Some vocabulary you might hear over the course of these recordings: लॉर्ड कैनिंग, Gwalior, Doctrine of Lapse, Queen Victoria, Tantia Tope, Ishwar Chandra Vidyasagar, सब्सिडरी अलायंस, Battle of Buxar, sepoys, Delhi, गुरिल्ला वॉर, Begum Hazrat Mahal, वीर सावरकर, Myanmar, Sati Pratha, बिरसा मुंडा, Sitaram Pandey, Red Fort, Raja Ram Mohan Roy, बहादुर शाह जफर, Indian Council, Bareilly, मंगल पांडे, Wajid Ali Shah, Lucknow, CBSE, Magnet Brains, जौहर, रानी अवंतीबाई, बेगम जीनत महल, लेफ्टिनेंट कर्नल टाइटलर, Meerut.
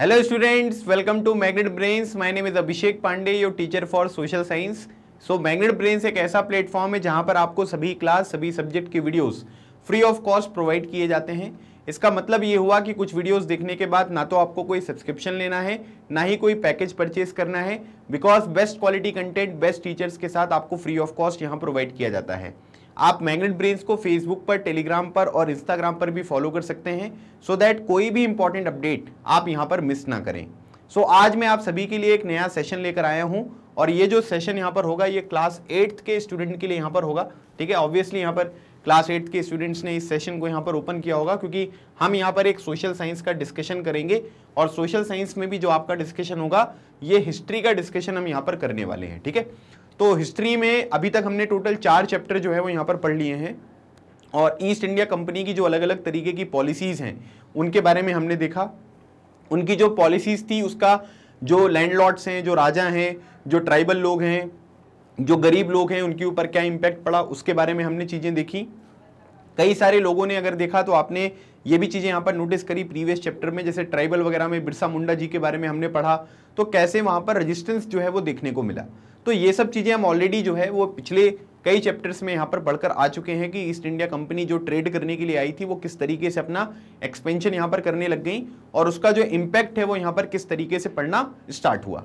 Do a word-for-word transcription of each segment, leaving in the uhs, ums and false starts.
Hello students, welcome to Magnet Brains. My name is Abhishek Pandey, your teacher for social science. So Magnet Brains एक ऐसा platform है जहां पर आपको सभी क्लास, सभी सब्जेक्ट के videos free of cost provide किए जाते हैं। इसका मतलब ये हुआ कि कुछ वीडियोस देखने के बाद ना तो आपको कोई सब्सक्रिप्शन लेना है, ना ही कोई पैकेज परचेज करना है, because best quality content, best teachers के साथ आपको फ्री ऑफ कॉस्ट यहाँ प्रोवाइड किया जाता है। आप मैग्नेट ब्रेन्स को फेसबुक पर, टेलीग्राम पर और इंस्टाग्राम पर भी फॉलो कर सकते हैं, सो so दैट कोई भी इंपॉर्टेंट अपडेट आप यहां पर मिस ना करें। सो so, आज मैं आप सभी के लिए एक नया सेशन लेकर आया हूं और ये जो सेशन यहां पर होगा ये क्लास एट्थ के स्टूडेंट के लिए यहां पर होगा। ठीक है, ऑब्वियसली यहाँ पर क्लास एट्थ के स्टूडेंट्स ने इस सेशन को यहाँ पर ओपन किया होगा क्योंकि हम यहाँ पर एक सोशल साइंस का डिस्कशन करेंगे और सोशल साइंस में भी जो आपका डिस्कशन होगा ये हिस्ट्री का डिस्कशन हम यहाँ पर करने वाले हैं। ठीक है, तो हिस्ट्री में अभी तक हमने टोटल चार चैप्टर जो है वो यहाँ पर पढ़ लिए हैं और ईस्ट इंडिया कंपनी की जो अलग अलग तरीके की पॉलिसीज़ हैं उनके बारे में हमने देखा। उनकी जो पॉलिसीज़ थी उसका जो लैंडलॉर्ड्स हैं, जो राजा हैं, जो ट्राइबल लोग हैं, जो गरीब लोग हैं उनके ऊपर क्या इम्पैक्ट पड़ा उसके बारे में हमने चीज़ें देखी। कई सारे लोगों ने अगर देखा तो आपने ये भी चीज़ें यहाँ पर नोटिस करी प्रीवियस चैप्टर में, जैसे ट्राइबल वगैरह में बिरसा मुंडा जी के बारे में हमने पढ़ा तो कैसे वहाँ पर रेजिस्टेंस जो है वो देखने को मिला। तो ये सब चीज़ें हम ऑलरेडी जो है वो पिछले कई चैप्टर्स में यहाँ पर पढ़कर आ चुके हैं कि ईस्ट इंडिया कंपनी जो ट्रेड करने के लिए आई थी वो किस तरीके से अपना एक्सपेंशन यहाँ पर करने लग गई और उसका जो इम्पैक्ट है वो यहाँ पर किस तरीके से पढ़ना स्टार्ट हुआ।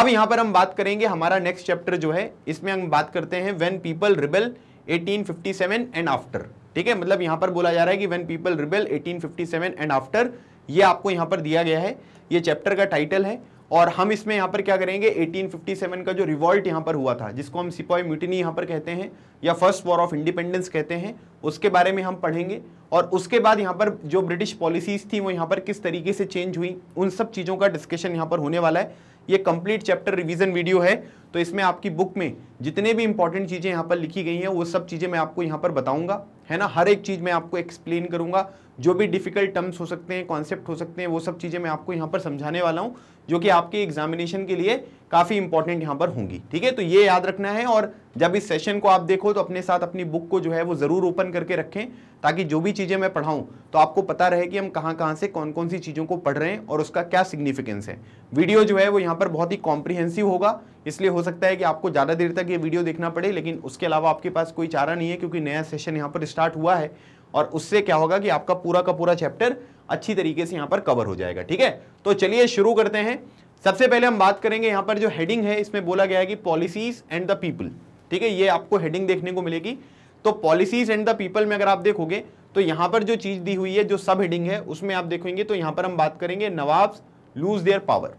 अब यहाँ पर हम बात करेंगे, हमारा नेक्स्ट चैप्टर जो है इसमें हम बात करते हैं when people rebel eighteen fifty seven and after. ठीक है, मतलब यहाँ पर बोला जा रहा है कि when people rebel eighteen fifty seven and after, ये आपको यहाँ पर दिया गया है, ये चैप्टर का टाइटल है और हम इसमें यहाँ पर क्या करेंगे एटीन फिफ्टी सेवन का जो रिवॉल्ट यहाँ पर हुआ था जिसको हम सिपाही म्यूटिनी यहाँ पर कहते हैं या फर्स्ट वॉर ऑफ इंडिपेंडेंस कहते हैं उसके बारे में हम पढ़ेंगे और उसके बाद यहाँ पर जो ब्रिटिश पॉलिसीज थी वो यहाँ पर किस तरीके से चेंज हुई उन सब चीज़ों का डिस्कशन यहाँ पर होने वाला है। ये कंप्लीट चैप्टर रिवीजन वीडियो है तो इसमें आपकी बुक में जितने भी इंपॉर्टेंट चीज़ें यहाँ पर लिखी गई हैं वो सब चीज़ें मैं आपको यहाँ पर बताऊंगा, है ना। हर एक चीज़ मैं आपको एक्सप्लेन करूंगा, जो भी डिफिकल्ट टर्म्स हो सकते हैं, कॉन्सेप्ट हो सकते हैं, वो सब चीज़ें मैं आपको यहाँ पर समझाने वाला हूँ जो कि आपके एग्जामिनेशन के लिए काफ़ी इंपॉर्टेंट यहाँ पर होंगी। ठीक है, तो ये याद रखना है और जब इस सेशन को आप देखो तो अपने साथ अपनी बुक को जो है वो ज़रूर ओपन करके रखें ताकि जो भी चीज़ें मैं पढ़ाऊँ तो आपको पता रहे कि हम कहाँ कहाँ से कौन कौन सी चीज़ों को पढ़ रहे हैं और उसका क्या सिग्निफिकेंस है। वीडियो जो है वो यहाँ पर बहुत ही कॉम्प्रिहेंसिव होगा, इसलिए हो सकता है कि आपको ज़्यादा देर तक ये वीडियो देखना पड़े, लेकिन उसके अलावा आपके पास कोई चारा नहीं है क्योंकि नया सेशन यहाँ पर स्टार्ट हुआ है और उससे क्या होगा कि आपका पूरा का पूरा चैप्टर अच्छी तरीके से यहाँ पर कवर हो जाएगा। ठीक है, तो चलिए शुरू करते हैं। सबसे पहले हम बात करेंगे, यहाँ पर जो हेडिंग है इसमें बोला गया है कि पॉलिसीज एंड द पीपल। ठीक है, ये आपको हेडिंग देखने को मिलेगी। तो पॉलिसीज एंड द पीपल में अगर आप देखोगे तो यहाँ पर जो चीज़ दी हुई है, जो सब हेडिंग है उसमें आप देखोगे तो यहाँ पर हम बात करेंगे नवाब्स लूज देयर पावर।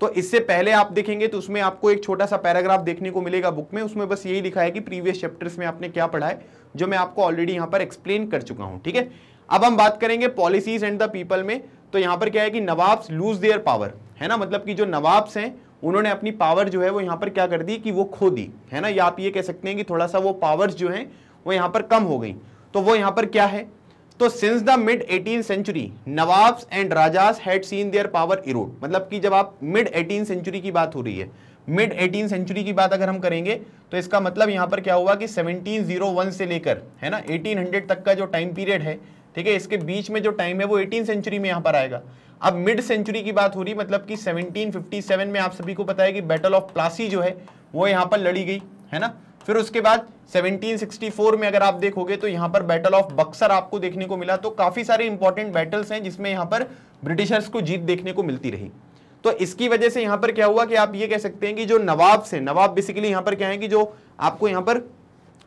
तो इससे पहले आप देखेंगे तो उसमें आपको एक छोटा सा पैराग्राफ देखने को मिलेगा बुक में, उसमें बस यही लिखा है कि प्रीवियस चैप्टर्स में आपने क्या पढ़ा है, जो मैं आपको ऑलरेडी यहाँ पर एक्सप्लेन कर चुका हूँ। ठीक है, अब हम बात करेंगे पॉलिसीज एंड द पीपल में तो यहाँ पर क्या है कि नवाब्स लूज देयर पावर, है ना, मतलब कि जो नवाब्स हैं उन्होंने अपनी पावर जो है वो यहाँ पर क्या कर दी कि वो खो दी, है ना, या आप ये कह सकते हैं कि थोड़ा सा वो पावर्स जो हैं वो यहाँ पर कम हो गई। तो वो यहाँ पर क्या है, तो since the mid eighteen century nawabs and rajas had seen their power Erode, मतलब कि जब आप मिड एटीन सेंचुरी की बात हो रही है, मिड एटीन सेंचुरी की बात अगर हम करेंगे तो इसका मतलब यहाँ पर क्या हुआ कि सेवनटीन ओ वन से लेकर, है ना, एटीन हंड्रेड तक का जो टाइम पीरियड है, ठीक है, इसके बीच में जो टाइम है वो एटीन सेंचुरी में यहाँ पर आएगा। अब मिड सेंचुरी की बात हो रही, मतलब कि सेवनटीन फिफ्टी सेवन में आप सभी को पता है कि बैटल ऑफ प्लासी जो है वो यहाँ पर लड़ी गई, है ना। फिर उसके बाद सेवनटीन सिक्सटी फोर में अगर आप देखोगे तो यहाँ पर बैटल ऑफ बक्सर आपको देखने को मिला। तो काफ़ी सारे इंपॉर्टेंट बैटल्स हैं जिसमें यहाँ पर ब्रिटिशर्स को जीत देखने को मिलती रही। तो इसकी वजह से यहाँ पर क्या हुआ कि आप ये कह सकते हैं कि जो नवाब से नवाब बेसिकली यहाँ पर क्या है कि जो आपको यहाँ पर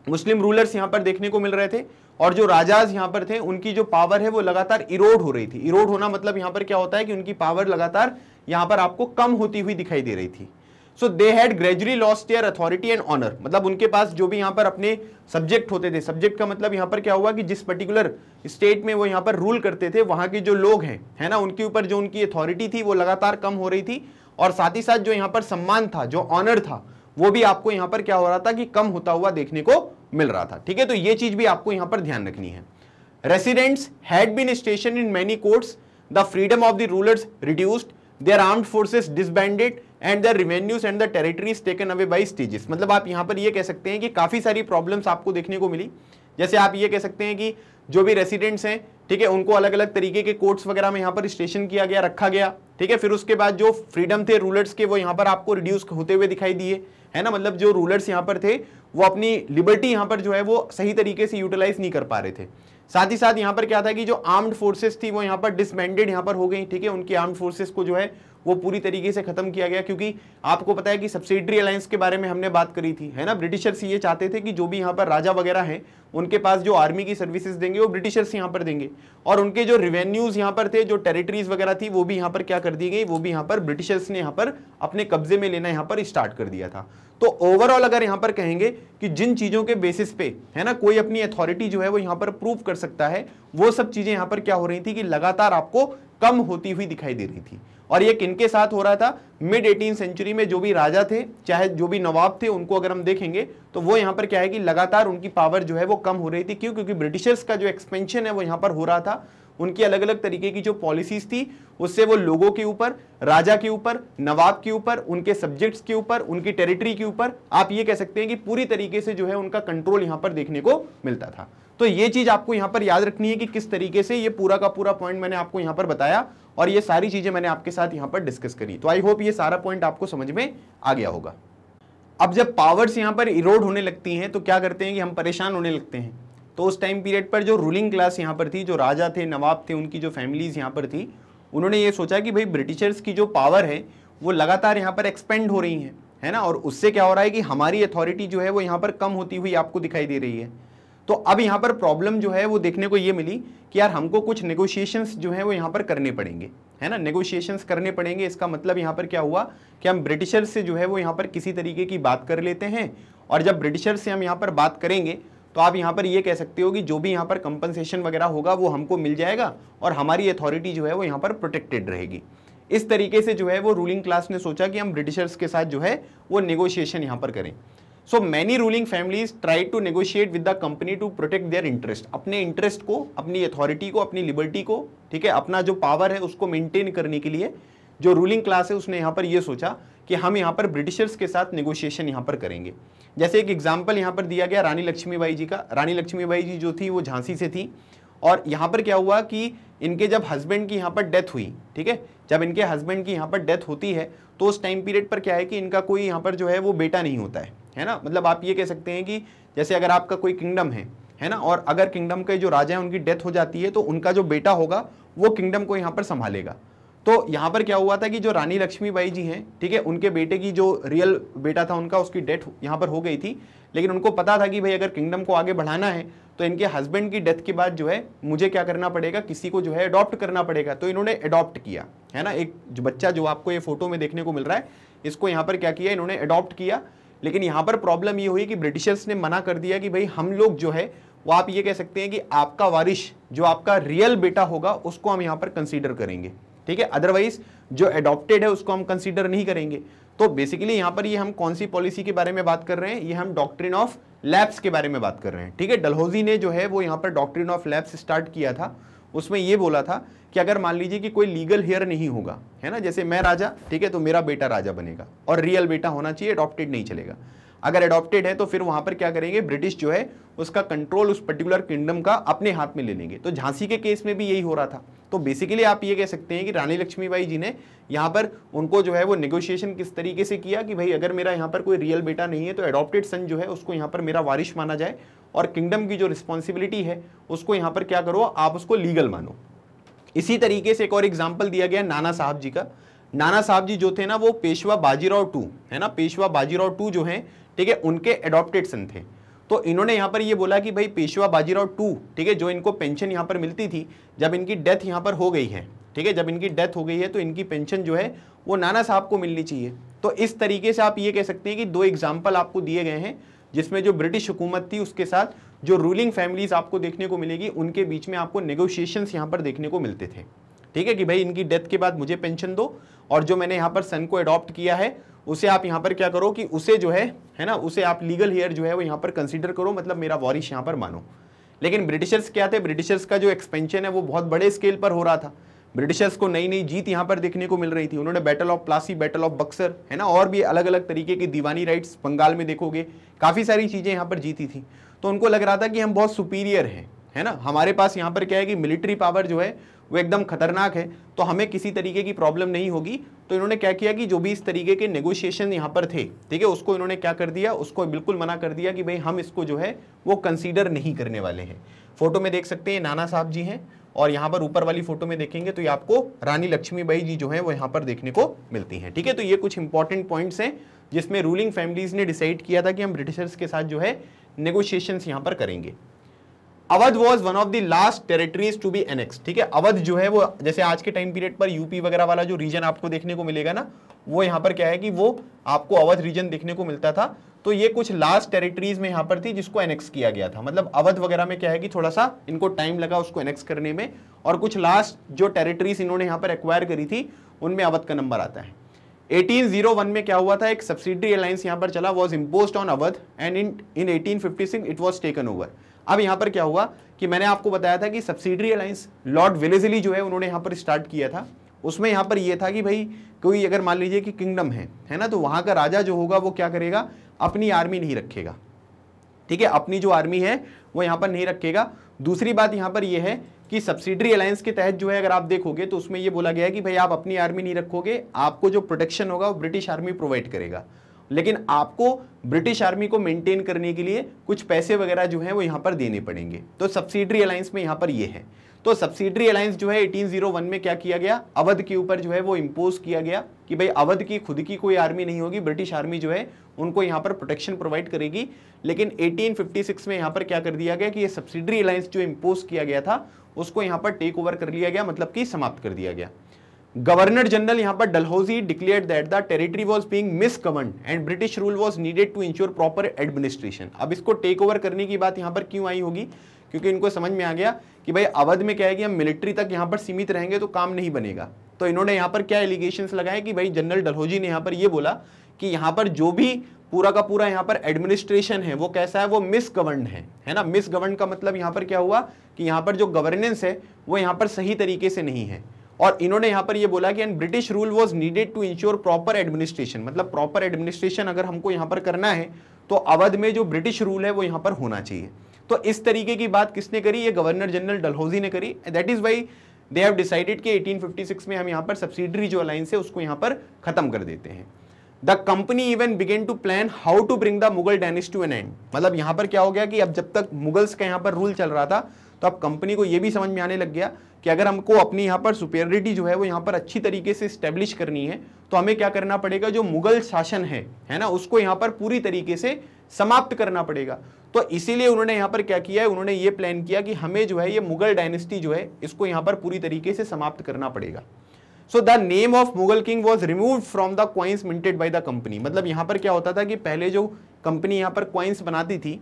मुस्लिम रूलर्स यहाँ पर देखने को मिल रहे थे और जो राजाज यहाँ पर थे उनकी जो पावर है वो लगातार इरोड हो रही थी। इरोड होना मतलब यहाँ पर क्या होता है कि उनकी पावर लगातार यहाँ पर आपको कम होती हुई दिखाई दे रही थी। So they had gradually lost their authority and honour, मतलब उनके पास जो भी यहाँ पर अपने सब्जेक्ट होते थे, सब्जेक्ट का मतलब यहाँ पर क्या हुआ कि जिस पर्टिकुलर स्टेट में वो यहाँ पर रूल करते थे वहाँ के जो लोग हैं, है ना, उनके ऊपर जो उनकी अथॉरिटी थी वो लगातार कम हो रही थी और साथ ही साथ जो यहाँ पर सम्मान था, जो ऑनर था, वो भी आपको यहाँ पर क्या हो रहा था कि कम होता हुआ देखने को मिल रहा था। ठीक है, तो ये चीज भी आपको यहाँ पर ध्यान रखनी है। Residents had been stationed in many courts, the freedom of the rulers reduced, their armed forces disbanded and the revenues and the territories taken away by stages. मतलब आप यहाँ पर ये कह सकते हैं कि काफी सारी प्रॉब्लम्स आपको देखने को मिली। जैसे आप ये कह सकते हैं कि जो भी रेसिडेंट्स हैं, ठीक है, उनको अलग अलग तरीके के कोर्ट्स वगैरह में यहाँ पर स्टेशन किया गया, रखा गया, ठीक है। फिर उसके बाद जो फ्रीडम थे रूलर्स के वो यहाँ पर आपको रिड्यूस होते हुए दिखाई दिए है ना, मतलब जो रूलर्स यहाँ पर थे वो अपनी लिबर्टी यहाँ पर जो है वो सही तरीके से यूटिलाइज नहीं कर पा रहे थे। साथ ही साथ यहाँ पर क्या था कि जो आर्म्ड फोर्सेस थी वो यहाँ पर डिसमेंडेड यहाँ पर हो गई, ठीक है। उनकी आर्म्ड फोर्सेस को जो है वो पूरी तरीके से खत्म किया गया, क्योंकि आपको पता है कि सब्सिडरी अलायंस के बारे में हमने बात करी थी है ना। ब्रिटिशर्स ये चाहते थे कि जो भी यहाँ पर राजा वगैरह हैं उनके पास जो आर्मी की सर्विसेज देंगे वो ब्रिटिशर्स यहाँ पर देंगे, और उनके जो रिवेन्यूज यहाँ पर थे, जो टेरिटरीज वगैरह थी, वो भी यहाँ पर क्या कर दी गई, वो भी यहाँ पर ब्रिटिशर्स ने यहाँ पर अपने कब्जे में लेना यहाँ पर स्टार्ट कर दिया था। तो ओवरऑल अगर यहाँ पर कहेंगे कि जिन चीज़ों के बेसिस पे है ना कोई अपनी अथॉरिटी जो है वो यहाँ पर प्रूव कर सकता है, वो सब चीज़ें यहाँ पर क्या हो रही थी कि लगातार आपको कम होती हुई दिखाई दे रही थी। और ये किनके साथ हो रहा था, मिड एटीन सेंचुरी में जो भी राजा थे, चाहे जो भी नवाब थे, उनको अगर हम देखेंगे तो वो यहाँ पर क्या है कि लगातार उनकी पावर जो है वो कम हो रही थी। क्यों? क्योंकि ब्रिटिशर्स का जो एक्सपेंशन है वो यहाँ पर हो रहा था। उनकी अलग अलग तरीके की जो पॉलिसीज थी उससे वो लोगों के ऊपर, राजा के ऊपर, नवाब के ऊपर, उनके सब्जेक्ट्स के ऊपर, उनकी टेरिटरी के ऊपर, आप ये कह सकते हैं कि पूरी तरीके से जो है उनका कंट्रोल यहाँ पर देखने को मिलता था। तो ये चीज आपको यहाँ पर याद रखनी है कि किस तरीके से ये पूरा का पूरा पॉइंट मैंने आपको यहाँ पर बताया और ये सारी चीजें मैंने आपके साथ यहाँ पर डिस्कस करी। तो आई होप ये सारा पॉइंट आपको समझ में आ गया होगा। अब जब पावर्स यहाँ पर इरोड होने लगती हैं तो क्या करते हैं कि हम परेशान होने लगते हैं। तो उस टाइम पीरियड पर जो रूलिंग क्लास यहाँ पर थी, जो राजा थे, नवाब थे, उनकी जो फैमिलीज़ यहाँ पर थी, उन्होंने ये सोचा कि भाई ब्रिटिशर्स की जो पावर है वो लगातार यहाँ पर एक्सपेंड हो रही है है ना, और उससे क्या हो रहा है कि हमारी अथॉरिटी जो है वो यहाँ पर कम होती हुई आपको दिखाई दे रही है। तो अब यहाँ पर प्रॉब्लम जो है वो देखने को ये मिली कि यार हमको कुछ नेगोशिएशंस जो है वो यहाँ पर करने पड़ेंगे है ना, नेगोशिएशंस करने पड़ेंगे। इसका मतलब यहाँ पर क्या हुआ कि हम ब्रिटिशर्स से जो है वो यहाँ पर किसी तरीके की बात कर लेते हैं, और जब ब्रिटिशर्स से हम यहाँ पर बात करेंगे तो आप यहाँ पर ये कह सकते हो कि जो भी यहाँ पर कंपनसेशन वगैरह होगा वो हमको मिल जाएगा और हमारी अथॉरिटी जो है वो यहाँ पर प्रोटेक्टेड रहेगी। इस तरीके से जो है वो रूलिंग क्लास ने सोचा कि हम ब्रिटिशर्स के साथ जो है वो नेगोशिएशन यहाँ पर करें। So many ruling families try to negotiate with the company to protect their interest. अपने इंटरेस्ट को, अपनी अथॉरिटी को, अपनी लिबर्टी को, ठीक है, अपना जो पावर है उसको मेनटेन करने के लिए जो रूलिंग क्लास है उसने यहाँ पर ये सोचा कि हम यहाँ पर ब्रिटिशर्स के साथ नेगोशिएशन यहाँ पर करेंगे। जैसे एक एग्जाम्पल यहाँ पर दिया गया रानी लक्ष्मीबाई जी का। रानी लक्ष्मीबाई जी जो थी वो झांसी से थी, और यहाँ पर क्या हुआ कि इनके जब हस्बैंड की यहाँ पर डेथ हुई, ठीक है, जब इनके हस्बैंड की यहाँ पर डेथ होती है तो उस टाइम पीरियड पर क्या है कि इनका कोई यहाँ पर जो है वो बेटा नहीं होता है है ना। मतलब आप ये कह सकते हैं कि जैसे अगर आपका कोई किंगडम है है ना, और अगर किंगडम के जो राजा हैं उनकी डेथ हो जाती है तो उनका जो बेटा होगा वो किंगडम को यहाँ पर संभालेगा। तो यहाँ पर क्या हुआ था कि जो रानी लक्ष्मीबाई जी हैं, ठीक है, उनके बेटे की जो रियल बेटा था उनका, उसकी डेथ यहाँ पर हो गई थी, लेकिन उनको पता था कि भाई अगर किंगडम को आगे बढ़ाना है तो इनके हस्बैंड की डेथ के बाद जो है मुझे क्या करना पड़ेगा, किसी को जो है अडॉप्ट करना पड़ेगा। तो इन्होंने अडॉप्ट किया है ना, एक जो बच्चा जो आपको ये फोटो में देखने को मिल रहा है इसको यहाँ पर क्या किया, इन्होंने अडॉप्ट किया। लेकिन यहाँ पर प्रॉब्लम ये हुई कि ब्रिटिशर्स ने मना कर दिया कि भाई हम लोग जो है वो, आप ये कह सकते हैं कि आपका वारिश जो आपका रियल बेटा होगा उसको हम यहाँ पर कंसीडर करेंगे, ठीक है, अदरवाइज जो एडॉप्टेड है उसको हम कंसीडर नहीं करेंगे। तो बेसिकली यहाँ पर ये हम कौन सी पॉलिसी के बारे में बात कर रहे हैं, ये हम डॉक्ट्रिन ऑफ लैप्स के बारे में बात कर रहे हैं, ठीक है। डलहौजी ने जो है वो यहाँ पर डॉक्ट्रिन ऑफ लैप्स स्टार्ट किया था। उसमें ये बोला था कि अगर मान लीजिए कि कोई लीगल हेयर नहीं होगा है ना, जैसे मैं राजा, ठीक है, तो मेरा बेटा राजा बनेगा और रियल बेटा होना चाहिए, एडॉप्टेड नहीं चलेगा। अगर एडॉप्टेड है तो फिर वहाँ पर क्या करेंगे, ब्रिटिश जो है उसका कंट्रोल उस पर्टिकुलर किंगडम का अपने हाथ में ले लेंगे। तो झांसी के केस में भी यही हो रहा था। तो बेसिकली आप ये कह सकते हैं कि रानी लक्ष्मीबाई जी ने यहाँ पर उनको जो है वो नेगोशिएशन किस तरीके से किया कि भाई अगर मेरा यहाँ पर कोई रियल बेटा नहीं है तो एडॉप्टेड सन जो है उसको यहाँ पर मेरा वारिश माना जाए, और किंगडम की जो रिस्पॉन्सिबिलिटी है उसको यहाँ पर क्या करो, आप उसको लीगल मानो। इसी तरीके से एक और एग्जाम्पल दिया गया नाना साहब जी का। नाना साहब जी जो थे ना वो पेशवा बाजीराव टू है ना, पेशवा बाजीराव टू जो है, ठीक है, उनके एडॉप्टेड सन थे। तो इन्होंने यहाँ पर ये बोला कि भाई पेशवा बाजीराव टू, ठीक है, जो इनको पेंशन यहाँ पर मिलती थी जब इनकी डेथ यहाँ पर हो गई है, ठीक है, जब इनकी डेथ हो गई है तो इनकी पेंशन जो है वो नाना साहब को मिलनी चाहिए। तो इस तरीके से आप ये कह सकते हैं कि दो एग्जाम्पल आपको दिए गए हैं जिसमें जो ब्रिटिश हुकूमत थी उसके साथ जो रूलिंग फैमिलीज आपको देखने को मिलेगी उनके बीच में आपको नेगोशिएशंस यहाँ पर देखने को मिलते थे, ठीक है, कि भाई इनकी डेथ के बाद मुझे पेंशन दो और जो मैंने यहाँ पर सन को अडॉप्ट किया है उसे आप यहाँ पर क्या करो कि उसे जो है है ना उसे आप लीगल हेयर जो है वो यहाँ पर कंसीडर करो, मतलब मेरा वारिश यहाँ पर मानो। लेकिन ब्रिटिशर्स क्या थे, ब्रिटिशर्स का जो एक्सपेंशन है वो बहुत बड़े स्केल पर हो रहा था। ब्रिटिशर्स को नई नई जीत यहाँ पर देखने को मिल रही थी। उन्होंने battle of Plassey, battle of Buxar है ना, और भी अलग अलग तरीके की दीवानी राइट्स, बंगाल में देखोगे काफ़ी सारी चीज़ें यहाँ पर जीती थी। तो उनको लग रहा था कि हम बहुत सुपीरियर हैं है ना। हमारे पास यहाँ पर क्या है कि मिलिट्री पावर जो है वो एकदम खतरनाक है, तो हमें किसी तरीके की प्रॉब्लम नहीं होगी। तो इन्होंने क्या किया कि जो भी इस तरीके के नेगोशिएशन यहाँ पर थे, ठीक है, उसको इन्होंने क्या कर दिया, उसको बिल्कुल मना कर दिया कि भाई हम इसको जो है वो कंसीडर नहीं करने वाले हैं। फोटो में देख सकते हैं नाना साहब जी हैं, और यहाँ पर ऊपर वाली फोटो में देखेंगे तो ये आपको रानी लक्ष्मीबाई जी जो है वो यहाँ पर देखने को मिलती हैं, ठीक है। तो ये कुछ इंपॉर्टेंट पॉइंट्स हैं जिसमें रूलिंग फैमिलीज ने डिसाइड किया था कि हम ब्रिटिशर्स के साथ जो है नेगोशिएशंस यहाँ पर करेंगे। Awadh was one of the last territories to be annex, ठीक है। अवध जो है वो जैसे आज के टाइम पीरियड पर यूपी वगैरह वाला जो रीजन आपको देखने को मिलेगा ना, वो यहाँ पर क्या है कि वो आपको अवध रीजन देखने को मिलता था। तो ये कुछ लास्ट टेरिटरीज में यहाँ पर थी जिसको एनेक्स किया गया था। मतलब अवध वगैरह में क्या है कि थोड़ा सा इनको टाइम लगा उसको एनेक्स करने में, और कुछ लास्ट जो टेरिटरीज इन्होंने यहाँ पर एक्वायर करी थी उनमें अवध का नंबर आता है। अठारह सौ एक में क्या हुआ था, एक सब्सिडरी अलायंस यहाँ पर चला, was imposed on Awadh and in in eighteen fifty six it was taken over. अब यहाँ पर क्या हुआ कि मैंने आपको बताया था कि सब्सिडरी अलायंस लॉर्ड वेलेजली जो है उन्होंने यहाँ पर स्टार्ट किया था। उसमें यहाँ पर यह था कि भाई कोई अगर मान लीजिए कि किंगडम है, है ना, तो वहाँ का राजा जो होगा वो क्या करेगा, अपनी आर्मी नहीं रखेगा, ठीक है, अपनी जो आर्मी है वो यहाँ पर नहीं रखेगा। दूसरी बात यहाँ पर यह है कि सब्सिडरी अलायंस के तहत जो है अगर आप देखोगे तो उसमें ये बोला गया है कि भाई आप अपनी आर्मी नहीं रखोगे, आपको जो प्रोटेक्शन होगा वो ब्रिटिश आर्मी प्रोवाइड करेगा, लेकिन आपको ब्रिटिश आर्मी को मेंटेन करने के लिए कुछ पैसे वगैरह जो हैं वो यहाँ पर देने पड़ेंगे। तो सब्सिडरी अलायंस में यहाँ पर ये है। तो सब्सिडरी अलायंस जो है अठारह सौ एक में क्या किया गया, अवध के ऊपर जो है वो इम्पोज किया गया कि भाई अवध की खुद की कोई आर्मी नहीं होगी, ब्रिटिश आर्मी जो है उनको यहाँ पर प्रोटेक्शन प्रोवाइड करेगी। लेकिन अठारह सौ छप्पन में यहाँ पर क्या कर दिया गया कि ये सब्सिडरी अलायंस जो इम्पोज किया गया था उसको यहाँ पर टेक ओवर कर लिया गया, मतलब कि समाप्त कर दिया गया। गवर्नर जनरल यहाँ पर Dalhousie declared that the territory was being misgoverned and British rule was needed to ensure proper administration. अब इसको टेक ओवर करने की बात यहाँ पर क्यों आई होगी, क्योंकि इनको समझ में आ गया कि भाई अवध में क्या है कि हम मिलिट्री तक यहाँ पर सीमित रहेंगे तो काम नहीं बनेगा। तो इन्होंने यहाँ पर क्या एलिगेशंस लगाए कि भाई जनरल डलहौजी ने यहाँ पर यह बोला कि यहाँ पर जो भी पूरा का पूरा यहाँ पर एडमिनिस्ट्रेशन है वो कैसा है, वो मिसगवर्न्ड है, है ना। मिसगवर्न्ड का मतलब यहाँ पर क्या हुआ कि यहाँ पर जो गवर्नेंस है वो यहाँ पर सही तरीके से नहीं है। और इन्होंने यहाँ पर ये बोला कि and British rule was needed to ensure proper administration, मतलब प्रॉपर एडमिनिस्ट्रेशन अगर हमको यहाँ पर करना है तो अवध में जो ब्रिटिश रूल है वो यहाँ पर होना चाहिए। तो इस तरीके की बात किसने करी, ये गवर्नर जनरल डलहौजी ने करी। That is why they have decided कि अठारह सौ छप्पन में हम यहाँ पर सब्सिडरी जो अलायंस है उसको यहाँ पर खत्म कर देते हैं। The company even began to plan how to bring the Mughal dynasty to an end. मतलब यहाँ पर क्या हो गया कि अब जब तक मुगल्स का यहाँ पर रूल चल रहा था तो अब कंपनी को ये भी समझ में आने लग गया कि अगर हमको अपनी यहाँ पर सुपेरियरिटी जो है वो यहाँ पर अच्छी तरीके से स्टैब्लिश करनी है तो हमें क्या करना पड़ेगा, जो मुगल शासन है, है ना, उसको यहाँ पर पूरी तरीके से समाप्त करना पड़ेगा। तो इसीलिए उन्होंने यहाँ पर क्या किया है, उन्होंने ये प्लान किया कि हमें जो है ये मुगल डायनेस्टी जो है इसको यहाँ पर पूरी तरीके से समाप्त करना पड़ेगा। So the name of Mughal king was removed from the coins minted by the company. मतलब यहाँ पर क्या होता था कि पहले जो कंपनी यहाँ पर क्वाइंस बनाती थी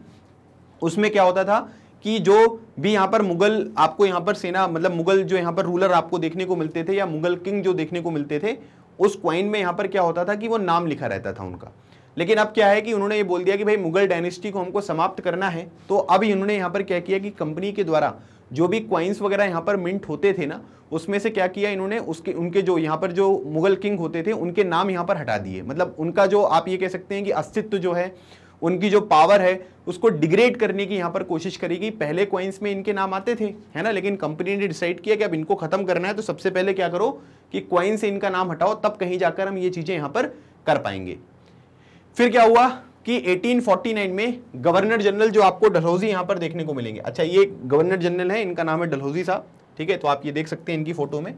उसमें क्या होता था कि जो भी यहाँ पर मुगल आपको यहाँ पर सेना मतलब मुगल जो यहाँ पर रूलर आपको देखने को मिलते थे या मुगल किंग जो देखने को मिलते थे उस क्वाइन में यहाँ पर क्या होता था कि वो नाम लिखा रहता था उनका। लेकिन अब क्या है कि उन्होंने ये बोल दिया कि भाई मुगल डायनेस्टी को हमको समाप्त करना है, तो अब इन्होंने यहाँ पर क्या किया कि कंपनी के द्वारा जो भी क्वाइंस वगैरह यहाँ पर मिंट होते थे ना उसमें से क्या किया इन्होंने, उसके उनके जो यहाँ पर जो मुगल किंग होते थे उनके नाम यहाँ पर हटा दिए। मतलब उनका जो आप ये कह सकते हैं कि अस्तित्व जो है, उनकी जो पावर है उसको डिग्रेड करने की यहाँ पर कोशिश करेगी। पहले क्वाइंस में इनके नाम आते थे, है ना, लेकिन कंपनी ने डिसाइड किया कि अब इनको खत्म करना है तो सबसे पहले क्या करो कि क्वाइन से इनका नाम हटाओ, तब कहीं जाकर हम ये चीज़ें यहाँ पर कर पाएंगे। फिर क्या हुआ कि अठारह सौ उनचास में गवर्नर जनरल जो आपको डलहौजी यहाँ पर देखने को मिलेंगे, अच्छा ये गवर्नर जनरल है, इनका नाम है डलहौजी साहब, ठीक है, तो आप ये देख सकते हैं इनकी फोटो में।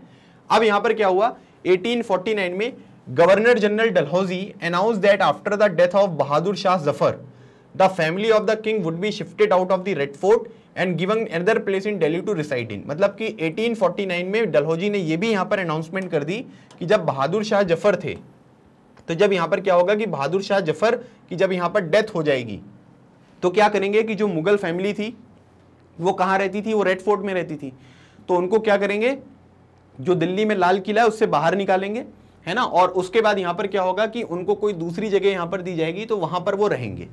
अब यहाँ पर क्या हुआ, अठारह सौ उनचास में governor general Dalhousie announced that after the death of Bahadur Shah Zafar, the family of the king would be shifted out of the Red Fort and given another place in Delhi to reside in। मतलब कि अठारह सौ उनचास में डलहौजी ने ये भी यहाँ पर अनाउंसमेंट कर दी कि जब बहादुर शाह जफर थे तो जब यहाँ पर क्या होगा कि बहादुर शाह जफर की जब यहाँ पर डेथ हो जाएगी तो क्या करेंगे कि जो मुगल फैमिली थी वो कहाँ रहती थी, वो रेड फोर्ट में रहती थी, तो उनको क्या करेंगे, जो दिल्ली में लाल किला है उससे बाहर निकालेंगे, है ना, और उसके बाद यहाँ पर क्या होगा कि उनको कोई दूसरी जगह यहाँ पर दी जाएगी तो वहाँ पर वो रहेंगे।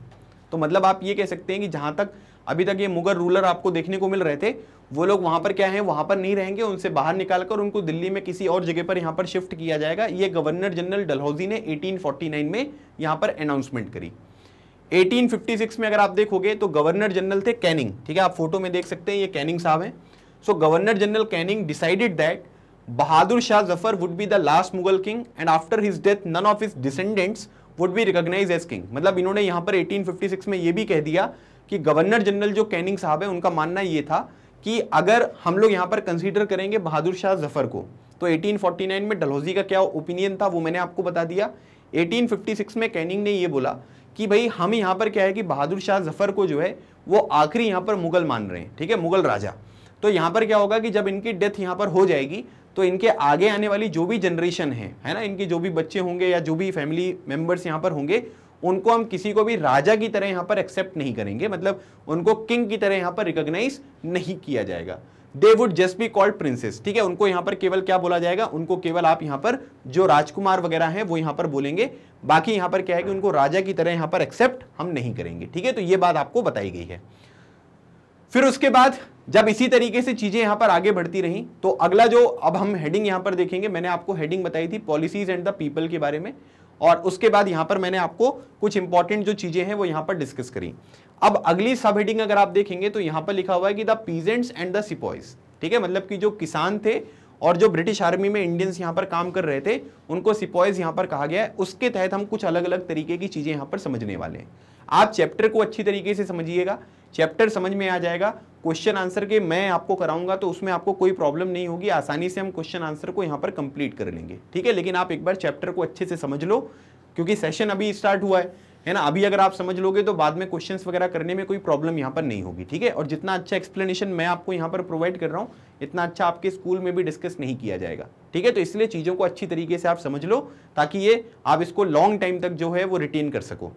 तो मतलब आप ये कह सकते हैं कि जहाँ तक अभी तक ये मुगल रूलर आपको देखने को मिल रहे थे वो लोग वहाँ पर क्या हैं, वहाँ पर नहीं रहेंगे, उनसे बाहर निकालकर उनको दिल्ली में किसी और जगह पर यहाँ पर शिफ्ट किया जाएगा। ये गवर्नर जनरल डलहौजी ने अठारह सौ उनचास में यहाँ पर अनाउंसमेंट करी। एटीन फिफ्टी सिक्स में अगर आप देखोगे तो गवर्नर जनरल थे कैनिंग, ठीक है, आप फोटो में देख सकते हैं ये कैनिंग साहब हैं। So governor general Canning decided that बहादुर शाह जफर would be the last Mughal king and after his death none of his descendants would be recognise as king. मतलब इन्होंने यहाँ पर एटीन फिफ्टी सिक्स में ये भी कह दिया कि गवर्नर जनरल जो कैनिंग साहब है उनका मानना ये था कि अगर हम लोग यहाँ पर कंसीडर करेंगे बहादुर शाह जफर को तो एटीन फोर्टी नाइन में डलहौजी का क्या ओपिनियन था वो मैंने आपको बता दिया। एटीन फिफ्टी सिक्स में कैनिंग ने ये बोला कि भाई हम यहाँ पर क्या है कि बहादुर शाह जफर को जो है वो आखिरी यहाँ पर मुगल मान रहे हैं, ठीक है, मुगल राजा। तो यहाँ पर क्या होगा कि जब इनकी डेथ यहाँ पर हो जाएगी तो इनके आगे आने वाली जो भी जनरेशन है, है ना, इनके जो भी बच्चे होंगे या जो भी फैमिली मेम्बर्स यहाँ पर होंगे उनको हम किसी को भी राजा की तरह यहाँ पर एक्सेप्ट नहीं करेंगे, मतलब उनको किंग की तरह यहाँ पर रिकॉग्नाइज नहीं किया जाएगा। They would just be called princes, ठीक है, उनको यहाँ पर केवल क्या बोला जाएगा, उनको केवल आप यहाँ पर जो राजकुमार वगैरह हैं वो यहाँ पर बोलेंगे, बाकी यहाँ पर क्या है कि उनको राजा की तरह यहाँ पर एक्सेप्ट हम नहीं करेंगे, ठीक है। तो ये बात आपको बताई गई है। फिर उसके बाद जब इसी तरीके से चीजें यहाँ पर आगे बढ़ती रहीं तो अगला जो अब हम हेडिंग यहाँ पर देखेंगे, मैंने आपको हेडिंग बताई थी पॉलिसीज एंड द पीपल के बारे में, और उसके बाद यहाँ पर मैंने आपको कुछ इंपॉर्टेंट जो चीजें हैं वो यहाँ पर डिस्कस करी। अब अगली सब हेडिंग अगर आप देखेंगे तो यहाँ पर लिखा हुआ है कि the peasants and the sepoys, ठीक है, मतलब कि जो किसान थे और जो ब्रिटिश आर्मी में इंडियंस यहाँ पर काम कर रहे थे उनको सिपॉइज यहाँ पर कहा गया है। उसके तहत हम कुछ अलग अलग तरीके की चीजें यहाँ पर समझने वाले हैं। आप चैप्टर को अच्छी तरीके से समझिएगा, चैप्टर समझ में आ जाएगा, क्वेश्चन आंसर के मैं आपको कराऊंगा तो उसमें आपको कोई प्रॉब्लम नहीं होगी, आसानी से हम क्वेश्चन आंसर को यहाँ पर कंप्लीट कर लेंगे, ठीक है। लेकिन आप एक बार चैप्टर को अच्छे से समझ लो क्योंकि सेशन अभी स्टार्ट हुआ है, है ना, अभी अगर आप समझ लोगे तो बाद में क्वेश्चंस वगैरह करने में कोई प्रॉब्लम यहाँ पर नहीं होगी, ठीक है। और जितना अच्छा एक्सप्लेनेशन मैं आपको यहाँ पर प्रोवाइड कर रहा हूँ इतना अच्छा आपके स्कूल में भी डिस्कस नहीं किया जाएगा, ठीक है। तो इसलिए चीज़ों को अच्छी तरीके से आप समझ लो ताकि ये आप इसको लॉन्ग टाइम तक जो है वो रिटेन कर सको।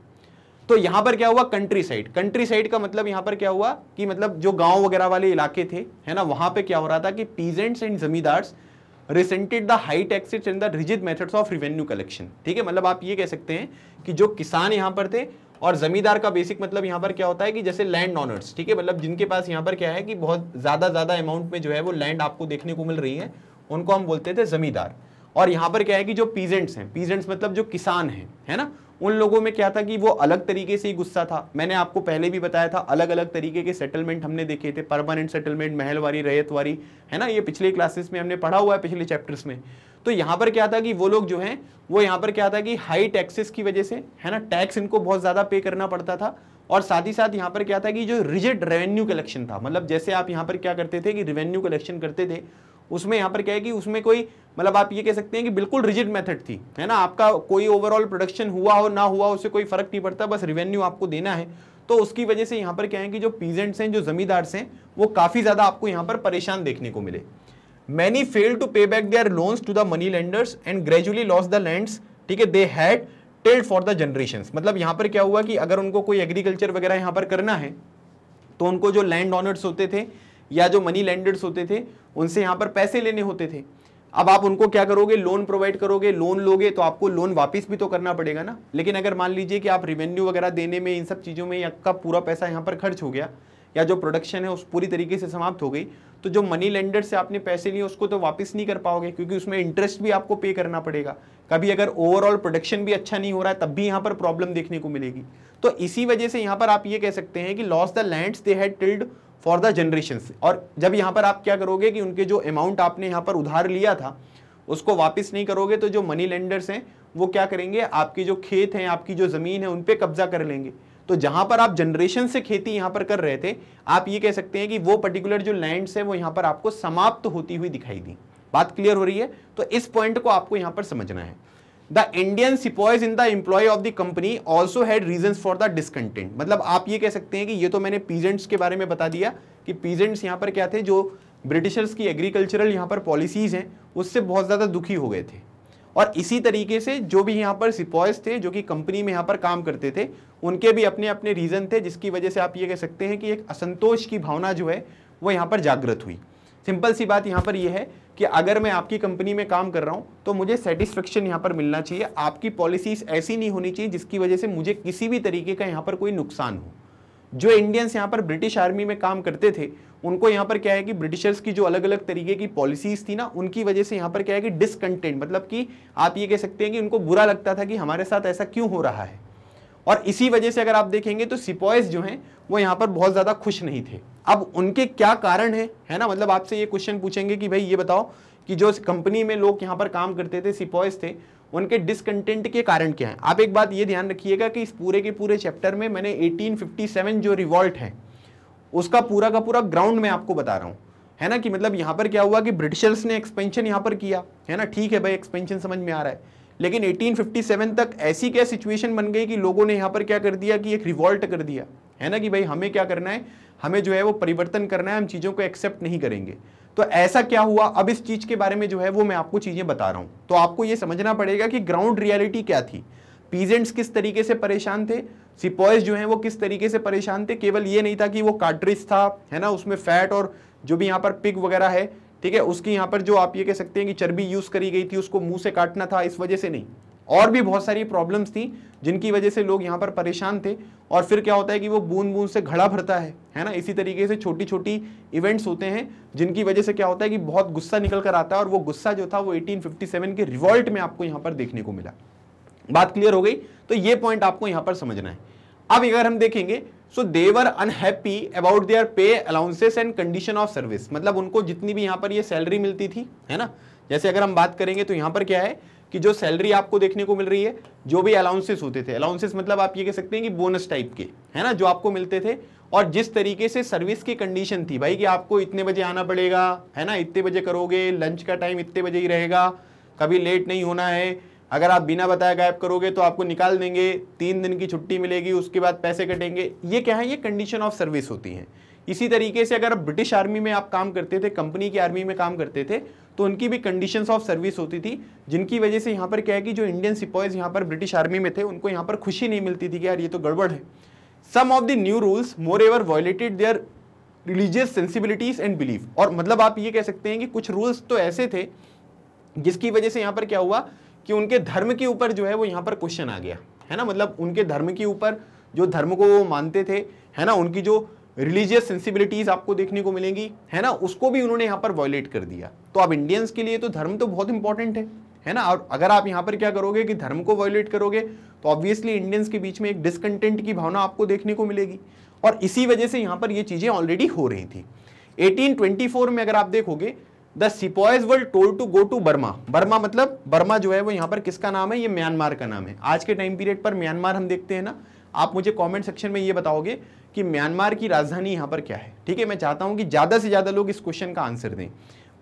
तो यहाँ पर क्या हुआ, कंट्री साइड, कंट्री साइड का मतलब यहाँ पर क्या हुआ कि मतलब जो गांव वगैरह वाले इलाके थे, है ना, वहाँ पे क्या हो रहा था कि peasants and zamindars resented the high taxes and the rigid methods of revenue collection, ठीक है। मतलब आप ये कह सकते हैं कि जो किसान यहाँ पर थे और जमींदार का बेसिक मतलब यहाँ पर क्या होता है कि जैसे लैंड ऑनर्स, ठीक है, मतलब जिनके पास यहाँ पर क्या है कि बहुत ज़्यादा ज़्यादा अमाउंट में जो है वो लैंड आपको देखने को मिल रही है उनको हम बोलते थे जमींदार। और यहाँ पर क्या है कि जो पीजेंट्स हैं, पीजेंट्स मतलब जो किसान हैं, है ना, उन लोगों में क्या था कि वो अलग तरीके से ही गुस्सा था। मैंने आपको पहले भी बताया था अलग अलग तरीके के सेटलमेंट हमने देखे थे, परमानेंट सेटलमेंट, महलवारी, रैयतवारी, है ना, ये पिछले क्लासेस में हमने पढ़ा हुआ है, पिछले चैप्टर्स में। तो यहाँ पर क्या था कि वो लोग जो हैं वो यहाँ पर क्या था कि हाई टैक्सेस की वजह से, है ना, टैक्स इनको बहुत ज़्यादा पे करना पड़ता था और साथ ही साथ यहाँ पर क्या था कि जो रिजिड रेवेन्यू कलेक्शन था, मतलब जैसे आप यहाँ पर क्या करते थे कि रेवेन्यू कलेक्शन करते थे उसमें यहाँ पर क्या है कि उसमें कोई मतलब आप ये कह सकते हैं कि बिल्कुल रिजिड मेथड थी, है ना, आपका कोई ओवरऑल प्रोडक्शन हुआ हो ना हुआ उससे कोई फर्क नहीं पड़ता, बस रेवेन्यू आपको देना है। तो उसकी वजह से यहाँ पर क्या है कि जो पीजेंट्स हैं, जो जमींदार्स हैं, वो काफ़ी ज़्यादा आपको यहाँ पर परेशान देखने को मिले। Many fail to pay back their loans to the money lenders and gradually lost the lands, ठीक है, they had tilled for the generations. मतलब यहाँ पर क्या हुआ कि अगर उनको कोई एग्रीकल्चर वगैरह यहाँ पर करना है तो उनको जो लैंड ऑनर्स होते थे या जो मनी लेंडर्स होते थे उनसे यहाँ पर पैसे लेने होते थे। अब आप उनको क्या करोगे, लोन प्रोवाइड करोगे, लोन लोगे तो आपको लोन वापस भी तो करना पड़ेगा ना। लेकिन अगर मान लीजिए कि आप रेवेन्यू वगैरह देने में, इन सब चीज़ों में आपका पूरा पैसा यहाँ पर खर्च हो गया या जो प्रोडक्शन है उस पूरी तरीके से समाप्त हो गई, तो जो मनी लेंडर से आपने पैसे लिए उसको तो वापस नहीं कर पाओगे क्योंकि उसमें इंटरेस्ट भी आपको पे करना पड़ेगा। कभी अगर ओवरऑल प्रोडक्शन भी अच्छा नहीं हो रहा है तब भी यहाँ पर प्रॉब्लम देखने को मिलेगी। तो इसी वजह से यहाँ पर आप ये कह सकते हैं कि lost the lands they had tilled for the generations. और जब यहाँ पर आप क्या करोगे कि उनके जो अमाउंट आपने यहाँ पर उधार लिया था उसको वापस नहीं करोगे तो जो मनी लेंडर्स हैं वो क्या करेंगे, आपके जो खेत हैं, आपकी जो ज़मीन है, उन पे कब्जा कर लेंगे। तो जहाँ पर आप जनरेशन से खेती यहाँ पर कर रहे थे, आप ये कह सकते हैं कि वो पर्टिकुलर जो लैंड्स हैं वो यहाँ पर आपको समाप्त होती हुई दिखाई दी। बात क्लियर हो रही है? तो इस पॉइंट को आपको यहाँ पर समझना है। The Indian sepoys in the employ of the company also had reasons for the discontent. मतलब आप ये कह सकते हैं कि ये तो मैंने पीजेंट्स के बारे में बता दिया कि पीजेंट्स यहाँ पर क्या थे, जो ब्रिटिशर्स की एग्रीकल्चरल यहाँ पर पॉलिसीज़ हैं उससे बहुत ज़्यादा दुखी हो गए थे। और इसी तरीके से जो भी यहाँ पर सिपॉइज थे जो कि कंपनी में यहाँ पर काम करते थे उनके भी अपने अपने रीज़न थे, जिसकी वजह से आप ये कह सकते हैं कि एक असंतोष की भावना जो है वो यहाँ पर जागृत हुई। सिंपल सी बात यहाँ पर यह है कि अगर मैं आपकी कंपनी में काम कर रहा हूँ तो मुझे सेटिस्फेक्शन यहाँ पर मिलना चाहिए, आपकी पॉलिसीज़ ऐसी नहीं होनी चाहिए जिसकी वजह से मुझे किसी भी तरीके का यहाँ पर कोई नुकसान हो। जो इंडियंस यहाँ पर ब्रिटिश आर्मी में काम करते थे उनको यहाँ पर क्या है कि ब्रिटिशर्स की जो अलग अलग तरीके की पॉलिसीज़ थी ना उनकी वजह से यहाँ पर क्या है कि डिसकंटेंट, मतलब कि आप ये कह सकते हैं कि उनको बुरा लगता था कि हमारे साथ ऐसा क्यों हो रहा है। और इसी वजह से अगर आप देखेंगे तो सिपॉयज जो हैं वो यहाँ पर बहुत ज़्यादा खुश नहीं थे। अब उनके क्या कारण हैं, है ना, मतलब आपसे ये क्वेश्चन पूछेंगे कि भाई ये बताओ कि जो कंपनी में लोग यहाँ पर काम करते थे, सिपॉयज थे, उनके डिसकंटेंट के कारण क्या हैं। आप एक बात ये ध्यान रखिएगा कि इस पूरे के पूरे चैप्टर में मैंने अठारह सौ सत्तावन जो रिवॉल्ट है उसका पूरा का पूरा ग्राउंड मैं आपको बता रहा हूँ, है ना, कि मतलब यहाँ पर क्या हुआ कि ब्रिटिशर्स ने एक्सपेंशन यहाँ पर किया, है ना, ठीक है भाई एक्सपेंशन समझ में आ रहा है, लेकिन अठारह सौ सत्तावन तक ऐसी क्या सिचुएशन बन गई कि लोगों ने यहाँ पर क्या कर दिया कि एक रिवॉल्ट कर दिया, है ना, कि भाई हमें क्या करना है, हमें जो है वो परिवर्तन करना है, हम चीज़ों को एक्सेप्ट नहीं करेंगे। तो ऐसा क्या हुआ, अब इस चीज़ के बारे में जो है वो मैं आपको चीज़ें बता रहा हूँ। तो आपको ये समझना पड़ेगा कि ग्राउंड रियलिटी क्या थी, पीजेंट्स किस तरीके से परेशान थे, सिपॉयज जो हैं वो किस तरीके से परेशान थे। केवल ये नहीं था कि वो कार्ट्रिज था, है ना, उसमें फैट और जो भी यहाँ पर पिग वगैरह है, ठीक है, उसकी यहाँ पर जो आप ये कह सकते हैं कि चर्बी यूज़ करी गई थी, उसको मुंह से काटना था, इस वजह से नहीं, और भी बहुत सारी प्रॉब्लम्स थी जिनकी वजह से लोग यहाँ पर परेशान थे। और फिर क्या होता है कि वो बूंद बूंद से घड़ा भरता है, है ना, इसी तरीके से छोटी छोटी इवेंट्स होते हैं जिनकी वजह से क्या होता है कि बहुत गुस्सा निकल कर आता है, और वो गुस्सा जो था वो अठारह सौ सत्तावन के रिवॉल्ट में आपको यहाँ पर देखने को मिला। बात क्लियर हो गई, तो ये पॉइंट आपको यहाँ पर समझना है। अब अगर हम देखेंगे, so they were unhappy about their pay allowances and condition of service, मतलब उनको जितनी भी यहाँ पर ये सैलरी मिलती थी, है ना, जैसे अगर हम बात करेंगे तो यहाँ पर क्या है कि जो सैलरी आपको देखने को मिल रही है, जो भी अलाउंसेस होते थे, अलाउंसेस मतलब आप ये कह सकते हैं कि बोनस टाइप के, है ना, जो आपको मिलते थे, और जिस तरीके से सर्विस की कंडीशन थी भाई कि आपको इतने बजे आना पड़ेगा, है ना, इतने बजे करोगे, लंच का टाइम इतने बजे ही रहेगा, कभी लेट नहीं होना है, अगर आप बिना बताए गायब करोगे तो आपको निकाल देंगे, तीन दिन की छुट्टी मिलेगी, उसके बाद पैसे कटेंगे। ये क्या है, ये कंडीशन ऑफ सर्विस होती हैं। इसी तरीके से अगर ब्रिटिश आर्मी में आप काम करते थे, कंपनी की आर्मी में काम करते थे, तो उनकी भी कंडीशंस ऑफ सर्विस होती थी, जिनकी वजह से यहाँ पर क्या है कि जो इंडियन सिपॉयज यहाँ पर ब्रिटिश आर्मी में थे उनको यहाँ पर खुशी नहीं मिलती थी कि यार ये तो गड़बड़ है। Some of the new rules moreover violated their religious sensibilities and belief, और मतलब आप ये कह सकते हैं कि कुछ रूल्स तो ऐसे थे जिसकी वजह से यहाँ पर क्या हुआ कि उनके धर्म के ऊपर जो है वो यहाँ पर क्वेश्चन आ गया, है ना, मतलब उनके धर्म के ऊपर, जो धर्म को वो मानते थे, है ना, उनकी जो रिलीजियस सेंसिबिलिटीज आपको देखने को मिलेंगी, है ना, उसको भी उन्होंने यहाँ पर वायलेट कर दिया। तो अब इंडियंस के लिए तो धर्म तो बहुत इंपॉर्टेंट है, है ना, और अगर आप यहाँ पर क्या करोगे कि धर्म को वायलेट करोगे तो ऑब्वियसली इंडियंस के बीच में एक डिसकंटेंट की भावना आपको देखने को मिलेगी, और इसी वजह से यहाँ पर ये चीज़ें ऑलरेडी हो रही थी। अठारह सौ चौबीस में अगर आप देखोगे, the sepoys were told to go to Burma, Burma मतलब बर्मा जो है वो यहाँ पर किसका नाम है, ये म्यांमार का नाम है। आज के टाइम पीरियड पर म्यांमार हम देखते हैं ना, आप मुझे कमेंट सेक्शन में ये बताओगे कि म्यांमार की राजधानी यहाँ पर क्या है, ठीक है। मैं चाहता हूँ कि ज़्यादा से ज़्यादा लोग इस क्वेश्चन का आंसर दें।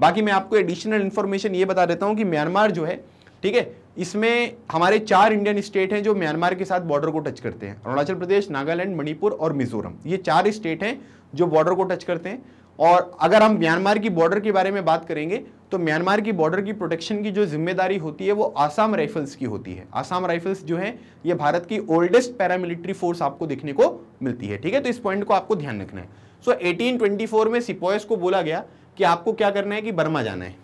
बाकी मैं आपको एडिशनल इन्फॉर्मेशन ये बता देता हूँ कि म्यांमार जो है, ठीक है, इसमें हमारे चार इंडियन स्टेट हैं जो म्यांमार के साथ बॉर्डर को टच करते हैं, अरुणाचल प्रदेश, नागालैंड, मणिपुर और मिजोरम, ये चार स्टेट हैं जो बॉर्डर को टच करते हैं। और अगर हम म्यांमार की बॉर्डर के बारे में बात करेंगे तो म्यांमार की बॉर्डर की प्रोटेक्शन की जो जिम्मेदारी होती है वो आसाम राइफल्स की होती है। आसाम राइफल्स जो है ये भारत की ओल्डेस्ट पैरामिलिट्री फोर्स आपको देखने को मिलती है, ठीक है। तो इस पॉइंट को आपको ध्यान रखना है। सो अठारह सौ चौबीस में सिपॉयस को बोला गया कि आपको क्या करना है कि बर्मा जाना है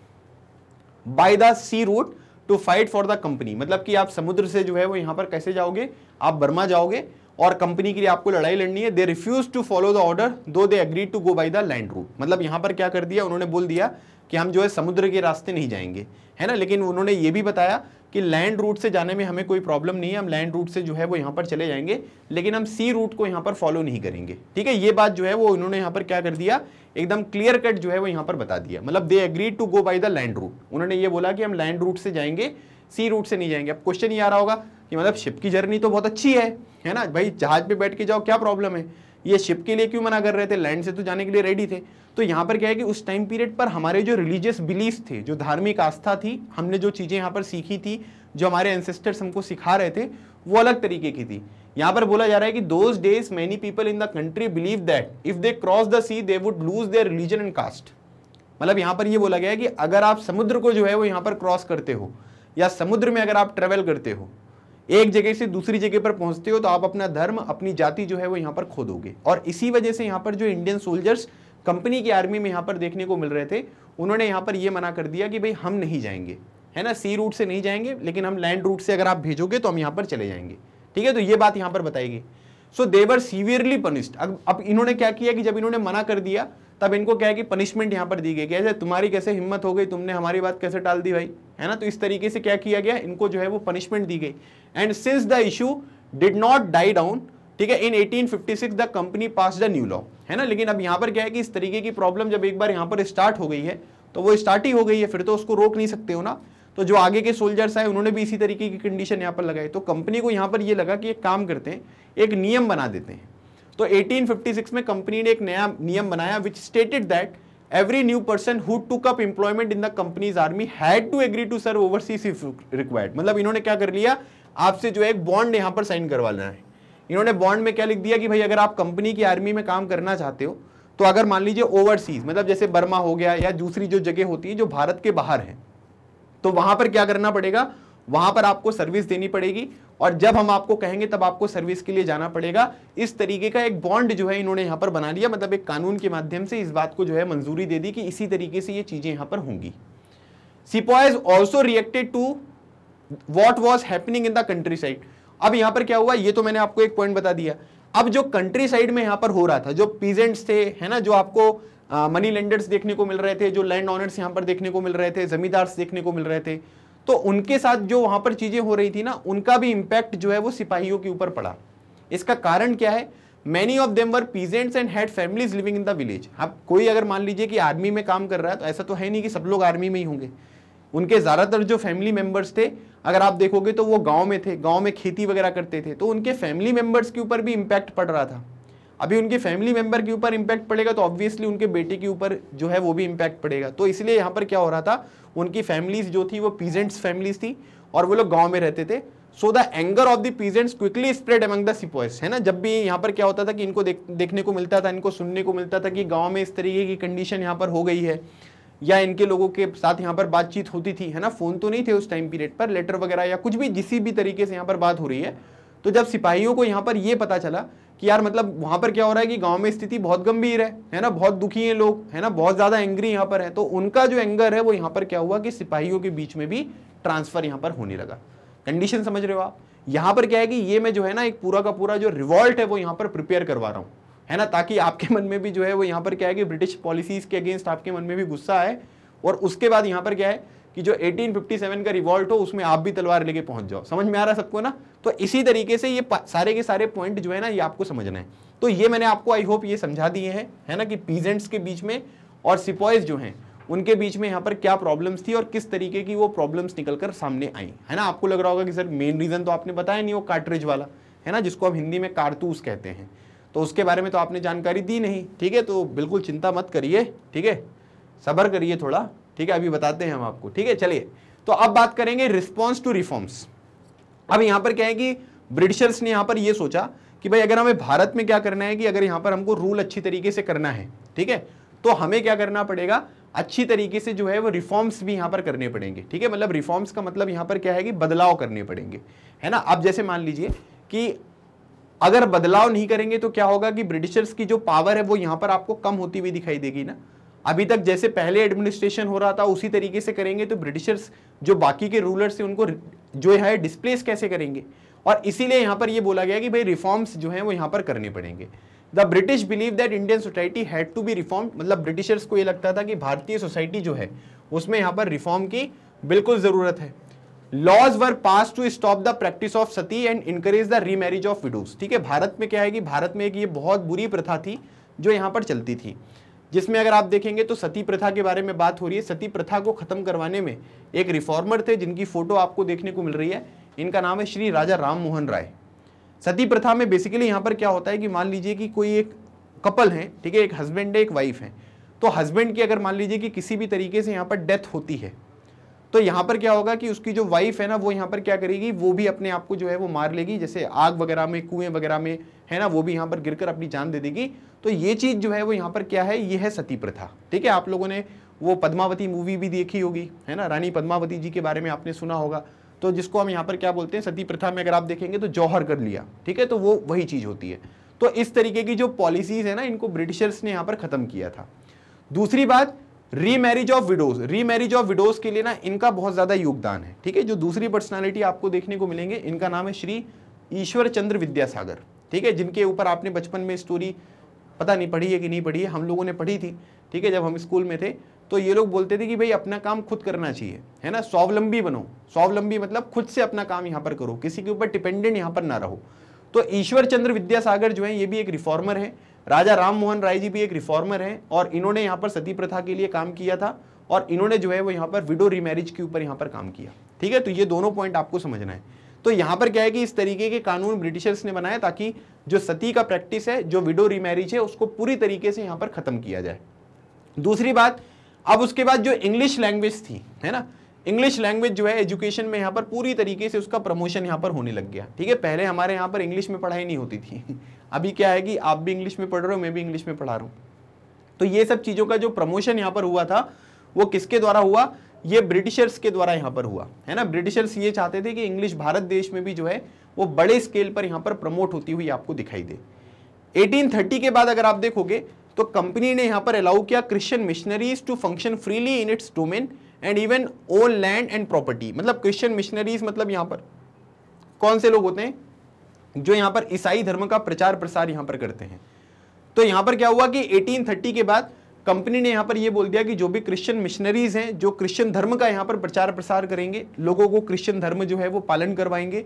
by the sea route to fight for the company, मतलब कि आप समुद्र से जो है वो यहाँ पर कैसे जाओगे, आप बर्मा जाओगे और कंपनी के लिए आपको लड़ाई लड़नी है। They refuse to follow the order though they agree to go by the land route, मतलब यहाँ पर क्या कर दिया, उन्होंने बोल दिया कि हम जो है समुद्र के रास्ते नहीं जाएंगे, है ना, लेकिन उन्होंने ये भी बताया कि लैंड रूट से जाने में हमें कोई प्रॉब्लम नहीं है, हम लैंड रूट से जो है वो यहाँ पर चले जाएंगे, लेकिन हम सी रूट को यहाँ पर फॉलो नहीं करेंगे, ठीक है। ये बात जो है वो उन्होंने यहाँ पर क्या कर दिया, एकदम क्लियर कट जो है वो यहाँ पर बता दिया, मतलब they agree to go by the land route, उन्होंने ये बोला कि हम लैंड रूट से जाएंगे, सी रूट से नहीं जाएंगे। अब क्वेश्चन ये आ रहा होगा कि मतलब शिप की जर्नी तो बहुत अच्छी है, है ना भाई, जहाज पे बैठ के जाओ, क्या प्रॉब्लम है, ये शिप के लिए क्यों मना कर रहे थे, लैंड से तो जाने के लिए रेडी थे। तो यहाँ पर क्या है कि उस टाइम पीरियड पर हमारे जो रिलीजियस बिलीफ थे, जो धार्मिक आस्था थी, हमने जो चीज़ें यहाँ पर सीखी थी, जो हमारे एंसेस्टर्स हमको सिखा रहे थे, वो अलग तरीके की थी। यहाँ पर बोला जा रहा है कि those days many people in the country believe that if they cross the sea they would lose their religion and caste, मतलब यहाँ पर ये बोला गया है कि अगर आप समुद्र को जो है वो यहाँ पर क्रॉस करते हो या समुद्र में अगर आप ट्रेवल करते हो, एक जगह से दूसरी जगह पर पहुंचते हो, तो आप अपना धर्म, अपनी जाति जो है वो यहाँ पर खो दोगे। और इसी वजह से यहाँ पर जो इंडियन सोल्जर्स कंपनी की आर्मी में यहाँ पर देखने को मिल रहे थे, उन्होंने यहाँ पर ये मना कर दिया कि भाई हम नहीं जाएंगे, है ना, सी रूट से नहीं जाएंगे, लेकिन हम लैंड रूट से अगर आप भेजोगे तो हम यहाँ पर चले जाएंगे, ठीक है। तो ये बात यहाँ पर बताएगी। So they were severely punished, अब अब इन्होंने क्या किया कि जब इन्होंने मना कर दिया तब इनको क्या है कि पनिशमेंट यहाँ पर दी गई, कैसे तुम्हारी कैसे हिम्मत हो गई, तुमने हमारी बात कैसे टाल दी भाई, है ना। तो इस तरीके से क्या किया गया, इनको जो है वो पनिशमेंट दी गई। And since the issue did not die down, ठीक है, in eighteen fifty six the company pass the new law, है ना। लेकिन अब यहाँ पर क्या है कि इस तरीके की प्रॉब्लम जब एक बार यहाँ पर स्टार्ट हो गई है तो वो स्टार्ट ही हो गई है, फिर तो उसको रोक नहीं सकते हो ना। तो जो आगे के सोल्जर्स आए उन्होंने भी इसी तरीके की कंडीशन यहाँ पर लगाई। तो कंपनी को यहाँ पर ये यह लगा कि एक काम करते हैं, एक नियम बना देते हैं। तो एटीन फिफ्टी सिक्स में कंपनी ने एक नया नियम बनाया which stated that every new person who took up employment in the companies army had to agree to serve overseas if required. मतलब इन्होंने क्या कर लिया, आपसे जो एक बॉन्ड यहाँ पर साइन करवाना है। इन्होंने बॉन्ड में क्या लिख दिया कि भाई अगर आप कंपनी की आर्मी में काम करना चाहते हो तो अगर मान लीजिए ओवरसीज, मतलब जैसे बर्मा हो गया या दूसरी जो जगह होती है जो भारत के बाहर है, तो वहां पर क्या करना पड़ेगा, वहां पर आपको सर्विस देनी पड़ेगी और जब हम आपको कहेंगे तब आपको सर्विस के लिए जाना पड़ेगा। इस तरीके का एक बॉन्ड जो है इन्होंने यहाँ पर बना लिया, मतलब एक कानून के माध्यम से इस बात को जो है मंजूरी दे दी कि इसी तरीके से ये चीजें यहाँ पर होंगी। Sipahis also reacted to what was happening in the countryside. अब यहाँ पर क्या हुआ, ये तो मैंने आपको एक पॉइंट बता दिया। अब जो कंट्री साइड में यहाँ पर हो रहा था, जो पीजेंट्स थे, है ना, जो आपको मनी लेंडर्स देखने को मिल रहे थे, जो लैंड ऑनर्स यहाँ पर देखने को मिल रहे थे, जमींदार्स देखने को मिल रहे थे, तो उनके साथ जो वहाँ पर चीज़ें हो रही थी ना, उनका भी इम्पैक्ट जो है वो सिपाहियों के ऊपर पड़ा। इसका कारण क्या है, many of them were peasants and had families living in the village. अब कोई अगर मान लीजिए कि आर्मी में काम कर रहा है तो ऐसा तो है नहीं कि सब लोग आर्मी में ही होंगे। उनके ज़्यादातर जो फैमिली मेम्बर्स थे, अगर आप देखोगे तो वो गाँव में थे, गाँव में खेती वगैरह करते थे, तो उनके फैमिली मेम्बर्स के ऊपर भी इम्पैक्ट पड़ रहा था। अभी उनके फैमिली मेम्बर के ऊपर इम्पैक्ट पड़ेगा तो ऑब्वियसली उनके बेटे के ऊपर जो है वो भी इम्पैक्ट पड़ेगा। तो इसलिए यहाँ पर क्या हो रहा था, उनकी फैमिलीज जो थी वो पीजेंट्स फैमिलीज थी और वो लोग गांव में रहते थे। So the anger of the peasants quickly spread among the sipahis, है ना। जब भी यहाँ पर क्या होता था कि इनको देख, देखने को मिलता था, इनको सुनने को मिलता था कि गाँव में इस तरीके की कंडीशन यहाँ पर हो गई है, या इनके लोगों के साथ यहाँ पर बातचीत होती थी, है ना। फ़ोन तो नहीं थे उस टाइम पीरियड पर, लेटर वगैरह या कुछ भी किसी भी तरीके से यहाँ पर बात हो रही है। तो जब सिपाहियों को यहाँ पर ये पता चला कि यार मतलब वहाँ पर क्या हो रहा है कि गांव में स्थिति बहुत गंभीर है, है ना, बहुत दुखी हैं लोग, है ना, बहुत ज़्यादा एंग्री यहाँ पर है, तो उनका जो एंगर है वो यहाँ पर क्या हुआ कि सिपाहियों के बीच में भी ट्रांसफ़र यहाँ पर होने लगा। कंडीशन समझ रहे हो आप। यहाँ पर क्या है कि ये मैं जो है ना एक पूरा का पूरा जो रिवॉल्ट है वो यहाँ पर प्रिपेयर करवा रहा हूँ, है ना, ताकि आपके मन में भी जो है वो यहाँ पर क्या है कि ब्रिटिश पॉलिसीज़ के अगेंस्ट आपके मन में भी गुस्सा आए और उसके बाद यहाँ पर क्या है कि जो एटीन फिफ्टी सेवन का रिवॉल्ट हो उसमें आप भी तलवार लेके पहुंच जाओ। समझ में आ रहा है सबको ना। तो इसी तरीके से ये सारे के सारे पॉइंट जो है ना ये आपको समझना है। तो ये मैंने आपको आई होप ये समझा दिए हैं, है ना, कि पीजेंट्स के बीच में और सिपाहीज जो हैं उनके बीच में यहाँ पर क्या प्रॉब्लम्स थी और किस तरीके की वो प्रॉब्लम्स निकल कर सामने आई, है ना। आपको लग रहा होगा कि सर मेन रीज़न तो आपने बताया नहीं, वो कार्ट्रिज वाला, है ना, जिसको हम हिंदी में कारतूस कहते हैं, तो उसके बारे में तो आपने जानकारी दी नहीं। ठीक है, तो बिल्कुल चिंता मत करिए, ठीक है, सब्र करिए थोड़ा, ठीक है, अभी बताते हैं हम आपको। ठीक है, चलिए तो अब बात करेंगे रिस्पॉन्स टू रिफॉर्म्स। अब यहाँ पर क्या है कि ब्रिटिशर्स ने यहाँ पर ये सोचा कि भाई अगर हमें भारत में क्या करना है कि अगर यहाँ पर हमको रूल अच्छी तरीके से करना है, ठीक है, तो हमें क्या करना पड़ेगा, अच्छी तरीके से जो है वो रिफॉर्म्स भी यहाँ पर करने पड़ेंगे। ठीक है, मतलब रिफॉर्म्स का मतलब यहाँ पर क्या है कि बदलाव करने पड़ेंगे, है ना। अब जैसे मान लीजिए कि अगर बदलाव नहीं करेंगे तो क्या होगा कि ब्रिटिशर्स की जो पावर है वो यहाँ पर आपको कम होती हुई दिखाई देगी ना। अभी तक जैसे पहले एडमिनिस्ट्रेशन हो रहा था उसी तरीके से करेंगे तो ब्रिटिशर्स जो बाकी के रूलर्स हैं उनको जो है डिस्प्लेस कैसे करेंगे, और इसीलिए यहाँ पर ये बोला गया कि भाई रिफॉर्म्स जो हैं वो यहाँ पर करने पड़ेंगे। The British believe that Indian society had to be reformed, मतलब ब्रिटिशर्स को ये लगता था कि भारतीय सोसाइटी जो है उसमें यहाँ पर रिफॉर्म की बिल्कुल ज़रूरत है। Laws were pass to stop the practice of sati and encourage the remarriage of widows. ठीक है, भारत में क्या है कि भारत में एक ये बहुत बुरी प्रथा थी जो यहाँ पर चलती थी, जिसमें अगर आप देखेंगे तो सती प्रथा के बारे में बात हो रही है। सती प्रथा को खत्म करवाने में एक रिफॉर्मर थे जिनकी फोटो आपको देखने को मिल रही है, इनका नाम है श्री राजा राम मोहन राय। सती प्रथा में बेसिकली यहाँ पर क्या होता है कि मान लीजिए कि कोई एक कपल है, ठीक है, एक हस्बैंड है, एक वाइफ है, तो हस्बैंड की अगर मान लीजिए कि किसी भी तरीके से यहाँ पर डेथ होती है तो यहाँ पर क्या होगा कि उसकी जो वाइफ है ना वो यहाँ पर क्या करेगी, वो भी अपने आप को जो है वो मार लेगी, जैसे आग वगैरह में, कुएं वगैरह में, है ना, वो भी यहाँ पर गिरकर अपनी जान दे देगी। तो ये चीज़ जो है वो यहाँ पर क्या है, ये है सती प्रथा। ठीक है, आप लोगों ने वो पद्मावती मूवी भी देखी होगी, है ना, रानी पद्मावती जी के बारे में आपने सुना होगा। तो जिसको हम यहाँ पर क्या बोलते हैं, सती प्रथा में अगर आप देखेंगे तो जौहर कर लिया, ठीक है, तो वो वही चीज़ होती है। तो इस तरीके की जो पॉलिसीज़ है ना इनको ब्रिटिशर्स ने यहाँ पर ख़त्म किया था। दूसरी बात, remarriage of widows. Remarriage of widows के लिए ना इनका बहुत ज़्यादा योगदान है। ठीक है, जो दूसरी पर्सनालिटी आपको देखने को मिलेंगे इनका नाम है श्री ईश्वर चंद्र विद्यासागर। ठीक है, जिनके ऊपर आपने बचपन में स्टोरी पता नहीं पढ़ी है कि नहीं पढ़ी है, हम लोगों ने पढ़ी थी, ठीक है, जब हम स्कूल में थे। तो तो ये लोग बोलते थे कि भाई अपना काम खुद करना चाहिए, है ना, स्वावलंबी बनो। स्वावलंबी मतलब खुद से अपना काम यहाँ पर करो, किसी के ऊपर डिपेंडेंट यहाँ पर ना रहो। तो ईश्वर चंद्र विद्यासागर जो है ये भी एक रिफॉर्मर है, राजा राम मोहन राय जी भी एक रिफॉर्मर हैं, और इन्होंने यहाँ पर सती प्रथा के लिए काम किया था, और इन्होंने जो है वो यहाँ पर विडो रीमैरिज के ऊपर यहाँ पर काम किया। ठीक है, तो ये दोनों पॉइंट आपको समझना है। तो यहाँ पर क्या है कि इस तरीके के कानून ब्रिटिशर्स ने बनाया ताकि जो सती का प्रैक्टिस है, जो विडो रीमैरिज है, उसको पूरी तरीके से यहाँ पर ख़त्म किया जाए। दूसरी बात, अब उसके बाद जो इंग्लिश लैंग्वेज थी, है ना, इंग्लिश लैंग्वेज जो है एजुकेशन में यहाँ पर पूरी तरीके से उसका प्रमोशन यहाँ पर होने लग गया। ठीक है, पहले हमारे यहाँ पर इंग्लिश में पढ़ाई नहीं होती थी, अभी क्या है कि आप भी इंग्लिश में पढ़ रहे हो, मैं भी इंग्लिश में पढ़ा रहा हूँ। तो ये सब चीज़ों का जो प्रमोशन यहाँ पर हुआ था वो किसके द्वारा हुआ, ये ब्रिटिशर्स के द्वारा यहाँ पर हुआ, है ना। ब्रिटिशर्स ये चाहते थे कि इंग्लिश भारत देश में भी जो है वो बड़े स्केल पर यहाँ पर प्रमोट होती हुई आपको दिखाई दे। एटीन थर्टी के बाद अगर आप देखोगे तो कंपनी ने यहाँ पर अलाउ किया Christian missionaries to function freely in its domain and even own land and property. मतलब क्रिश्चियन मिशनरीज मतलब यहाँ पर कौन से लोग होते हैं, जो यहाँ पर ईसाई धर्म का प्रचार प्रसार यहाँ पर करते हैं। तो यहाँ पर क्या हुआ कि एटीन थर्टी के बाद कंपनी ने यहाँ पर यह बोल दिया कि जो भी क्रिश्चियन मिशनरीज हैं जो क्रिश्चियन धर्म का यहाँ पर प्रचार प्रसार करेंगे, लोगों को क्रिश्चियन धर्म जो है वो पालन करवाएंगे,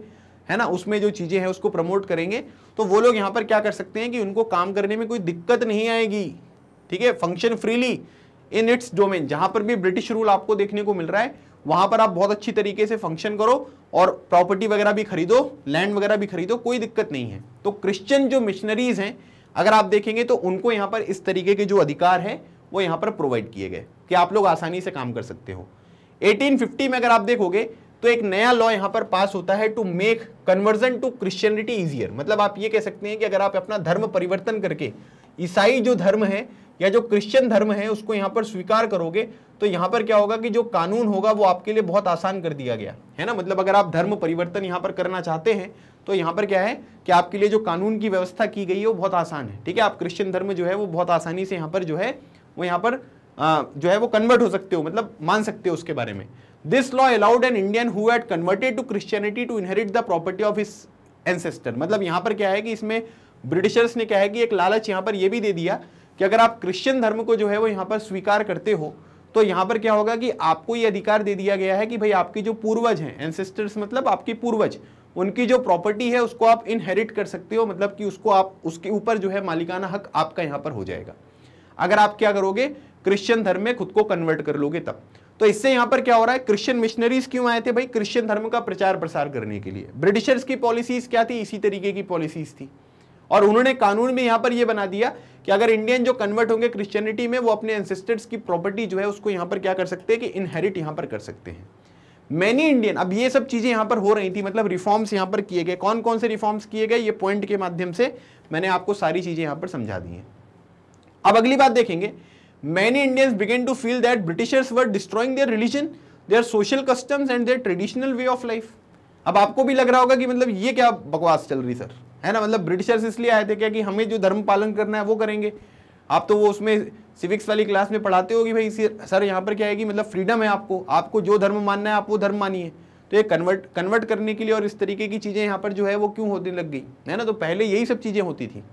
है ना, उसमें जो चीज़ें हैं उसको प्रमोट करेंगे, तो वो लोग यहाँ पर क्या कर सकते हैं कि उनको काम करने में कोई दिक्कत नहीं आएगी। ठीक है, function freely in its domain, जहाँ पर भी ब्रिटिश रूल आपको देखने को मिल रहा है वहाँ पर आप बहुत अच्छी तरीके से फंक्शन करो और प्रॉपर्टी वगैरह भी खरीदो, लैंड वगैरह भी खरीदो, कोई दिक्कत नहीं है। तो क्रिश्चियन जो मिशनरीज हैं अगर आप देखेंगे तो उनको यहाँ पर इस तरीके के जो अधिकार है वो यहाँ पर प्रोवाइड किए गए कि आप लोग आसानी से काम कर सकते हो। एटीन फिफ्टी में अगर आप देखोगे तो एक नया लॉ यहाँ पर पास होता है to make conversion to Christianity easier. मतलब आप ये कह सकते हैं कि अगर आप अपना धर्म परिवर्तन करके ईसाई जो धर्म है या जो क्रिश्चियन धर्म है उसको यहाँ पर स्वीकार करोगे तो यहाँ पर क्या होगा कि जो कानून होगा वो आपके लिए बहुत आसान कर दिया गया है ना। मतलब अगर आप धर्म परिवर्तन यहाँ पर करना चाहते हैं तो यहाँ पर क्या है कि आपके लिए जो कानून की व्यवस्था की गई है वो बहुत आसान है। ठीक है, आप क्रिश्चियन धर्म जो है वो बहुत आसानी से यहाँ पर जो है वो यहाँ पर आ, जो है वो कन्वर्ट हो सकते हो, मतलब मान सकते हो उसके बारे में। This law allowed an Indian who had converted to Christianity to inherit the property of his ancestor. मतलब यहाँ पर क्या है कि इसमें ब्रिटिशर्स ने क्या है कि एक लालच यहाँ पर यह भी दे दिया कि अगर आप क्रिश्चियन धर्म को जो है वो यहाँ पर स्वीकार करते हो तो यहाँ पर क्या होगा कि आपको ये अधिकार दे दिया गया है कि भाई आपके जो पूर्वज हैं, एंसेस्टर्स मतलब आपके पूर्वज, उनकी जो प्रॉपर्टी है उसको आप इनहेरिट कर सकते हो। मतलब कि उसको आप उसके ऊपर जो है मालिकाना हक आपका यहाँ पर हो जाएगा अगर आप क्या करोगे, क्रिश्चियन धर्म में खुद को कन्वर्ट कर लोगे तब। तो इससे यहाँ पर क्या हो रहा है, क्रिश्चियन मिशनरीज क्यों आए थे भाई, क्रिश्चियन धर्म का प्रचार प्रसार करने के लिए। ब्रिटिशर्स की पॉलिसीज क्या थी, इसी तरीके की पॉलिसीज थी, और उन्होंने कानून में यहाँ पर यह बना दिया कि अगर इंडियन जो कन्वर्ट होंगे क्रिश्चियनिटी में वो अपने एंसेस्टर्स की प्रॉपर्टी जो है उसको यहाँ पर क्या कर सकते हैं कि इनहेरिट यहाँ पर कर सकते हैं। मैनी इंडियन, अब ये सब चीज़ें यहाँ पर हो रही थी, मतलब रिफॉर्म्स यहाँ पर किए गए। कौन कौन से रिफॉर्म्स किए गए ये पॉइंट के माध्यम से मैंने आपको सारी चीज़ें यहाँ पर समझा दी हैं। अब अगली बात देखेंगे, many Indians began to feel that Britishers were destroying their religion, their social customs and their traditional way of life. अब आपको भी लग रहा होगा कि मतलब ये क्या बकवास चल रही सर, है ना। मतलब ब्रिटिशर्स इसलिए आए थे क्या कि हमें जो धर्म पालन करना है वो करेंगे। आप तो वो उसमें सिविक्स वाली क्लास में पढ़ाते हो कि भाई सर यहाँ पर क्या है कि मतलब फ्रीडम है, आपको आपको जो धर्म मानना है आप वो धर्म मानिए। तो ये कन्वर्ट कन्वर्ट करने के लिए और इस तरीके की चीज़ें यहाँ पर जो है वो क्यों होने लग गई, है ना। तो पहले यही सब चीज़ें होती थी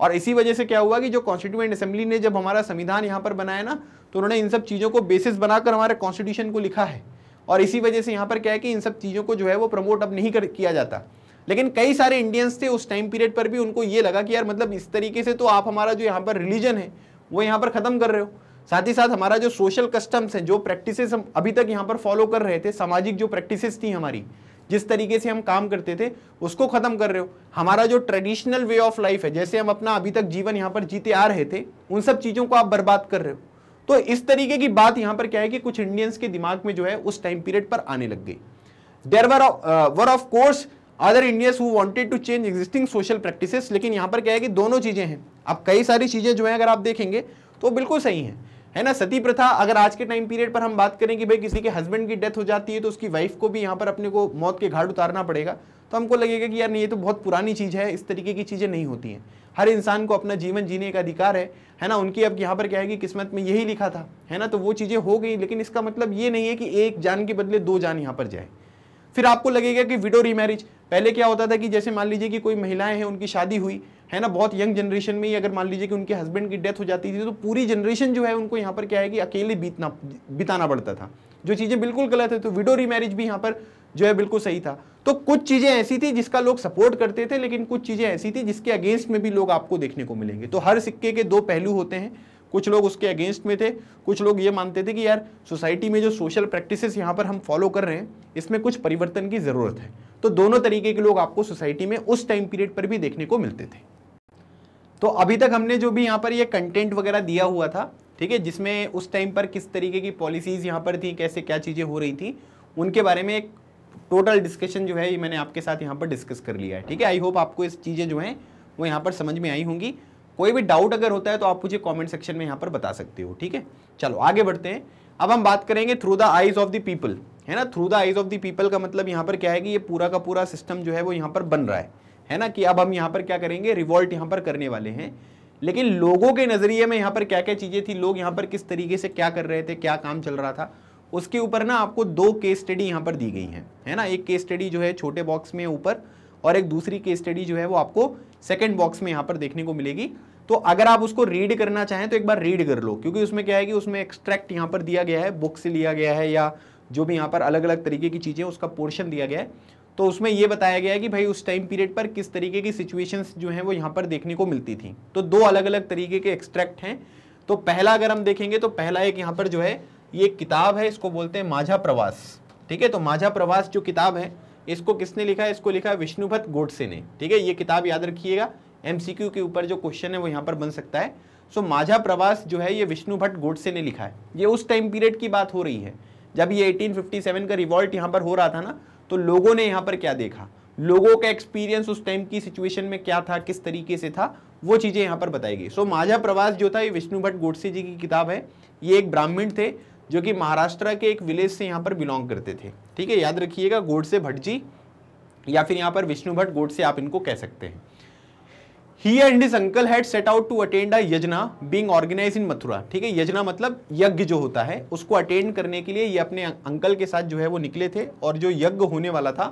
और इसी वजह से क्या हुआ कि जो कॉन्स्टिट्यूएंट असेंबली ने जब हमारा संविधान यहाँ पर बनाया ना तो उन्होंने इन सब चीज़ों को बेसिस बनाकर हमारे कॉन्स्टिट्यूशन को लिखा है, और इसी वजह से यहाँ पर क्या है कि इन सब चीज़ों को जो है वो प्रमोट अब नहीं कर किया जाता। लेकिन कई सारे इंडियंस थे उस टाइम पीरियड पर भी, उनको ये लगा कि यार मतलब इस तरीके से तो आप हमारा जो यहाँ पर रिलीजन है वो यहाँ पर ख़त्म कर रहे हो, साथ ही साथ हमारा जो सोशल कस्टम्स हैं, जो प्रैक्टिसेस हम अभी तक यहाँ पर फॉलो कर रहे थे, सामाजिक जो प्रैक्टिसेस थी हमारी, जिस तरीके से हम काम करते थे उसको ख़त्म कर रहे हो। हमारा जो ट्रेडिशनल वे ऑफ लाइफ है, जैसे हम अपना अभी तक जीवन यहाँ पर जीते आ रहे थे, उन सब चीज़ों को आप बर्बाद कर रहे हो। तो इस तरीके की बात यहाँ पर क्या है कि कुछ इंडियंस के दिमाग में जो है उस टाइम पीरियड पर आने लग गई। There were were of course other Indians who wanted to change existing social practices. लेकिन यहाँ पर क्या है कि दोनों चीज़ें हैं। अब कई सारी चीज़ें जो हैं अगर आप देखेंगे तो बिल्कुल सही हैं, है ना। सती प्रथा, अगर आज के टाइम पीरियड पर हम बात करें कि भाई किसी के हस्बैंड की डेथ हो जाती है तो उसकी वाइफ को भी यहाँ पर अपने को मौत के घाट उतारना पड़ेगा, तो हमको लगेगा कि यार नहीं, ये तो बहुत पुरानी चीज़ है, इस तरीके की चीज़ें नहीं होती हैं। हर इंसान को अपना जीवन जीने का अधिकार है, है ना। उनकी अब यहाँ पर क्या है कि किस्मत में यही लिखा था, है ना, तो वो चीज़ें हो गई। लेकिन इसका मतलब ये नहीं है कि एक जान के बदले दो जान यहाँ पर जाए। फिर आपको लगेगा कि विडो रीमैरिज, पहले क्या होता था कि जैसे मान लीजिए कि कोई महिलाएं हैं, उनकी शादी हुई है ना, बहुत यंग जनरेशन में ही अगर मान लीजिए कि उनके हस्बैंड की डेथ हो जाती थी तो पूरी जनरेशन जो है उनको यहाँ पर क्या है कि अकेले बीतना बिताना पड़ता था, जो चीज़ें बिल्कुल गलत है। तो विडो रीमैरिज भी यहाँ पर जो है बिल्कुल सही था। तो कुछ चीज़ें ऐसी थी जिसका लोग सपोर्ट करते थे, लेकिन कुछ चीज़ें ऐसी थी जिसके अगेंस्ट में भी लोग आपको देखने को मिलेंगे। तो हर सिक्के के दो पहलू होते हैं, कुछ लोग उसके अगेंस्ट में थे, कुछ लोग ये मानते थे कि यार सोसाइटी में जो सोशल प्रैक्टिसेस यहाँ पर हम फॉलो कर रहे हैं इसमें कुछ परिवर्तन की ज़रूरत है। तो दोनों तरीके के लोग आपको सोसाइटी में उस टाइम पीरियड पर भी देखने को मिलते थे। तो अभी तक हमने जो भी यहाँ पर ये कंटेंट वगैरह दिया हुआ था, ठीक है, जिसमें उस टाइम पर किस तरीके की पॉलिसीज़ यहाँ पर थी, कैसे क्या चीज़ें हो रही थी, उनके बारे में एक टोटल डिस्कशन जो है ये मैंने आपके साथ यहाँ पर डिस्कस कर लिया है। ठीक है, आई होप आपको इस चीज़ें जो हैं वो यहाँ पर समझ में आई होंगी। कोई भी डाउट अगर होता है तो आप मुझे कमेंट सेक्शन में यहाँ पर बता सकते हो। ठीक है, चलो आगे बढ़ते हैं। अब हम बात करेंगे through the eyes of the people, है ना। Through the eyes of the people का मतलब यहाँ पर क्या है कि ये पूरा का पूरा सिस्टम जो है वो यहाँ पर बन रहा है, है ना, कि अब हम यहाँ पर क्या करेंगे, रिवॉल्ट यहाँ पर करने वाले हैं। लेकिन लोगों के नज़रिए में यहाँ पर क्या क्या चीज़ें थी, लोग यहाँ पर किस तरीके से क्या कर रहे थे, क्या काम चल रहा था, उसके ऊपर ना आपको दो केस स्टडी यहाँ पर दी गई हैं, है ना। एक केस स्टडी जो है छोटे बॉक्स में ऊपर और एक दूसरी केस स्टडी जो है वो आपको सेकंड बॉक्स में यहाँ पर देखने को मिलेगी। तो अगर आप उसको रीड करना चाहें तो एक बार रीड कर लो, क्योंकि उसमें क्या है कि उसमें एक्सट्रैक्ट यहाँ पर दिया गया है, बुक से लिया गया है या जो भी यहाँ पर अलग अलग तरीके की चीज़ें उसका पोर्शन दिया गया है। तो उसमें यह बताया गया है कि भाई उस टाइम पीरियड पर किस तरीके की सिचुएशंस जो हैं वो यहाँ पर देखने को मिलती थी। तो दो अलग अलग तरीके के एक्सट्रैक्ट हैं। तो पहला अगर हम देखेंगे तो पहला एक यहाँ पर जो है ये किताब है, इसको बोलते हैं माझा प्रवास। ठीक है, तो माझा प्रवास जो किताब है इसको किसने लिखा है, इसको लिखा है विष्णु भट्ट गोडसे ने। ठीक है, ये किताब याद रखिएगा, एमसीक्यू के ऊपर जो क्वेश्चन है वो यहाँ पर बन सकता है। सो माझा प्रवास जो है ये विष्णु भट्ट गोडसे ने लिखा है। ये उस टाइम पीरियड की बात हो रही है जब ये अठारह सौ सत्तावन का रिवॉल्ट यहाँ पर हो रहा था ना, तो लोगों ने यहाँ पर क्या देखा, लोगों का एक्सपीरियंस उस टाइम की सिचुएशन में क्या था, किस तरीके से था, वो चीज़ें यहाँ पर बताई गई। सो माझा प्रवास जो था ये विष्णु भट्ट गोडसे जी की किताब है। ये एक ब्राह्मण थे जो कि महाराष्ट्र के एक विलेज से यहाँ पर बिलोंग करते थे। ठीक है, याद रखिएगा गोडसे भट्ट जी या फिर यहाँ पर विष्णु भट्ट गोडसे आप इनको कह सकते हैं। He and his uncle had set out to attend a Yojana being organized in Mathura. ठीक है, यजना मतलब यज्ञ जो होता है, उसको अटेंड करने के लिए ये अपने अंकल के साथ जो है वो निकले थे। और जो यज्ञ होने वाला था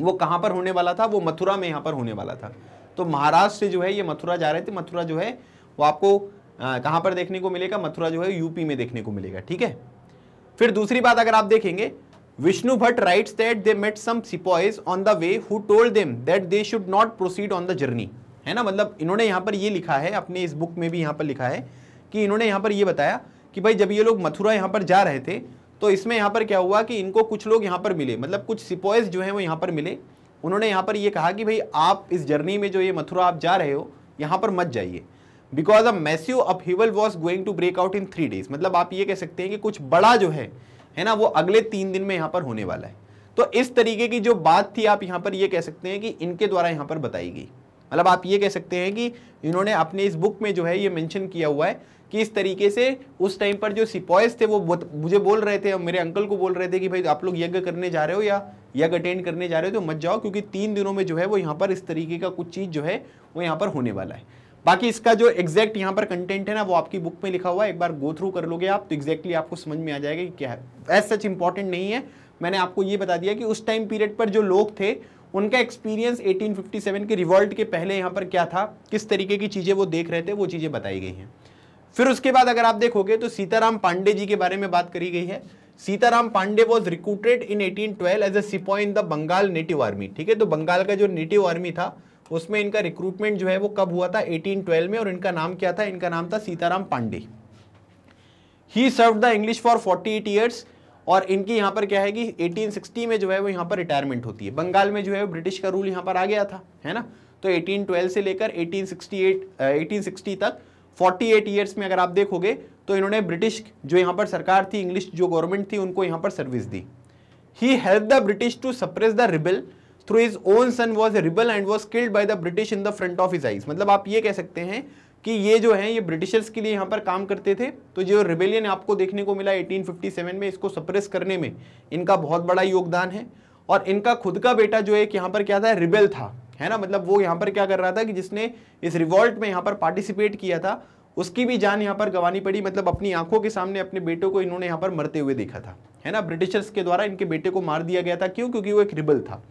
वो कहाँ पर होने वाला था, वो मथुरा में यहाँ पर होने वाला था। तो महाराष्ट्र से जो है ये मथुरा जा रहे थे। मथुरा जो है वो आपको कहाँ पर देखने को मिलेगा, मथुरा जो है यूपी में देखने को मिलेगा। ठीक है, फिर दूसरी बात अगर आप देखेंगे, Vishnu Bhatt writes that they met some sipahis on the way who told them that they should not proceed on the journey. है ना, मतलब इन्होंने यहाँ पर ये लिखा है, अपने इस बुक में भी यहाँ पर लिखा है कि इन्होंने यहाँ पर ये बताया कि भाई जब ये लोग मथुरा यहाँ पर जा रहे थे तो इसमें यहाँ पर क्या हुआ कि इनको कुछ लोग यहाँ पर मिले, मतलब कुछ सिपाहीज जो हैं वो यहाँ पर मिले। उन्होंने यहाँ पर ये कहा कि भाई आप इस जर्नी में जो ये मथुरा आप जा रहे हो यहाँ पर मत जाइए, because a massive upheaval was going to break out in three days. मतलब आप ये कह सकते हैं कि कुछ बड़ा जो है है ना वो अगले तीन दिन में यहाँ पर होने वाला है। तो इस तरीके की जो बात थी आप यहाँ पर ये कह सकते हैं कि इनके द्वारा यहाँ पर बताई गई। मतलब आप ये कह सकते हैं कि इन्होंने अपने इस बुक में जो है ये मेंशन किया हुआ है कि इस तरीके से उस टाइम पर जो सिपाहीज थे वो मुझे बोल रहे थे और मेरे अंकल को बोल रहे थे कि भाई आप लोग यज्ञ करने जा रहे हो या यज्ञ अटेंड करने जा रहे हो तो मत जाओ, क्योंकि तीन दिनों में जो है वो यहाँ पर इस तरीके का कुछ चीज़ जो है वो यहाँ पर होने वाला है। बाकी इसका जो एग्जैक्ट यहाँ पर कंटेंट है ना वो आपकी बुक में लिखा हुआ है, एक बार गो थ्रू कर लोगे आप तो एग्जैक्टली आपको समझ में आ जाएगा कि क्या है। एज सच इंपॉर्टेंट नहीं है, मैंने आपको ये बता दिया कि उस टाइम पीरियड पर जो लोग थे उनका एक्सपीरियंस अठारह सौ सत्तावन के रिवॉल्ट के पहले यहाँ पर क्या था, किस तरीके की चीज़ें वो देख रहे थे, वो चीज़ें बताई गई हैं। फिर उसके बाद अगर आप देखोगे तो सीताराम पांडे जी के बारे में बात करी गई है। Sitaram Pande was recruited in eighteen twelve as a sipahi in the Bengal native army. ठीक है, तो बंगाल का जो नेटिव आर्मी था उसमें इनका रिक्रूटमेंट जो है वो कब हुआ था, एटीन ट्वेल्व में। और इनका नाम क्या था, इनका नाम था Sitaram Pande. He serve the English for forty eight years. और इनकी यहाँ पर क्या है कि एटीन सिक्सटी में जो है वो यहाँ पर रिटायरमेंट होती है। बंगाल में जो है ब्रिटिश का रूल यहाँ पर आ गया था, है ना। तो एटीन ट्वेल्व से लेकर eighteen sixty eight eighteen sixty तक फोर्टी एट ईयर्स में अगर आप देखोगे तो इन्होंने ब्रिटिश जो यहाँ पर सरकार थी, इंग्लिश जो गवर्नमेंट थी, उनको यहाँ पर सर्विस दी। He help the British to suppress the rebel through his own son was a rebel and was killed by the British in the front of his eyes. मतलब आप ये कह सकते हैं कि ये जो है ये ब्रिटिशर्स के लिए यहाँ पर काम करते थे। तो जो रिबेलियन आपको देखने को मिला एटीन फिफ्टी सेवन में, इसको सप्रेस करने में इनका बहुत बड़ा योगदान है। और इनका खुद का बेटा जो एक यहाँ पर क्या था, रिबेल था, है ना। मतलब वो यहाँ पर क्या कर रहा था कि जिसने इस रिवॉल्ट में यहाँ पर पार्टिसिपेट किया था उसकी भी जान यहाँ पर गंवानी पड़ी। मतलब अपनी आंखों के सामने अपने बेटों को इन्होंने यहाँ पर मरते हुए देखा था, है ना। ब्रिटिशर्स के द्वारा इनके बेटे को मार दिया गया था। क्यों? क्योंकि वो एक रिबल था।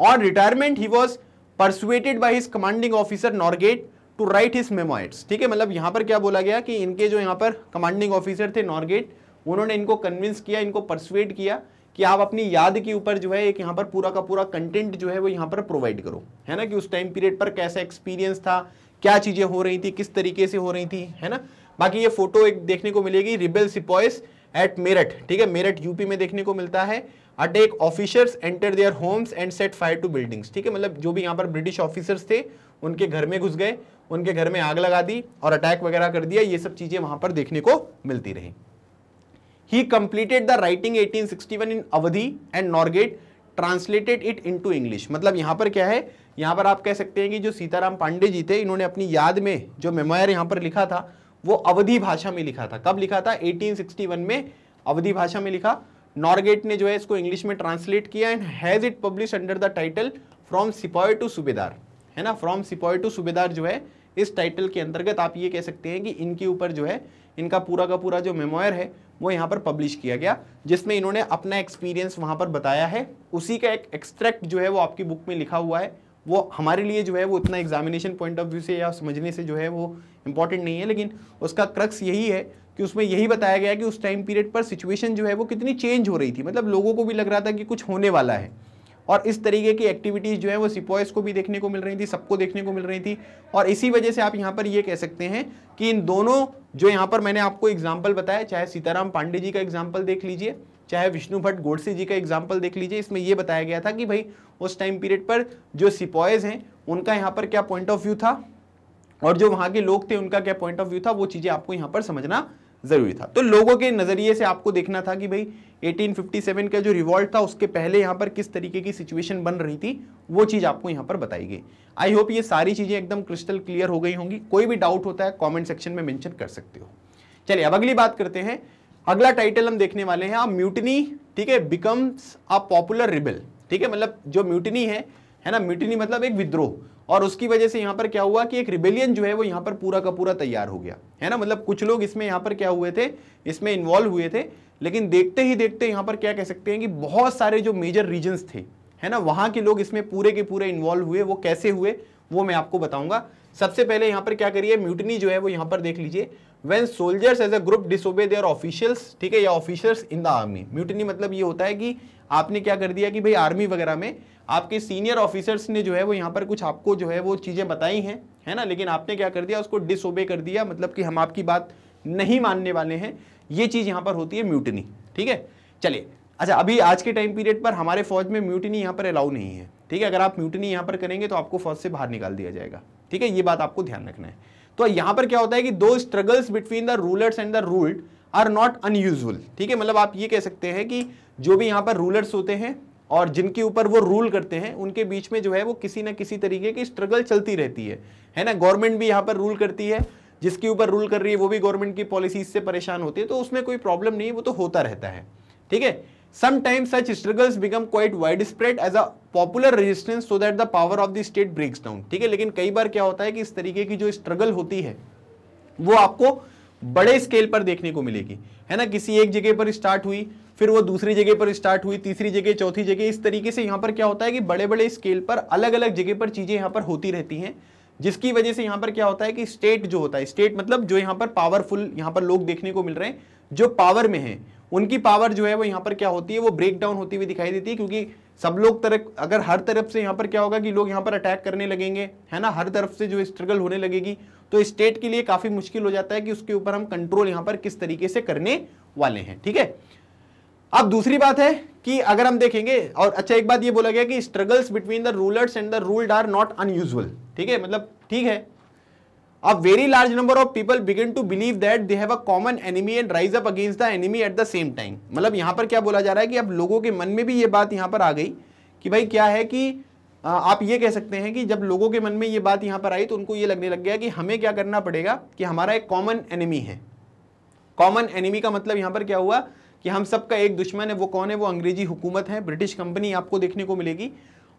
On retirement, he was persuaded by his commanding officer Norgate to write his memoirs. ठीक है, मतलब यहाँ पर क्या बोला गया कि इनके जो यहाँ पर कमांडिंग ऑफिसर थे नॉर्गेट, उन्होंने इनको कन्विंस किया, इनको परसुएट किया कि आप अपनी याद के ऊपर जो है एक यहाँ पर पूरा का पूरा कंटेंट जो है वो यहाँ पर प्रोवाइड करो, है ना, कि उस टाइम पीरियड पर कैसा एक्सपीरियंस था, क्या चीज़ें हो रही थी, किस तरीके से हो रही थी, है ना। बाकी ये फोटो एक देखने को मिलेगी, रिबेल सिपॉयस एट मेरठ, ठीक है, मेरठ यूपी में देखने को मिलता है। Attack officers enter their homes and set fire to buildings, ठीक है, मतलब जो भी यहाँ पर ब्रिटिश ऑफिसर्स थे उनके घर में घुस गए, उनके घर में आग लगा दी और अटैक वगैरह कर दिया, ये सब चीज़ें वहाँ पर देखने को मिलती रही। He completed the writing eighteen sixty one in Awadhi and Norgate translated it into English. मतलब यहाँ पर क्या है, यहाँ पर आप कह सकते हैं कि जो सीताराम पांडे जी थे, इन्होंने अपनी याद में जो मेमोयर यहाँ पर लिखा था वो अवधी भाषा में लिखा था। कब लिखा था? एटीन सिक्सटी वन में अवधी भाषा में लिखा। नॉर्गेट ने जो है इसको इंग्लिश में ट्रांसलेट किया and has it publish under the title from sipahi to subedar, है ना, फ्रॉम सिपाही टू सूबेदार जो है इस टाइटल के अंतर्गत आप ये कह सकते हैं कि इनके ऊपर जो है इनका पूरा का पूरा जो मेमोयर है वो यहाँ पर पब्लिश किया गया, जिसमें इन्होंने अपना एक्सपीरियंस वहाँ पर बताया है। उसी का एक एक्सट्रैक्ट जो है वो आपकी बुक में लिखा हुआ है, वो हमारे लिए जो है वो इतना एग्जामिनेशन पॉइंट ऑफ व्यू से या समझने से जो है वो इम्पॉर्टेंट नहीं है, लेकिन उसका क्रक्स यही है कि उसमें यही बताया गया कि उस टाइम पीरियड पर सिचुएशन जो है वो कितनी चेंज हो रही थी। मतलब लोगों को भी लग रहा था कि कुछ होने वाला है और इस तरीके की एक्टिविटीज़ जो है वो सिपॉयज़ को भी देखने को मिल रही थी, सबको देखने को मिल रही थी। और इसी वजह से आप यहाँ पर ये कह सकते हैं कि इन दोनों जो यहाँ पर मैंने आपको एग्जाम्पल बताया, चाहे सीताराम पांडे जी का एग्जाम्पल देख लीजिए, चाहे विष्णु भट्ट गोडसे जी का एग्जाम्पल देख लीजिए, इसमें यह बताया गया था कि भाई उस टाइम पीरियड पर जो सिपॉयज़ हैं उनका यहाँ पर क्या पॉइंट ऑफ व्यू था और जो वहाँ के लोग थे उनका क्या पॉइंट ऑफ व्यू था, वो चीज़ें आपको यहाँ पर समझना ज़रूरी था। तो लोगों के नज़रिए से आपको देखना था कि भाई एटीन फिफ्टी सेवन का जो रिवॉल्ट था उसके पहले यहाँ पर किस तरीके की सिचुएशन बन रही थी, वो चीज़ आपको यहाँ पर बताई गई। आई होप ये सारी चीज़ें एकदम क्रिस्टल क्लियर हो गई होंगी। कोई भी डाउट होता है कॉमेंट सेक्शन में मैंशन कर सकते हो। चलिए अब अगली बात करते हैं। अगला टाइटल हम देखने वाले हैं, आप म्यूटनी, ठीक है, बिकम्स अ पॉपुलर रिबेल, ठीक है, मतलब जो म्यूटनी है, है ना, म्यूटनी मतलब एक विद्रोह, और उसकी वजह से यहाँ पर क्या हुआ कि एक रिबेलियन जो है वो यहाँ पर पूरा का पूरा तैयार हो गया, है ना। मतलब कुछ लोग इसमें यहाँ पर क्या हुए थे, इसमें इन्वॉल्व हुए थे, लेकिन देखते ही देखते यहाँ पर क्या कह सकते हैं कि बहुत सारे जो मेजर रीजन्स थे, है ना, वहाँ के लोग इसमें पूरे के पूरे इन्वॉल्व हुए। वो कैसे हुए वो मैं आपको बताऊँगा। सबसे पहले यहाँ पर क्या करिए, म्यूटनी जो है वो यहाँ पर देख लीजिए। When soldiers as a group disobey their officials, ठीक है, या officials in the army. Mutiny मतलब ये होता है कि आपने क्या कर दिया कि भाई आर्मी वगैरह में आपके सीनियर ऑफिसर्स ने जो है वो यहाँ पर कुछ आपको जो है वो चीज़ें बताई हैं, है ना, लेकिन आपने क्या कर दिया, उसको डिसओबे कर दिया, मतलब कि हम आपकी बात नहीं मानने वाले हैं। ये चीज़ यहाँ पर होती है म्यूटनी, ठीक है। चलिए, अच्छा, अभी आज के टाइम पीरियड पर हमारे फौज में म्यूटनी यहाँ पर अलाउ नहीं है, ठीक है। अगर आप म्यूटनी यहाँ पर करेंगे तो आपको फौज से बाहर निकाल दिया जाएगा, ठीक है, ये बात आपको ध्यान रखना है। तो यहाँ पर क्या होता है कि दो struggles between the rulers and the ruled are not unusual, ठीक है। मतलब आप ये कह सकते हैं कि जो भी यहाँ पर रूलर्स होते हैं और जिनके ऊपर वो रूल करते हैं उनके बीच में जो है वो किसी ना किसी तरीके की स्ट्रगल चलती रहती है, है ना। गवर्नमेंट भी यहाँ पर रूल करती है, जिसके ऊपर रूल कर रही है वो भी गवर्नमेंट की पॉलिसीज से परेशान होती है, तो उसमें कोई प्रॉब्लम नहीं है, वो तो होता रहता है, ठीक है। Sometimes such struggles become quite widespread as a popular resistance so that the power of the state breaks down, ठीक है। लेकिन कई बार क्या होता है कि इस तरीके की जो स्ट्रगल होती है वो आपको बड़े स्केल पर देखने को मिलेगी, है ना। किसी एक जगह पर स्टार्ट हुई, फिर वो दूसरी जगह पर स्टार्ट हुई, तीसरी जगह, चौथी जगह, इस तरीके से यहाँ पर क्या होता है कि बड़े बड़े स्केल पर अलग अलग जगह पर चीज़ें यहाँ पर होती रहती हैं, जिसकी वजह से यहाँ पर क्या होता है कि स्टेट जो होता है, स्टेट मतलब जो यहाँ पर पावरफुल यहाँ पर लोग देखने को मिल रहे हैं, जो पावर में हैं, उनकी पावर जो है वो यहाँ पर क्या होती है, वो ब्रेक डाउन होती हुई दिखाई देती है। क्योंकि सब लोग तरफ, अगर हर तरफ से यहाँ पर क्या होगा कि लोग यहाँ पर अटैक करने लगेंगे, है ना, हर तरफ से जो स्ट्रगल होने लगेगी, तो स्टेट के लिए काफ़ी मुश्किल हो जाता है कि उसके ऊपर हम कंट्रोल यहाँ पर किस तरीके से करने वाले हैं, ठीक है। अब दूसरी बात है कि अगर हम देखेंगे, और अच्छा एक बात ये बोला गया कि struggles between the rulers and the ruled are not unusual, ठीक है, मतलब ठीक है। A very large number of people begin to believe that they have a common enemy and rise up against the enemy at the same time. मतलब यहाँ पर क्या बोला जा रहा है कि अब लोगों के मन में भी ये बात यहाँ पर आ गई कि भाई क्या है कि आप ये कह सकते हैं कि जब लोगों के मन में ये बात यहाँ पर आई तो उनको ये लगने लग गया कि हमें क्या करना पड़ेगा कि हमारा एक कॉमन एनिमी है। कॉमन एनिमी का मतलब यहाँ पर क्या हुआ कि हम सबका एक दुश्मन है। वो कौन है? वो अंग्रेजी हुकूमत है, ब्रिटिश कंपनी आपको देखने को मिलेगी।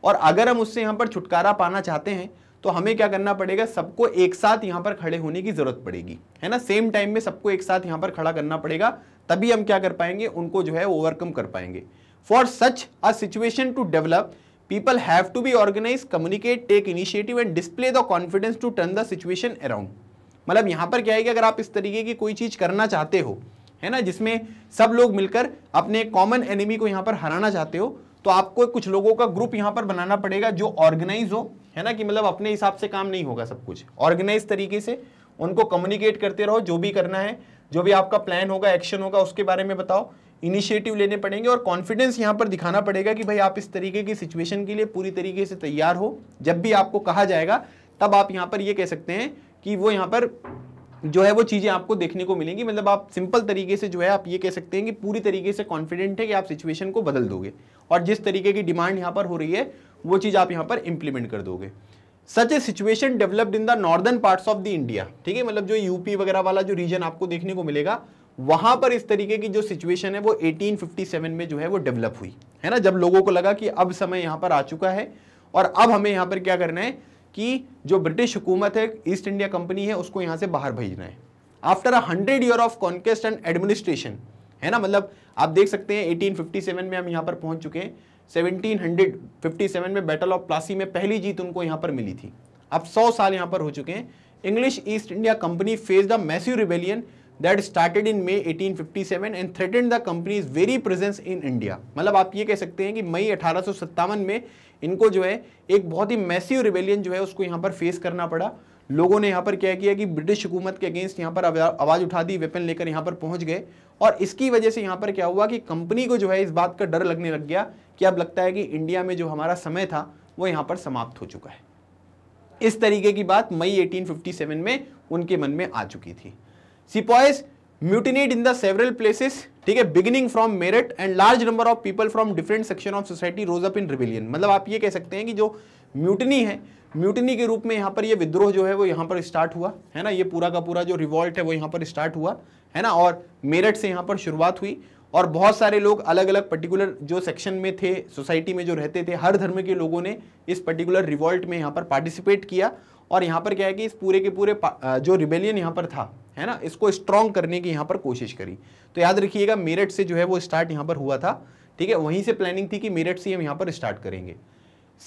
और अगर हम उससे यहाँ पर छुटकारा पाना चाहते हैं तो हमें क्या करना पड़ेगा, सबको एक साथ यहाँ पर खड़े होने की जरूरत पड़ेगी, है ना। सेम टाइम में सबको एक साथ यहाँ पर खड़ा करना पड़ेगा, तभी हम क्या कर पाएंगे, उनको जो है ओवरकम कर पाएंगे। For such a situation to develop People have to be organized, communicate, take initiative and display the confidence to turn the situation around. मतलब यहाँ पर क्या है कि अगर आप इस तरीके की कोई चीज़ करना चाहते हो, है ना, जिसमें सब लोग मिलकर अपने कॉमन एनिमी को यहाँ पर हराना चाहते हो, तो आपको कुछ लोगों का ग्रुप यहाँ पर बनाना पड़ेगा जो ऑर्गेनाइज हो, है ना, कि मतलब अपने हिसाब से काम नहीं होगा सब कुछ, ऑर्गेनाइज तरीके से उनको कम्युनिकेट करते रहो, जो भी करना है, जो भी आपका प्लान होगा, एक्शन होगा, उसके बारे में बताओ, इनिशिएटिव लेने पड़ेंगे और कॉन्फिडेंस यहाँ पर दिखाना पड़ेगा कि भाई आप इस तरीके की सिचुएशन के लिए पूरी तरीके से तैयार हो। जब भी आपको कहा जाएगा तब आप यहाँ पर ये कह सकते हैं कि वो यहाँ पर जो है वो चीज़ें आपको देखने को मिलेंगी। मतलब आप सिंपल तरीके से जो है आप ये कह सकते हैं कि पूरी तरीके से कॉन्फिडेंट है कि आप सिचुएशन को बदल दोगे और जिस तरीके की डिमांड यहाँ पर हो रही है वो चीज़ आप यहाँ पर इम्प्लीमेंट कर दोगे। Such a situation developed in the northern parts of the India, ठीक है, मतलब जो यूपी वगैरह वाला जो रीजन आपको देखने को मिलेगा वहाँ पर इस तरीके की जो सिचुएशन है वो अठारह सौ सत्तावन में जो है वो डेवलप हुई, है ना, जब लोगों को लगा कि अब समय यहाँ पर आ चुका है और अब हमें यहाँ पर क्या करना है कि जो ब्रिटिश हुकूमत है, ईस्ट इंडिया कंपनी है, उसको यहाँ से बाहर भेजना है। After a hundred year of conquest and administration, है ना, मतलब आप देख सकते हैं अठारह सौ सत्तावन में हम यहाँ पर पहुँच चुके हैं। सेवनटीन फिफ्टी सेवन में बैटल ऑफ प्लासी में पहली जीत उनको यहाँ पर मिली थी। अब सौ साल यहाँ पर हो चुके हैं। English East India Company faced a massive rebellion That started in May eighteen fifty-seven and threatened the company's very presence in India. मतलब आप ये कह सकते हैं कि मई अठारह सौ सत्तावन में इनको जो है एक बहुत ही मैसिव रिबेलियन जो है उसको यहाँ पर फेस करना पड़ा। लोगों ने यहाँ पर क्या किया कि ब्रिटिश हुकूमत के अगेंस्ट यहाँ पर आवाज़ उठा दी, वेपन लेकर यहाँ पर पहुँच गए और इसकी वजह से यहाँ पर क्या हुआ कि कंपनी को जो है इस बात का डर लगने लग गया कि अब लगता है कि इंडिया में जो हमारा समय था वो यहाँ पर समाप्त हो चुका है। इस तरीके की बात मई अठारह सौ सत्तावन में उनके मन में आ चुकी थी। Sepoys mutinied in the several places, ठीक है, beginning from Meerut and large number of people from different section of society rose up in rebellion. मतलब आप ये कह सकते हैं कि जो mutiny है, mutiny के रूप में यहाँ पर ये विद्रोह जो है वो यहाँ पर स्टार्ट हुआ, है ना, ये पूरा का पूरा जो रिवॉल्ट है वो यहाँ पर स्टार्ट हुआ, है ना, और मेरठ से यहाँ पर शुरुआत हुई और बहुत सारे लोग अलग अलग पर्टिकुलर जो सेक्शन में थे, सोसाइटी में जो रहते थे, हर धर्म के लोगों ने इस पर्टिकुलर रिवॉल्ट में यहाँ पर पार्टिसिपेट किया और यहाँ पर क्या है कि इस पूरे के पूरे जो रिबेलियन यहाँ पर था, है ना, इसको स्ट्रॉन्ग करने की यहाँ पर कोशिश करी। तो याद रखिएगा मेरठ से जो है वो स्टार्ट यहाँ पर हुआ था, ठीक है, वहीं से प्लानिंग थी कि मेरठ से हम यहाँ पर स्टार्ट करेंगे।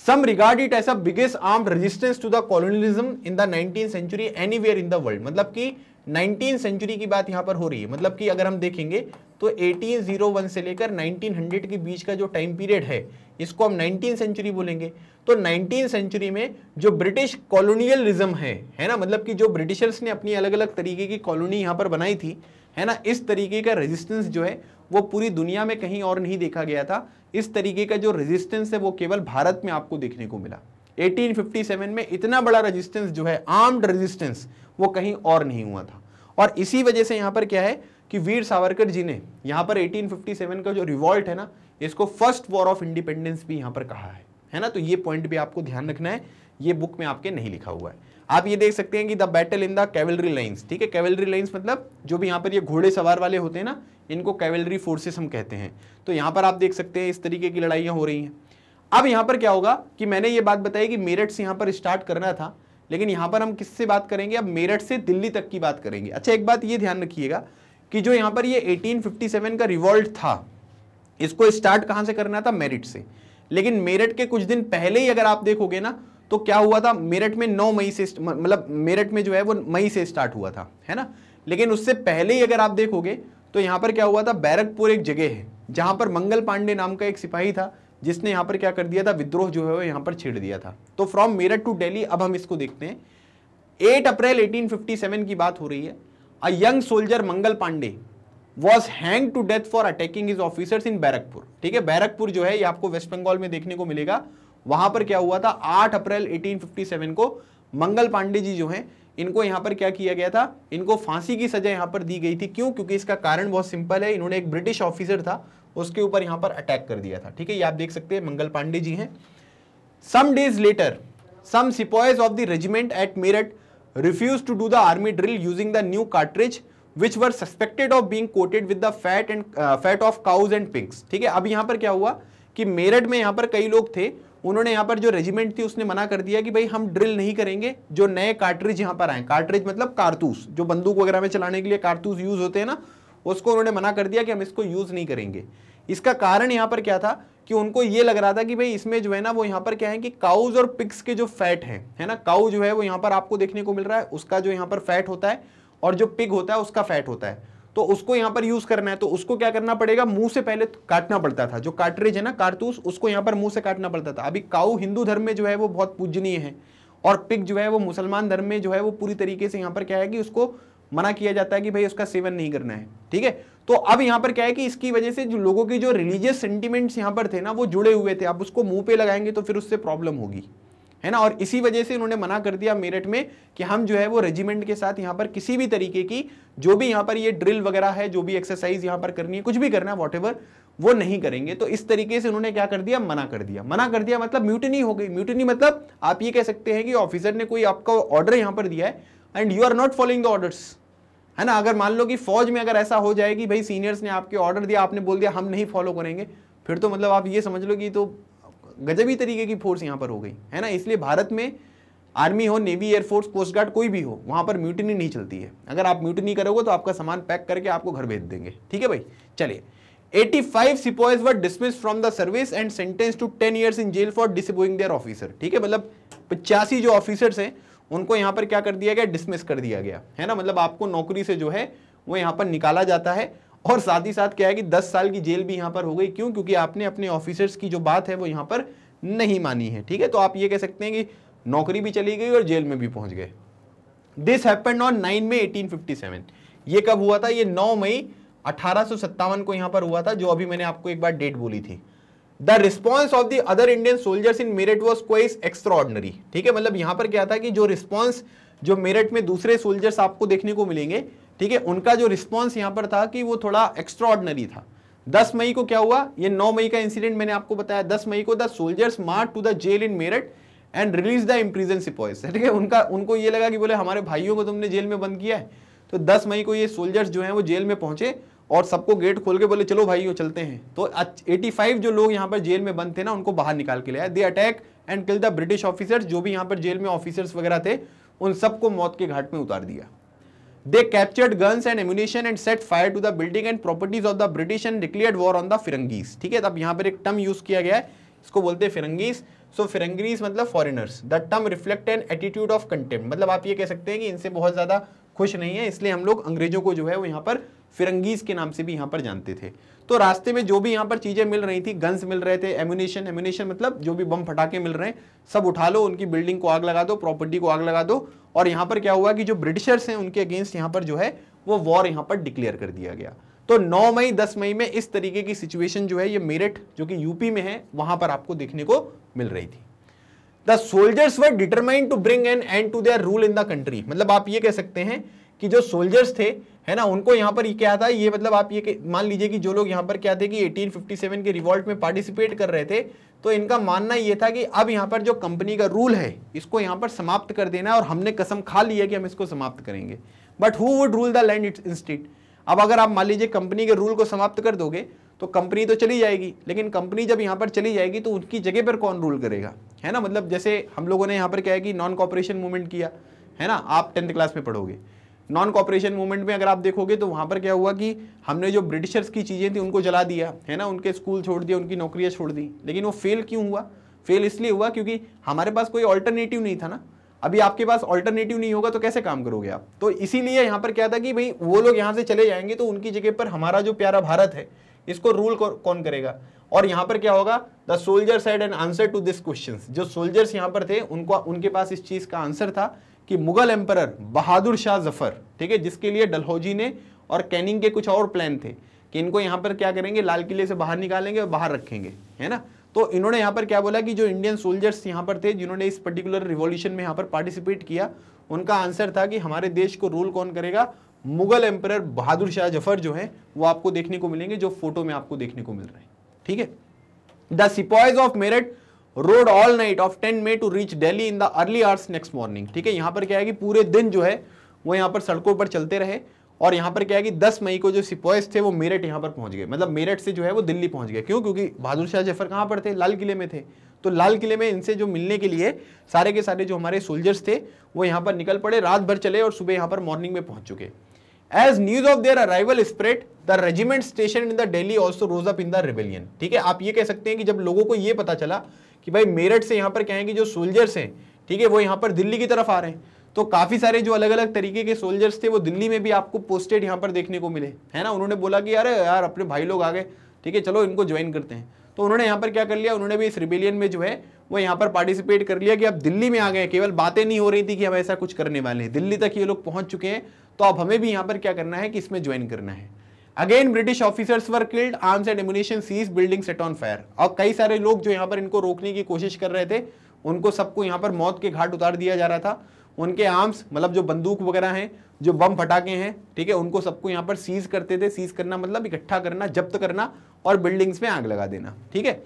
Some regard it as a biggest armed resistance to the colonialism in the nineteen century anywhere in the world. मतलब कि नाइनटीन सेंचुरी की बात यहाँ पर हो रही है, मतलब कि अगर हम देखेंगे तो अठारह सौ एक से लेकर उन्नीस सौ के बीच का जो टाइम पीरियड है इसको हम नाइनटीन सेंचुरी बोलेंगे। तो नाइनटीन सेंचुरी में जो ब्रिटिश कॉलोनियलिज्म है, है ना, मतलब कि जो ब्रिटिशर्स ने अपनी अलग अलग तरीके की कॉलोनी यहाँ पर बनाई थी, है ना, इस तरीके का रेजिस्टेंस जो है वो पूरी दुनिया में कहीं और नहीं देखा गया था। इस तरीके का जो रेजिस्टेंस है वो केवल भारत में आपको देखने को मिला। अठारह सौ सत्तावन में इतना बड़ा रेजिस्टेंस जो है, आर्म्ड रेजिस्टेंस, वो कहीं और नहीं हुआ था और इसी वजह से यहाँ पर क्या है कि वीर सावरकर जी ने यहाँ पर अठारह सौ सत्तावन का जो रिवॉल्ट है ना, इसको फर्स्ट वॉर ऑफ इंडिपेंडेंस भी यहाँ पर कहा है, है ना। तो ये पॉइंट भी आपको ध्यान रखना है, ये बुक में आपके नहीं लिखा हुआ है। आप ये देख सकते हैं कि the battle in the cavalry lines, ठीक है, कैवलरी लाइन्स मतलब जो भी यहाँ पर ये घोड़े सवार वाले होते हैं ना, इनको कैवलरी फोर्सेस हम कहते हैं। तो यहाँ पर आप देख सकते हैं इस तरीके की लड़ाइयाँ हो रही हैं। अब यहाँ पर क्या होगा कि मैंने ये बात बताई कि मेरठ से यहाँ पर स्टार्ट करना था, लेकिन यहाँ पर हम किससे बात करेंगे, अब मेरठ से दिल्ली तक की बात करेंगे। अच्छा, एक बात ये ध्यान रखिएगा कि जो यहाँ पर ये अठारह सौ सत्तावन का रिवॉल्ट था, इसको स्टार्ट कहाँ से करना था, मेरठ से, लेकिन मेरठ के कुछ दिन पहले ही अगर आप देखोगे ना तो क्या हुआ था, मेरठ में नौ मई से, मतलब मेरठ में जो है वो मई से स्टार्ट हुआ था, है ना, लेकिन उससे पहले ही अगर आप देखोगे तो यहाँ पर क्या हुआ था, बैरकपुर एक जगह है जहाँ पर मंगल पांडे नाम का एक सिपाही था जिसने यहाँ पर क्या कर दिया था, विद्रोह जो है वो यहाँ पर छेड़ दिया था। तो फ्रॉम मेरठ टू दिल्ली अब हम इसको देखते हैं। आठ अप्रैल अठारह सौ सत्तावन की बात हो रही है। A young soldier मंगल पांडे was hang to death for attacking his officers in Barrackpore, ठीक है, बैरकपुर जो है ये आपको वेस्ट बंगाल में देखने को मिलेगा। वहाँ पर क्या हुआ था, आठ अप्रैल अठारह सौ सत्तावन को मंगल पांडे जी जो हैं इनको यहाँ पर क्या किया गया था, इनको फांसी की सजा यहाँ पर दी गई थी। क्यों? क्योंकि इसका कारण बहुत सिंपल है, इन्होंने एक ब्रिटिश ऑफिसर था उसके ऊपर यहाँ पर अटैक कर दिया था, ठीक है, ये आप देख सकते हैं मंगल पांडे जी हैं। Some days later some sepoys of the regiment at Meerut refuse to do the army drill using the new cartridge which were suspected of being coated with the fat and fat of cows and pigs, ठीक है। अब यहाँ पर क्या हुआ कि मेरठ में यहाँ पर कई लोग थे, उन्होंने यहाँ पर जो रेजिमेंट थी उसने मना कर दिया कि भाई हम ड्रिल नहीं करेंगे, जो नए कार्ट्रिज यहाँ पर आए, कार्ट्रिज मतलब कारतूस, जो बंदूक वगैरह में चलाने के लिए कारतूस यूज होते हैं ना, उसको उन्होंने मना कर दिया कि हम इसको यूज नहीं करेंगे। इसका कारण यहाँ पर क्या था कि उनको ये लग रहा था कि भाई इसमें जो है ना वो यहाँ पर क्या है कि काउज और पिग्स के जो फैट हैं है ना, काउ जो है वो यहाँ पर आपको देखने को मिल रहा है, उसका जो यहाँ पर फैट होता है और जो पिग होता है उसका फैट होता है, तो उसको यहाँ पर यूज करना है। तो उसको क्या करना पड़ेगा, मुंह से पहले काटना पड़ता था, जो कार्ट्रिज है ना कारतूस उसको यहाँ पर मुंह से काटना पड़ता था। अभी काऊ हिंदू धर्म में जो है वो बहुत पूजनीय है और पिग जो है वो मुसलमान धर्म में जो है वो पूरी तरीके से यहाँ पर क्या है कि उसको मना किया जाता है कि भाई उसका सेवन नहीं करना है, ठीक है। तो अब यहाँ पर क्या है कि इसकी वजह से जो लोगों की जो रिलीजियस सेंटिमेंट्स यहाँ पर थे ना वो जुड़े हुए थे, आप उसको मुंह पे लगाएंगे तो फिर उससे प्रॉब्लम होगी है ना, और इसी वजह से उन्होंने मना कर दिया मेरठ में कि हम जो है वो रेजिमेंट के साथ यहाँ पर किसी भी तरीके की जो भी यहाँ पर ये ड्रिल वगैरह है, जो भी एक्सरसाइज यहाँ पर करनी है, कुछ भी करना है वॉटेवर, वो नहीं करेंगे। तो इस तरीके से उन्होंने क्या कर दिया, मना कर दिया। मना कर दिया मतलब म्यूटिनी हो गई। म्यूटिनी मतलब आप ये कह सकते हैं कि ऑफिसर ने कोई आपका ऑर्डर यहाँ पर दिया है and you are not following the orders, है ना। अगर मान लो कि फौज में अगर ऐसा हो जाए कि भाई सीनियर्स ने आपके ऑर्डर दिया, आपने बोल दिया हम नहीं फॉलो करेंगे, फिर तो मतलब आप ये समझ लो कि तो गजबी तरीके की फोर्स यहाँ पर हो गई है ना। इसलिए भारत में आर्मी हो, नेवी, एयरफोर्स, कोस्ट गार्ड, कोई भी हो, वहाँ पर म्यूटिनी नहीं चलती है। अगर आप म्यूटिनी करोगे तो आपका सामान पैक करके आपको घर भेज देंगे, ठीक है भाई। चलिए, पचासी sipahis were dismissed from the service and sentence to ten years in jail for disobeying their officer, ठीक है। मतलब पचासी जो ऑफिसर्स हैं उनको यहाँ पर क्या कर दिया गया, डिसमिस कर दिया गया है ना। मतलब आपको नौकरी से जो है वो यहाँ पर निकाला जाता है और साथ ही साथ क्या है कि दस साल की जेल भी यहाँ पर हो गई। क्यों? क्योंकि आपने अपने ऑफिसर्स की जो बात है वो यहाँ पर नहीं मानी है, ठीक है। तो आप ये कह सकते हैं कि नौकरी भी चली गई और जेल में भी पहुँच गए। This happened on nine May eighteen fifty seven. ये कब हुआ था? ये नौ मई अठारह सौ सत्तावन को यहाँ पर हुआ था, जो अभी मैंने आपको एक बार डेट बोली थी। The response of the other Indian soldiers in Meerut was quite extraordinary, ठीक है। मतलब यहाँ पर क्या था कि जो रिस्पॉन्स जो मेरठ में दूसरे सोल्जर्स आपको देखने को मिलेंगे, ठीक है, उनका जो रिस्पॉन्स यहाँ पर था कि वो थोड़ा एक्स्ट्राऑर्डिनरी था। दस मई को क्या हुआ? ये नौ मई का इंसिडेंट मैंने आपको बताया। दस मई को the soldiers march to the jail in Meerut and release the imprison sipahis, ठीक है। उनका उनको ये लगा कि बोले हमारे भाइयों को तुमने जेल में बंद किया है, तो दस मई को ये सोल्जर्स जो हैं वो जेल में पहुंचे और सबको गेट खोल के बोले चलो भाई वो चलते हैं। तो पचासी जो लोग यहाँ पर जेल में बंद थे ना उनको बाहर निकाल के ले आए। They attack and kill the British officers, जो भी यहाँ पर जेल में ऑफिसर्स वगैरह थे उन सबको मौत के घाट में उतार दिया। They captured guns and ammunition and set fire to the building and properties of the British and declared war on the firangis, ठीक है। तब यहाँ पर एक टर्म यूज किया गया है, इसको बोलते हैं फिरंगीज। सो फिरंगीज मतलब foreigners. The term reflect an attitude of contempt, मतलब आप ये कह सकते हैं कि इनसे बहुत ज्यादा खुश नहीं है, इसलिए हम लोग अंग्रेजों को जो है वो यहाँ पर फिरंगीज के नाम से भी यहाँ पर जानते थे। तो रास्ते में जो भी यहाँ पर चीज़ें मिल रही थी, गन्स मिल रहे थे, एम्यूनिशन एम्यूनिशन मतलब जो भी बम फटाके मिल रहे हैं सब उठा लो, उनकी बिल्डिंग को आग लगा दो, प्रॉपर्टी को आग लगा दो। और यहाँ पर क्या हुआ कि जो ब्रिटिशर्स हैं उनके अगेंस्ट यहाँ पर जो है वो वॉर यहाँ पर डिक्लेयर कर दिया गया। तो नौ मई दस मई में इस तरीके की सिचुएशन जो है ये मेरठ जो कि यूपी में है वहाँ पर आपको देखने को मिल रही थी। The soldiers were determined to bring an end to their rule in the country, मतलब आप ये कह सकते हैं कि जो सोल्जर्स थे है ना उनको यहाँ पर ये क्या था, ये मतलब आप ये मान लीजिए कि जो लोग यहाँ पर क्या थे कि एटीन फिफ्टी सेवन के रिवॉल्ट में पार्टिसिपेट कर रहे थे, तो इनका मानना ये था कि अब यहाँ पर जो कंपनी का रूल है इसको यहाँ पर समाप्त कर देना है और हमने कसम खा ली है कि हम इसको समाप्त करेंगे। But who would rule the land its instead, अब अगर आप मान लीजिए कंपनी के रूल को समाप्त कर दोगे तो कंपनी तो चली जाएगी, लेकिन कंपनी जब यहाँ पर चली जाएगी तो उनकी जगह पर कौन रूल करेगा, है ना। मतलब जैसे हम लोगों ने यहाँ पर क्या है कि नॉन कॉपरेशन मूवमेंट किया है ना, आप टेंथ क्लास में पढ़ोगे। नॉन कॉपरेशन मूवमेंट में अगर आप देखोगे तो वहाँ पर क्या हुआ कि हमने जो ब्रिटिशर्स की चीज़ें थी उनको जला दिया है ना, उनके स्कूल छोड़ दिए, उनकी नौकरियाँ छोड़ दी। लेकिन वो फेल क्यों हुआ? फेल इसलिए हुआ क्योंकि हमारे पास कोई ऑल्टरनेटिव नहीं था ना। अभी आपके पास ऑल्टरनेटिव नहीं होगा तो कैसे काम करोगे आप? तो इसीलिए यहाँ पर क्या था कि भाई वो लोग यहाँ से चले जाएंगे तो उनकी जगह पर हमारा जो प्यारा भारत है इसको रूल कौन करेगा। और यहाँ पर क्या होगा, the soldiers had an answer to this question, जो सोल्जर्स यहाँ पर थे उनको उनके पास इस चीज़ का आंसर था कि मुगल एम्परर बहादुर शाह जफर, ठीक है, जिसके लिए डलहौजी ने और कैनिंग के कुछ और प्लान थे कि इनको यहाँ पर क्या करेंगे, लाल किले से बाहर निकालेंगे और बाहर रखेंगे, है ना। तो इन्होंने यहाँ पर क्या बोला कि जो इंडियन सोल्जर्स यहाँ पर थे जिन्होंने इस पर्टिकुलर रिवॉल्यूशन में यहाँ पर पार्टिसिपेट किया, उनका आंसर था कि हमारे देश को रूल कौन करेगा, मुगल एम्परर बहादुर शाह जफर जो है वो आपको देखने को मिलेंगे, जो फोटो में आपको देखने को मिल रहे हैं, ठीक है। The sipahis of Meerut rode all night of ten May to reach Delhi in the early hours next morning, ठीक है। यहाँ पर क्या है कि पूरे दिन जो है वो यहाँ पर सड़कों पर चलते रहे और यहाँ पर क्या है कि दस मई को जो सिपाहीज थे वो मेरठ यहाँ पर पहुँच गए, मतलब मेरठ से जो है वो दिल्ली पहुँच गए। क्यों? क्योंकि बहादुर शाह जफर कहाँ पर थे, लाल किले में थे। तो लाल किले में इनसे जो मिलने के लिए सारे के सारे जो हमारे सोल्जर्स थे वो यहाँ पर निकल पड़े, रात भर चले और सुबह यहाँ पर मॉर्निंग में पहुँच चुके। As news of their arrival spread, the regiment stationed in the Delhi also rose up in the rebellion. ठीक है, आप ये कह सकते हैं कि जब लोगों को ये पता चला कि भाई मेरठ से यहाँ पर कहेंगे जो सोल्जर्स हैं, ठीक है, वो यहाँ पर दिल्ली की तरफ आ रहे हैं, तो काफी सारे जो अलग अलग तरीके के सोल्जर्स थे वो दिल्ली में भी आपको पोस्टेड यहाँ पर देखने को मिले, है ना। उन्होंने बोला कि यार यार अपने भाई लोग आ गए, ठीक है, चलो इनको ज्वाइन करते हैं। तो उन्होंने यहाँ पर क्या कर लिया, उन्होंने भी इस रिबेलियन में जो है वो यहाँ पर पार्टिसिपेट कर लिया कि अब दिल्ली में आ गए। केवल बातें नहीं हो रही थी कि हम ऐसा कुछ करने वाले हैं, दिल्ली तक ये लोग पहुँच चुके हैं, तो अब हमें भी यहाँ पर क्या करना है कि इसमें ज्वाइन करना है। Again British officers were killed, arms and ammunition seize, building set on fire. और कई सारे लोग जो यहाँ पर इनको रोकने की कोशिश कर रहे थे उनको सबको यहाँ पर मौत के घाट उतार दिया जा रहा था। उनके आर्म्स मतलब जो बंदूक वगैरह हैं, जो बम फटाके हैं, ठीक है, उनको सबको यहाँ पर सीज करते थे। सीज करना मतलब इकट्ठा करना, जब्त करना और बिल्डिंग्स में आग लगा देना, ठीक है।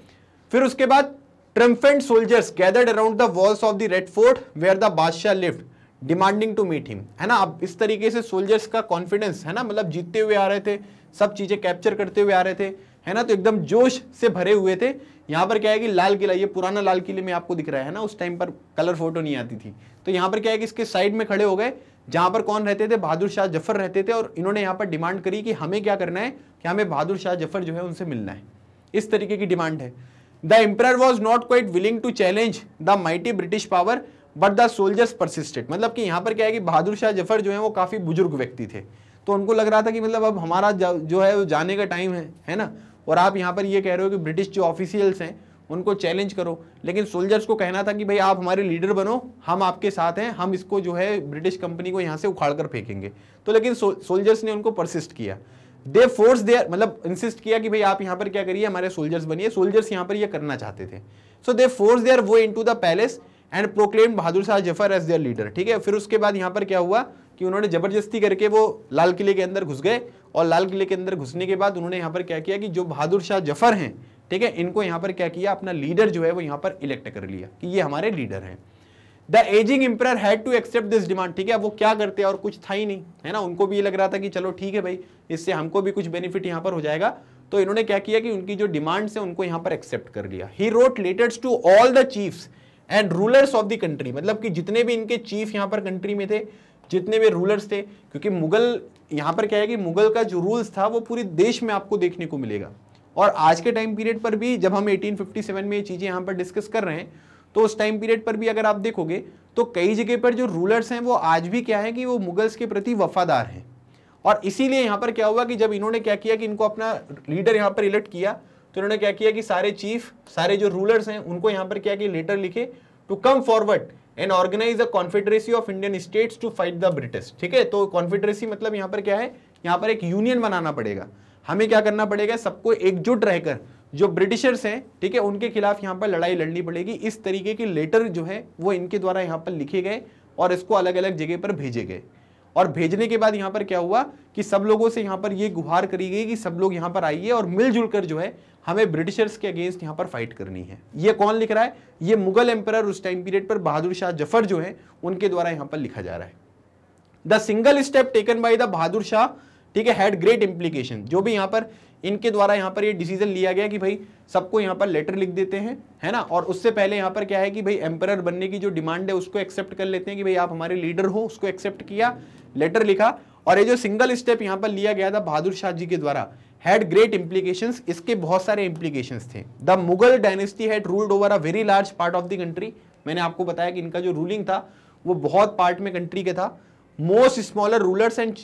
फिर उसके बाद triumphant soldiers gathered around the walls of the red fort where the badshah lived demanding to meet him, है ना। अब इस तरीके से सोल्जर्स का कॉन्फिडेंस, है ना, मतलब जीतते हुए आ रहे थे, सब चीजें कैप्चर करते हुए आ रहे थे, है ना, तो एकदम जोश से भरे हुए थे। यहाँ पर क्या है कि लाल किला, ये पुराना लाल किले में आपको दिख रहा है ना, उस टाइम पर कलर फोटो नहीं आती थी, तो यहाँ पर क्या है कि इसके साइड में खड़े हो गए, जहाँ पर कौन रहते थे, बहादुर शाह जफर रहते थे। और इन्होंने यहाँ पर डिमांड करी कि हमें क्या करना है, कि हमें बहादुर शाह जफर जो है उनसे मिलना है, इस तरीके की डिमांड है। The emperor was not quite willing to challenge the mighty British power but the soldiers persisted. मतलब कि यहाँ पर क्या है कि बहादुर शाह जफर जो है वो काफ़ी बुजुर्ग व्यक्ति थे, तो उनको लग रहा था कि मतलब अब हमारा जो है वो जाने का टाइम है, है ना। और आप यहाँ पर ये कह रहे हो कि ब्रिटिश जो ऑफिशियल्स हैं उनको चैलेंज करो, लेकिन सोल्जर्स को कहना था कि भाई आप हमारे लीडर बनो, हम आपके साथ हैं, हम इसको जो है ब्रिटिश कंपनी को यहाँ से उखाड़ कर फेंकेंगे। तो लेकिन सोल्जर्स ने उनको परसिस्ट किया, दे फोर्स देयर मतलब इंसिस्ट किया कि भाई आप यहाँ पर क्या करिए, हमारे सोल्जर्स बनिए। सोल्जर्स यहाँ पर यह करना चाहते थे, so they force their way into the palace and proclaim बहादुर शाह जफर as their leader, ठीक है। फिर उसके बाद यहाँ पर क्या हुआ कि उन्होंने जबरदस्ती करके वो लाल किले के अंदर घुस गए, और लाल किले के अंदर घुसने के बाद उन्होंने यहाँ पर क्या किया कि जो बहादुर शाह जफर हैं, ठीक है, इनको यहाँ पर क्या किया, अपना लीडर जो है वो यहाँ पर इलेक्ट कर लिया कि ये हमारे लीडर हैं। The aging emperor had to accept this demand, ठीक है, वो क्या करते और कुछ था ही नहीं, है ना, उनको भी ये लग रहा था कि चलो ठीक है भाई, इससे हमको भी कुछ बेनिफिट यहाँ पर हो जाएगा। तो इन्होंने क्या किया कि उनकी जो डिमांड्स हैं उनको यहाँ पर एक्सेप्ट कर लिया। He wrote letters to all the chiefs and rulers of the country, मतलब कि जितने भी इनके चीफ यहाँ पर कंट्री में थे, जितने भी रूलर्स थे, क्योंकि मुगल यहाँ पर क्या है कि मुगल का जो रूल्स था वो पूरे देश में आपको देखने को मिलेगा। और आज के टाइम पीरियड पर भी जब हम अठारह सौ सत्तावन में ये चीज़ें यहाँ पर डिस्कस कर रहे हैं, तो उस टाइम पीरियड पर भी अगर आप देखोगे तो कई जगह पर जो रूलर्स हैं वो आज भी क्या है कि वो मुगल्स के प्रति वफादार हैं। और इसीलिए यहाँ पर क्या हुआ कि जब इन्होंने क्या किया कि इनको अपना लीडर यहाँ पर इलेक्ट किया, तो इन्होंने क्या किया कि सारे चीफ, सारे जो रूलर्स हैं उनको यहाँ पर क्या कि लेटर लिखे to come forward and organise a confederacy of Indian states to fight the British, ठीक है। तो कॉन्फेडरेसी मतलब यहाँ पर क्या है, यहाँ पर एक यूनियन बनाना पड़ेगा, हमें क्या करना पड़ेगा, सबको एकजुट रहकर जो ब्रिटिशर्स हैं, ठीक है, उनके खिलाफ यहाँ पर लड़ाई लड़नी पड़ेगी। इस तरीके के लेटर जो है वो इनके द्वारा यहाँ पर लिखे गए और इसको अलग अलग जगह पर भेजे गए। और भेजने के बाद यहाँ पर क्या हुआ कि सब लोगों से यहाँ पर ये गुहार करी गई कि सब लोग यहाँ पर आइए और मिलजुल कर जो है हमें ब्रिटिशर्स के अगेंस्ट यहाँ पर फाइट करनी है। ये कौन लिख रहा है, ये मुगल एम्परर उस टाइम पीरियड पर बहादुर शाह जफर जो है उनके द्वारा यहाँ पर लिखा जा रहा है। The single step taken by the Bahadur Shah, ठीक है, हैड ग्रेट इम्प्लीकेशन। जो भी यहाँ पर इनके द्वारा यहाँ पर ये डिसीजन लिया गया कि भाई सबको यहाँ पर लेटर लिख देते हैं, है ना, और उससे पहले यहाँ पर क्या है कि भाई एम्परर बनने की जो डिमांड है उसको एक्सेप्ट कर लेते हैं कि भाई आप हमारे लीडर हो, उसको एक्सेप्ट किया, लेटर लिखा। और ये जो सिंगल स्टेप यहाँ पर लिया गया था बहादुर शाह जी के द्वारा हैड ग्रेट इम्प्लीकेशंस, इसके बहुत सारे इम्प्लीकेशंस थे। The Mughal dynasty had ruled over a very large part of the country, मैंने आपको बताया कि इनका जो रूलिंग था वो बहुत पार्ट में कंट्री का था। Most smaller rulers and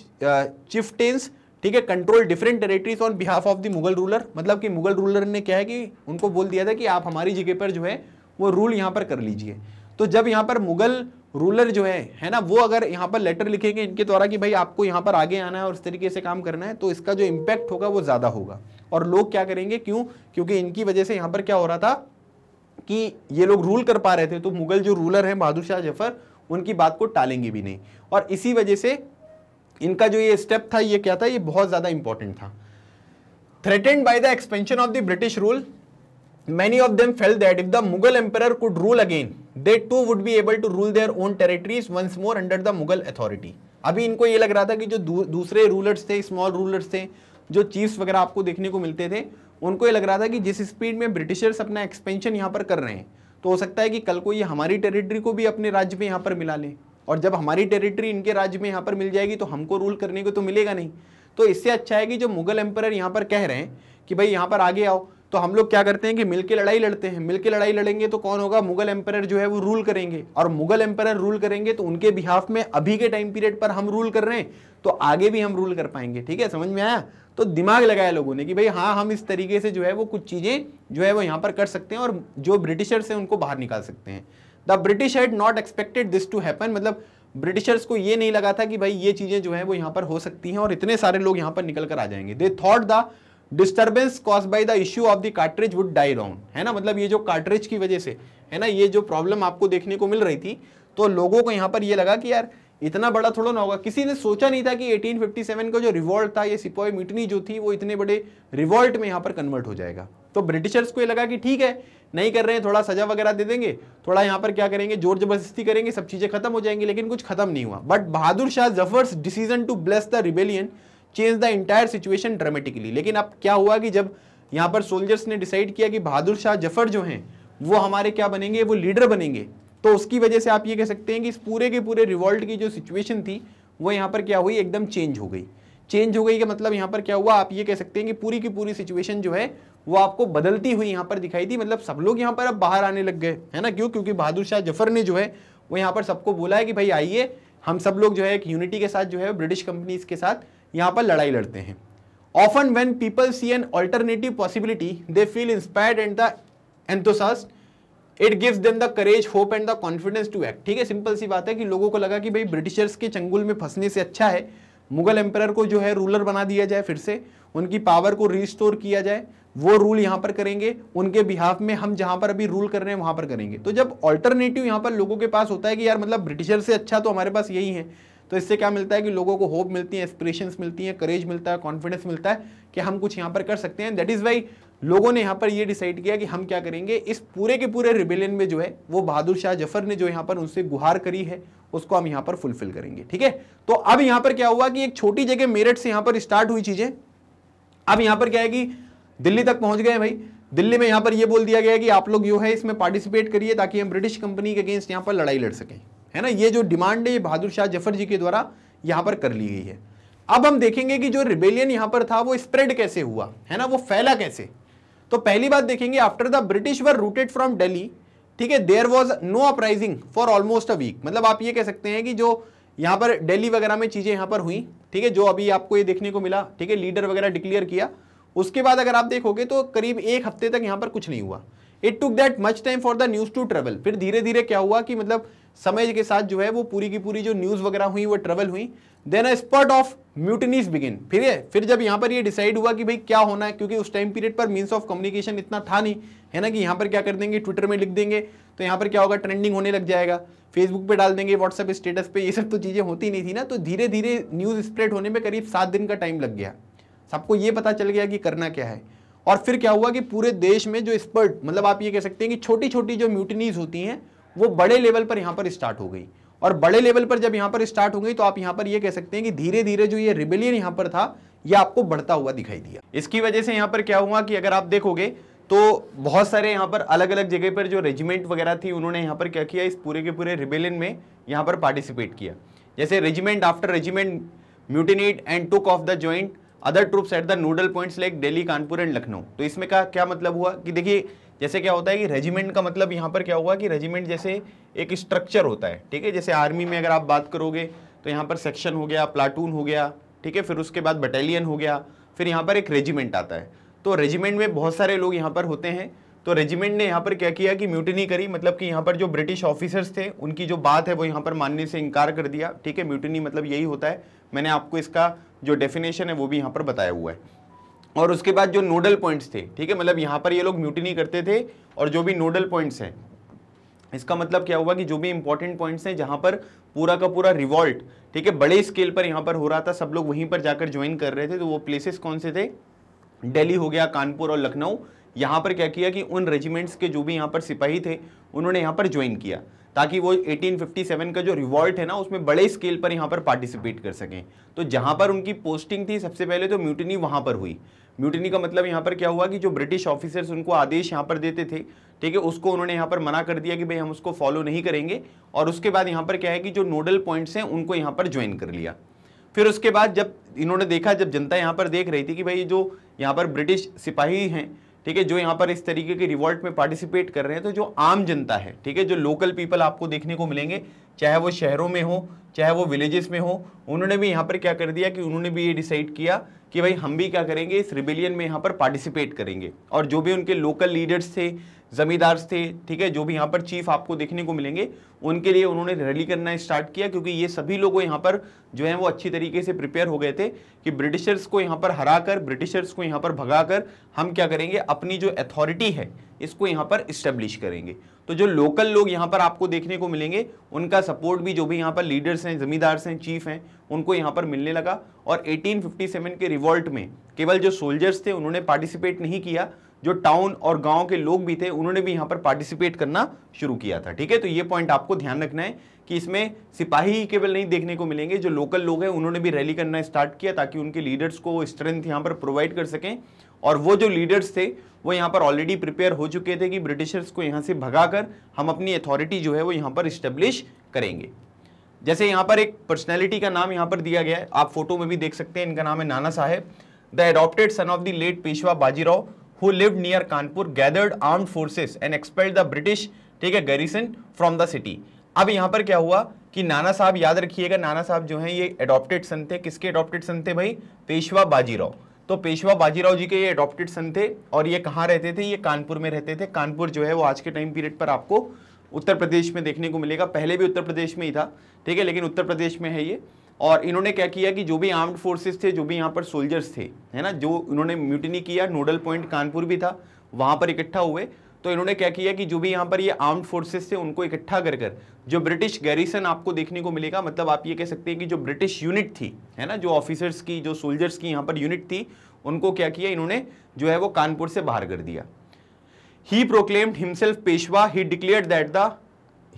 chieftains, ठीक है, control different territories on behalf of the Mughal ruler, मतलब कि मुगल रूलर ने क्या है कि उनको बोल दिया था कि आप हमारी जगह पर जो है वो रूल यहाँ पर कर लीजिए। तो जब यहाँ पर मुगल रूलर जो है है ना वो अगर यहाँ पर लेटर लिखेंगे इनके द्वारा कि भाई आपको यहाँ पर आगे आना है और इस तरीके से काम करना है, तो इसका जो इम्पैक्ट होगा वो ज़्यादा होगा। और लोग क्या करेंगे, क्यों, क्योंकि इनकी वजह से यहाँ पर क्या हो रहा था कि ये लोग रूल कर पा रहे थे, तो मुगल जो रूलर हैं बहादुर शाह जफर उनकी बात को टालेंगे भी नहीं। और इसी वजह से इनका जो ये स्टेप था ये क्या था, ये बहुत ज़्यादा इंपॉर्टेंट था। Threatened by the expansion of the British rule, many of them felt that if the Mughal emperor could rule again, they too would be able to rule their own territories once more under the Mughal authority. अभी इनको ये लग रहा था कि जो दू, दूसरे रूलर्स थे, स्मॉल रूलर्स थे, जो चीफ्स वगैरह आपको देखने को मिलते थे, उनको ये लग रहा था कि जिस स्पीड में ब्रिटिशर्स अपना एक्सपेंशन यहाँ पर कर रहे हैं, तो हो सकता है कि कल को ये हमारी टेरिटरी को भी अपने राज्य में यहाँ पर मिला लें, और जब हमारी टेरिटरी इनके राज्य में यहाँ पर मिल जाएगी तो हमको रूल करने को तो मिलेगा नहीं। तो इससे अच्छा है कि जो मुगल एम्परर यहाँ पर कह रहे हैं कि भाई यहाँ पर आगे आओ, तो हम लोग क्या करते हैं कि मिलके लड़ाई लड़ते हैं। मिलके लड़ाई लड़ेंगे तो कौन होगा, मुगल एम्परर जो है वो रूल करेंगे, और मुगल एम्परर रूल करेंगे तो उनके बिहाफ में अभी के टाइम पीरियड पर हम रूल कर रहे हैं तो आगे भी हम रूल कर पाएंगे। ठीक है, समझ में आया? तो दिमाग लगाया लोगों ने कि भाई हाँ, हम इस तरीके से जो है वो कुछ चीज़ें जो है वो यहाँ पर कर सकते हैं और जो ब्रिटिशर्स हैं उनको बाहर निकाल सकते हैं। The British had not expected this to happen, मतलब ब्रिटिशर्स को ये नहीं लगा था कि भाई ये चीज़ें जो है वो यहाँ पर हो सकती हैं और इतने सारे लोग यहाँ पर निकल कर आ जाएंगे। They thought the disturbance cause by the issue of the cartridge would die down, है ना, मतलब ये जो कार्ट्रिज की वजह से, है ना, ये जो प्रॉब्लम आपको देखने को मिल रही थी, तो लोगों को यहाँ पर ये लगा कि यार इतना बड़ा थोड़ा ना होगा। किसी ने सोचा नहीं था कि अठारह सौ सत्तावन का जो रिवॉल्ट था, ये सिपाही म्यूटनी जो थी, वो इतने बड़े रिवॉल्ट में यहाँ पर कन्वर्ट हो जाएगा। तो ब्रिटिशर्स को ये लगा कि ठीक है, नहीं कर रहे हैं, थोड़ा सजा वगैरह दे देंगे, थोड़ा यहाँ पर क्या करेंगे, जोर जबरदस्ती करेंगे, सब चीज़ें खत्म हो जाएंगी। लेकिन कुछ खत्म नहीं हुआ। But Bahadur Shah Zafar's decision to bless the rebellion change the entire situation dramatically. लेकिन अब क्या हुआ कि जब यहाँ पर सोल्जर्स ने डिसाइड किया कि बहादुर शाह जफर जो हैं वो हमारे क्या बनेंगे, वो लीडर बनेंगे, तो उसकी वजह से आप ये कह सकते हैं कि इस पूरे के पूरे रिवॉल्ट की जो सिचुएशन थी वो यहाँ पर क्या हुई, एकदम चेंज हो गई। चेंज हो गई का मतलब यहाँ पर क्या हुआ, आप ये कह सकते हैं कि पूरी की पूरी सिचुएशन जो है वो आपको बदलती हुई यहाँ पर दिखाई दी। मतलब सब लोग यहाँ पर अब बाहर आने लग गए, है ना, क्यों? क्योंकि बहादुर शाह जफर ने जो है वो यहाँ पर सबको बोला है कि भाई आइए, हम सब लोग जो है एक यूनिटी के साथ जो है ब्रिटिश कंपनीज के साथ यहाँ पर लड़ाई लड़ते हैं। Often when people see an alternative possibility they feel inspired and the enthusiast, it gives them the courage, hope and the confidence to act. ठीक है, सिंपल सी बात है कि लोगों को लगा कि भाई ब्रिटिशर्स के चंगुल में फंसने से अच्छा है मुगल एम्परर को जो है रूलर बना दिया जाए, फिर से उनकी पावर को रिस्टोर किया जाए, वो रूल यहाँ पर करेंगे, उनके बिहाफ में हम जहाँ पर अभी रूल कर रहे हैं वहाँ पर करेंगे। तो जब ऑल्टरनेटिव यहाँ पर लोगों के पास होता है कि यार मतलब ब्रिटिशर से अच्छा तो हमारे पास यही है, तो इससे क्या मिलता है कि लोगों को होप मिलती है, एस्पिरेशंस मिलती हैं, करेज मिलता है, कॉन्फिडेंस मिलता है कि हम कुछ यहाँ पर कर सकते हैं। दैट इज़ वाई लोगों ने यहाँ पर ये डिसाइड किया कि हम क्या करेंगे, इस पूरे के पूरे रिबेलियन में जो है वो बहादुर शाह जफर ने जो यहाँ पर उनसे गुहार करी है उसको हम यहाँ पर फुलफिल करेंगे। ठीक है, तो अब यहाँ पर क्या हुआ कि एक छोटी जगह मेरठ से यहाँ पर स्टार्ट हुई चीज़ें, अब यहाँ पर क्या है कि दिल्ली तक पहुँच गए। भाई दिल्ली में यहाँ पर यह बोल दिया गया कि आप लोग जो है इसमें पार्टिसिपेट करिए ताकि हम ब्रिटिश कंपनी के अगेंस्ट यहाँ पर लड़ाई लड़ सकें, है ना। ये जो डिमांड है ये बहादुर शाह जफर जी के द्वारा यहाँ पर कर ली गई है। अब हम देखेंगे कि जो रिबेलियन यहाँ पर था वो स्प्रेड कैसे हुआ, है ना, वो फैला कैसे। तो पहली बात देखेंगे, after the British were routed from Delhi, ठीक है, there was no uprising for almost a week. मतलब आप ये कह सकते हैं कि जो यहाँ पर दिल्ली वगैरह में चीज़ें यहाँ पर हुई, ठीक है, जो अभी आपको ये देखने को मिला, ठीक है, लीडर वगैरह डिक्लेयर किया, उसके बाद अगर आप देखोगे तो करीब एक हफ्ते तक यहाँ पर कुछ नहीं हुआ। It took that much time for the news to travel. फिर धीरे धीरे क्या हुआ कि मतलब समय के साथ जो है वो पूरी की पूरी जो न्यूज़ वगैरह हुई वो ट्रेवल हुई। Then a spot of mutinies begin. फिर ये फिर जब यहाँ पर ये डिसाइड हुआ कि भाई क्या होना है, क्योंकि उस टाइम पीरियड पर मीन्स ऑफ कम्युनिकेशन इतना था नहीं, है ना, कि यहाँ पर क्या कर देंगे, ट्विटर में लिख देंगे तो यहाँ पर क्या होगा, ट्रेंडिंग होने लग जाएगा, फेसबुक पे डाल देंगे, व्हाट्सएप स्टेटस पे, ये सब तो चीज़ें होती नहीं थी ना। तो धीरे धीरे न्यूज़ स्प्रेड होने में करीब सात दिन का टाइम लग गया। सबको ये पता चल गया कि करना क्या है। और फिर क्या हुआ कि पूरे देश में जो स्पर्ट, मतलब आप ये कह सकते हैं कि छोटी छोटी जो म्यूटनीज होती हैं वो बड़े लेवल पर यहाँ पर स्टार्ट हो गई। और बड़े लेवल पर जब यहाँ पर स्टार्ट हो गई तो आप यहाँ पर ये कह सकते हैं कि धीरे धीरे जो ये रिबेलियन यहाँ पर था ये आपको बढ़ता हुआ दिखाई दिया। इसकी वजह से यहाँ पर क्या हुआ कि अगर आप देखोगे तो बहुत सारे यहाँ पर अलग अलग जगह पर जो रेजिमेंट वगैरह थी उन्होंने यहाँ पर क्या किया, इस पूरे के पूरे रिबेलियन में यहाँ पर पार्टिसिपेट किया। जैसे regiment after regiment mutinied and took off the joint other troops at the nodal points like Delhi, Kanpur and Lucknow. तो इसमें का क्या मतलब हुआ कि देखिए जैसे क्या होता है कि रेजिमेंट का मतलब यहाँ पर क्या हुआ कि रेजिमेंट जैसे एक स्ट्रक्चर होता है, ठीक है, जैसे आर्मी में अगर आप बात करोगे तो यहाँ पर सेक्शन हो गया, प्लाटून हो गया, ठीक है, फिर उसके बाद बटालियन हो गया, फिर यहाँ पर एक रेजिमेंट आता है। तो रेजिमेंट में बहुत सारे लोग यहाँ पर होते हैं। तो रेजिमेंट ने यहाँ पर क्या किया कि म्यूटिनी करी, मतलब कि यहाँ पर जो ब्रिटिश ऑफिसर्स थे उनकी जो बात है वो यहाँ पर मानने से इनकार कर दिया। ठीक है, म्यूटिनी मतलब यही होता है, मैंने आपको इसका जो डेफिनेशन है वो भी यहाँ पर बताया हुआ है। और उसके बाद जो नोडल पॉइंट्स थे, ठीक है, मतलब यहाँ पर ये लोग म्यूटिनी करते थे और जो भी नोडल पॉइंट्स हैं इसका मतलब क्या हुआ कि जो भी इंपॉर्टेंट पॉइंट्स हैं जहाँ पर पूरा का पूरा रिवॉल्ट, ठीक है, बड़े स्केल पर यहाँ पर हो रहा था, सब लोग वहीं पर जाकर ज्वाइन कर रहे थे। तो वो प्लेसेस कौन से थे, दिल्ली हो गया, कानपुर और लखनऊ। यहाँ पर क्या किया कि उन रेजिमेंट्स के जो भी यहाँ पर सिपाही थे उन्होंने यहाँ पर ज्वाइन किया ताकि वो अठारह सौ सत्तावन का जो रिवॉल्ट है ना उसमें बड़े स्केल पर यहाँ पर पार्टिसिपेट कर सकें। तो जहाँ पर उनकी पोस्टिंग थी सबसे पहले तो म्यूटिनी वहाँ पर हुई। म्यूटिनी का मतलब यहाँ पर क्या हुआ कि जो ब्रिटिश ऑफिसर्स उनको आदेश यहाँ पर देते थे, ठीक है, उसको उन्होंने यहाँ पर मना कर दिया कि भाई हम उसको फॉलो नहीं करेंगे। और उसके बाद यहाँ पर क्या है कि जो नोडल पॉइंट्स हैं उनको यहाँ पर ज्वाइन कर लिया। फिर उसके बाद जब इन्होंने देखा, जब जनता यहाँ पर देख रही थी कि भाई जो यहाँ पर ब्रिटिश सिपाही हैं, ठीक है, जो यहाँ पर इस तरीके के रिवॉल्ट में पार्टिसिपेट कर रहे हैं, तो जो आम जनता है, ठीक है, जो लोकल पीपल आपको देखने को मिलेंगे, चाहे वो शहरों में हो चाहे वो विलेजेस में हो, उन्होंने भी यहाँ पर क्या कर दिया कि उन्होंने भी ये डिसाइड किया कि भाई हम भी क्या करेंगे, इस रिबेलियन में यहाँ पर पार्टिसिपेट करेंगे। और जो भी उनके लोकल लीडर्स थे, जमींदार्स थे, ठीक है, जो भी यहाँ पर चीफ आपको देखने को मिलेंगे, उनके लिए उन्होंने रैली करना स्टार्ट किया, क्योंकि ये सभी लोग यहाँ पर जो है वो अच्छी तरीके से प्रिपेयर हो गए थे कि ब्रिटिशर्स को यहाँ पर हरा कर, ब्रिटिशर्स को यहाँ पर भगा कर हम क्या करेंगे, अपनी जो अथॉरिटी है इसको यहाँ पर इस्टेब्लिश करेंगे। तो जो लोकल लोग यहाँ पर आपको देखने को मिलेंगे, उनका सपोर्ट भी जो भी यहाँ पर लीडर्स हैं, जमींदार्स हैं, चीफ हैं, उनको यहाँ पर मिलने लगा। और अठारह सौ सत्तावन के रिवॉल्ट में केवल जो सोल्जर्स थे उन्होंने पार्टिसिपेट नहीं किया, जो टाउन और गांव के लोग भी थे उन्होंने भी यहाँ पर पार्टिसिपेट करना शुरू किया था, ठीक है। तो ये पॉइंट आपको ध्यान रखना है कि इसमें सिपाही ही केवल नहीं देखने को मिलेंगे, जो लोकल लोग हैं उन्होंने भी रैली करना स्टार्ट किया ताकि उनके लीडर्स को स्ट्रेंथ यहाँ पर प्रोवाइड कर सकें। और वो जो लीडर्स थे वो यहाँ पर ऑलरेडी प्रिपेयर हो चुके थे कि ब्रिटिशर्स को यहाँ से भगा कर हम अपनी अथॉरिटी जो है वो यहाँ पर इस्टेब्लिश करेंगे। जैसे यहाँ पर एक पर्सनैलिटी का नाम यहाँ पर दिया गया है, आप फोटो में भी देख सकते हैं, इनका नाम है Nana Saheb, the adopted son of the late Peshwa Baji Rao who lived near Kanpur, gathered armed forces and expelled the British, ठीक है, garrison from the city। अब यहाँ पर क्या हुआ कि नाना साहब, याद रखिएगा, नाना साहब जो हैं ये adopted son थे। किसके adopted son थे भाई? पेशवा बाजीराव। तो पेशवा बाजीराव जी के ये adopted son थे और ये कहाँ रहते थे? ये कानपुर में रहते थे। कानपुर जो है वो आज के टाइम पीरियड पर आपको उत्तर प्रदेश में देखने को मिलेगा, पहले भी उत्तर प्रदेश में ही था, ठीक है, लेकिन उत्तर प्रदेश में है ये। और इन्होंने क्या किया कि जो भी आर्म्ड फोर्सेस थे, जो भी यहाँ पर सोल्जर्स थे, है ना, जो इन्होंने म्यूटिनी किया, नोडल पॉइंट कानपुर भी था, वहाँ पर इकट्ठा हुए। तो इन्होंने क्या किया कि जो भी यहाँ पर ये आर्म्ड फोर्सेस थे उनको इकट्ठा कर कर जो ब्रिटिश गैरिसन आपको देखने को मिलेगा, मतलब आप ये कह सकते हैं कि जो ब्रिटिश यूनिट थी, है ना, जो ऑफिसर्स की, जो सोल्जर्स की यहाँ पर यूनिट थी, उनको क्या किया इन्होंने जो है वो कानपुर से बाहर कर दिया। He proclaimed himself Peshwa, he declared that the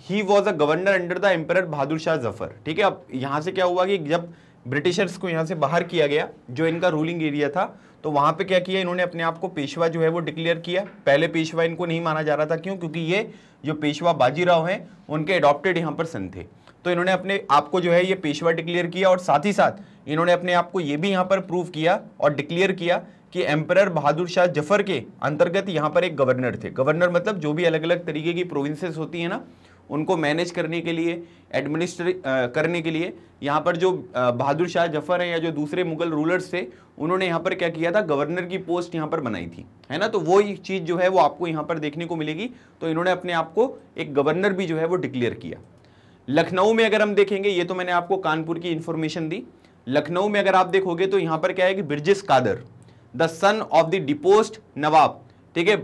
he was a governor under the emperor बहादुर शाह जफर, ठीक है। अब यहाँ से क्या हुआ कि जब ब्रिटिशर्स को यहाँ से बाहर किया गया, जो इनका रूलिंग एरिया था, तो वहाँ पे क्या किया इन्होंने, अपने आप को पेशवा जो है वो डिक्लेयर किया। पहले पेशवा इनको नहीं माना जा रहा था, क्यों? क्योंकि ये जो पेशवा बाजीराव हैं उनके एडॉप्टेड यहाँ पर सन थे। तो इन्होंने अपने आप को जो है ये पेशवा डिक्लेयर किया और साथ ही साथ इन्होंने अपने आप को ये भी यहाँ पर प्रूव किया और डिक्लेयर किया कि एम्परर बहादुर शाह जफर के अंतर्गत यहाँ पर एक गवर्नर थे। गवर्नर मतलब जो भी अलग अलग तरीके की प्रोविंसेस होती है ना, उनको मैनेज करने के लिए, एडमिनिस्टर करने के लिए यहाँ पर जो बहादुर शाह जफर हैं या जो दूसरे मुगल रूलर्स थे उन्होंने यहाँ पर क्या किया था, गवर्नर की पोस्ट यहाँ पर बनाई थी, है ना। तो वो चीज़ जो है वो आपको यहाँ पर देखने को मिलेगी। तो इन्होंने अपने आप को एक गवर्नर भी जो है वो डिक्लेयर किया। लखनऊ में अगर हम देखेंगे, ये तो मैंने आपको कानपुर की इन्फॉर्मेशन दी, लखनऊ में अगर आप देखोगे तो यहाँ पर क्या है कि Birjis Qadr, the son of the deposed nawab, ठीक है,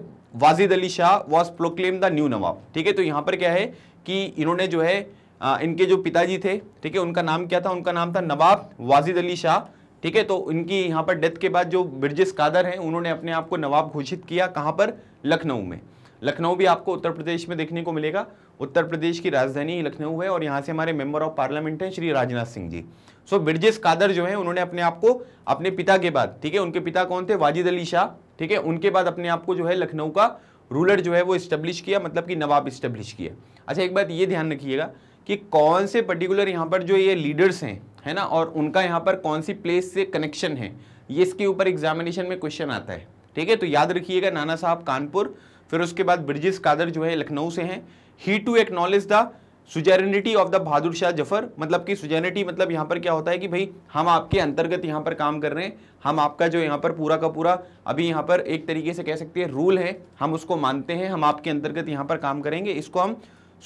Wajid Ali Shah was proclaim the new nawab, ठीक है। तो यहाँ पर क्या है कि इन्होंने जो है आ, इनके जो पिताजी थे, ठीक है, उनका नाम क्या था? उनका नाम था नवाब वाजिद अली शाह, ठीक है। तो इनकी यहाँ पर डेथ के बाद जो बिरजिस कादर हैं उन्होंने अपने आप को नवाब घोषित किया। कहाँ पर? लखनऊ में। लखनऊ भी आपको उत्तर प्रदेश में देखने को मिलेगा। उत्तर प्रदेश की राजधानी लखनऊ है और यहाँ से हमारे मेंबर ऑफ पार्लियामेंट हैं श्री राजनाथ सिंह जी। सो बिरजिस कादर जो है उन्होंने अपने आप को अपने पिता के बाद, ठीक है, उनके पिता कौन थे? वाजिद अली शाह, ठीक है, उनके बाद अपने आप को जो है लखनऊ का रूलर जो है वो इस्टेब्लिश किया, मतलब कि नवाब इस्टेब्लिश किया। अच्छा, एक बात ये ध्यान रखिएगा कि कौन से पर्टिकुलर यहाँ पर जो ये लीडर्स हैं, है ना, और उनका यहाँ पर कौन सी प्लेस से कनेक्शन है, ये इसके ऊपर एग्जामिनेशन में क्वेश्चन आता है, ठीक है। तो याद रखिएगा, नाना साहब कानपुर, फिर उसके बाद बिरजिस कादर जो है लखनऊ से हैं। He to acknowledge the suzerainty of the बहादुर शाह जफर, मतलब कि सुजैनिटी मतलब यहाँ पर क्या होता है कि भाई हम आपके अंतर्गत यहाँ पर काम कर रहे हैं, हम आपका जो यहाँ पर पूरा का पूरा अभी यहाँ पर एक तरीके से कह सकते हैं रूल है, हम उसको मानते हैं, हम आपके अंतर्गत यहाँ पर काम करेंगे, इसको हम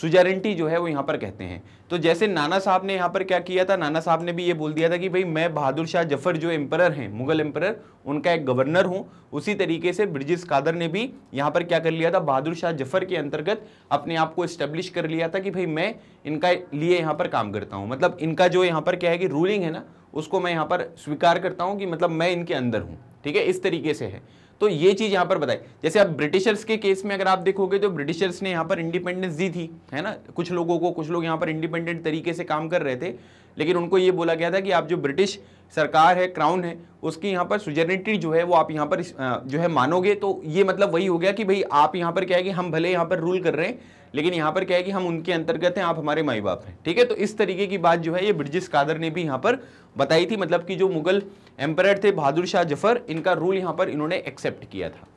सुजैनिटी जो है वो यहाँ पर कहते हैं। तो जैसे नाना साहब ने यहाँ पर क्या किया था, नाना साहब ने भी ये बोल दिया था कि भाई मैं बहादुर शाह जफर जो एम्परर हैं, मुगल एम्परर, उनका एक गवर्नर हूँ। उसी तरीके से बिरजिस कादर ने भी यहाँ पर क्या कर लिया था, बहादुर शाह जफर के अंतर्गत अपने आप को इस्टेब्लिश कर लिया था कि भाई मैं इनका लिए यहाँ पर काम करता हूँ, मतलब इनका जो यहाँ पर क्या है कि रूलिंग है ना, उसको मैं यहाँ पर स्वीकार करता हूँ कि मतलब मैं इनके अंदर हूँ, ठीक है, इस तरीके से है। तो ये चीज़ यहाँ पर बताई। जैसे अब ब्रिटिशर्स के केस में अगर आप देखोगे तो ब्रिटिशर्स ने यहाँ पर इंडिपेंडेंस दी थी, है ना, कुछ लोगों को, कुछ लोग यहाँ पर इंडिपेंडेंट तरीके से काम कर रहे थे, लेकिन उनको ये बोला गया था कि आप जो ब्रिटिश सरकार है, क्राउन है, उसकी यहाँ पर सुजर्निटी जो है वो आप यहाँ पर जो है मानोगे। तो ये मतलब वही हो गया कि भाई आप यहाँ पर क्या है कि हम भले यहाँ पर रूल कर रहे हैं लेकिन यहाँ पर क्या है कि हम उनके अंतर्गत हैं, आप हमारे माई बाप हैं। ठीक है, तो इस तरीके की बात जो है ये बिरजिस कादर ने भी यहाँ पर बताई थी, मतलब कि जो मुगल एम्परर थे बहादुर शाह जफर, इनका रूल यहाँ पर इन्होंने एक्सेप्ट किया था।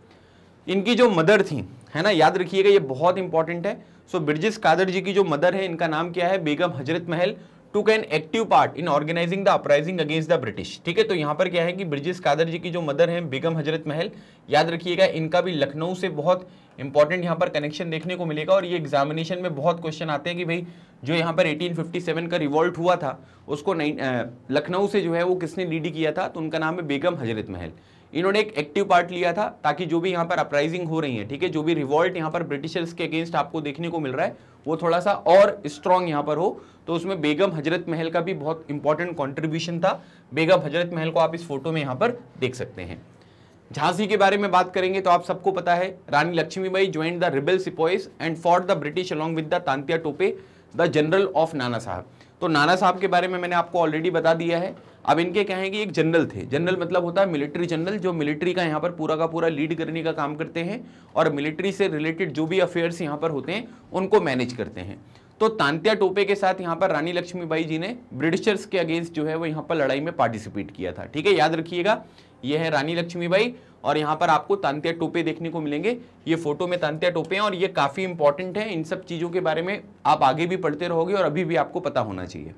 इनकी जो मदर थी, है ना, याद रखिएगा ये बहुत इंपॉर्टेंट है। सो बिरजिस कादर जी की जो मदर है इनका नाम क्या है, Begum Hazrat Mahal, took an active part in organising the uprising against the British. ठीक है, तो यहाँ पर क्या है कि बिरजिस कादर जी की जो मदर है बेगम हजरत महल, याद रखिएगा इनका भी लखनऊ से बहुत इंपॉर्टेंट यहाँ पर कनेक्शन देखने को मिलेगा। और ये एग्जामिनेशन में बहुत क्वेश्चन आते हैं कि भाई जो यहाँ पर अठारह सौ सत्तावन का रिवॉल्ट हुआ था उसको लखनऊ से जो है वो किसने लीड किया था, तो उनका नाम है बेगम हजरत महल। इन्होंने एक एक्टिव पार्ट लिया था ताकि जो भी यहाँ पर अपराइजिंग हो रही है, ठीक है, जो भी रिवॉल्ट यहाँ पर ब्रिटिशर्स के अगेंस्ट आपको देखने को मिल रहा है वो थोड़ा सा और स्ट्रांग यहाँ पर हो, तो उसमें बेगम हजरत महल का भी बहुत इंपॉर्टेंट कॉन्ट्रीब्यूशन था। बेगम हजरत महल को आप इस फोटो में यहाँ पर देख सकते हैं। झांसी के बारे में बात करेंगे तो आप सबको पता है Rani Lakshmibai join the rebel sepoys and for the British along with the Tantia Tope the general of Nana Sahib. तो नाना साहब के बारे में मैंने आपको ऑलरेडी बता दिया है। अब इनके कहें कि एक जनरल थे, जनरल मतलब होता है मिलिट्री जनरल, जो मिलिट्री का यहाँ पर पूरा का पूरा लीड करने का काम करते हैं और मिलिट्री से रिलेटेड जो भी अफेयर्स यहाँ पर होते हैं उनको मैनेज करते हैं। तो तांत्या टोपे के साथ यहाँ पर रानी लक्ष्मीबाई जी ने ब्रिटिशर्स के अगेंस्ट जो है वो यहाँ पर लड़ाई में पार्टिसिपेट किया था। ठीक है, याद रखिएगा ये है रानी लक्ष्मीबाई और यहाँ पर आपको तांत्या टोपे देखने को मिलेंगे। ये फोटो में तांत्या टोपे हैं और ये काफ़ी इंपॉर्टेंट है। इन सब चीज़ों के बारे में आप आगे भी पढ़ते रहोगे और अभी भी आपको पता होना चाहिए।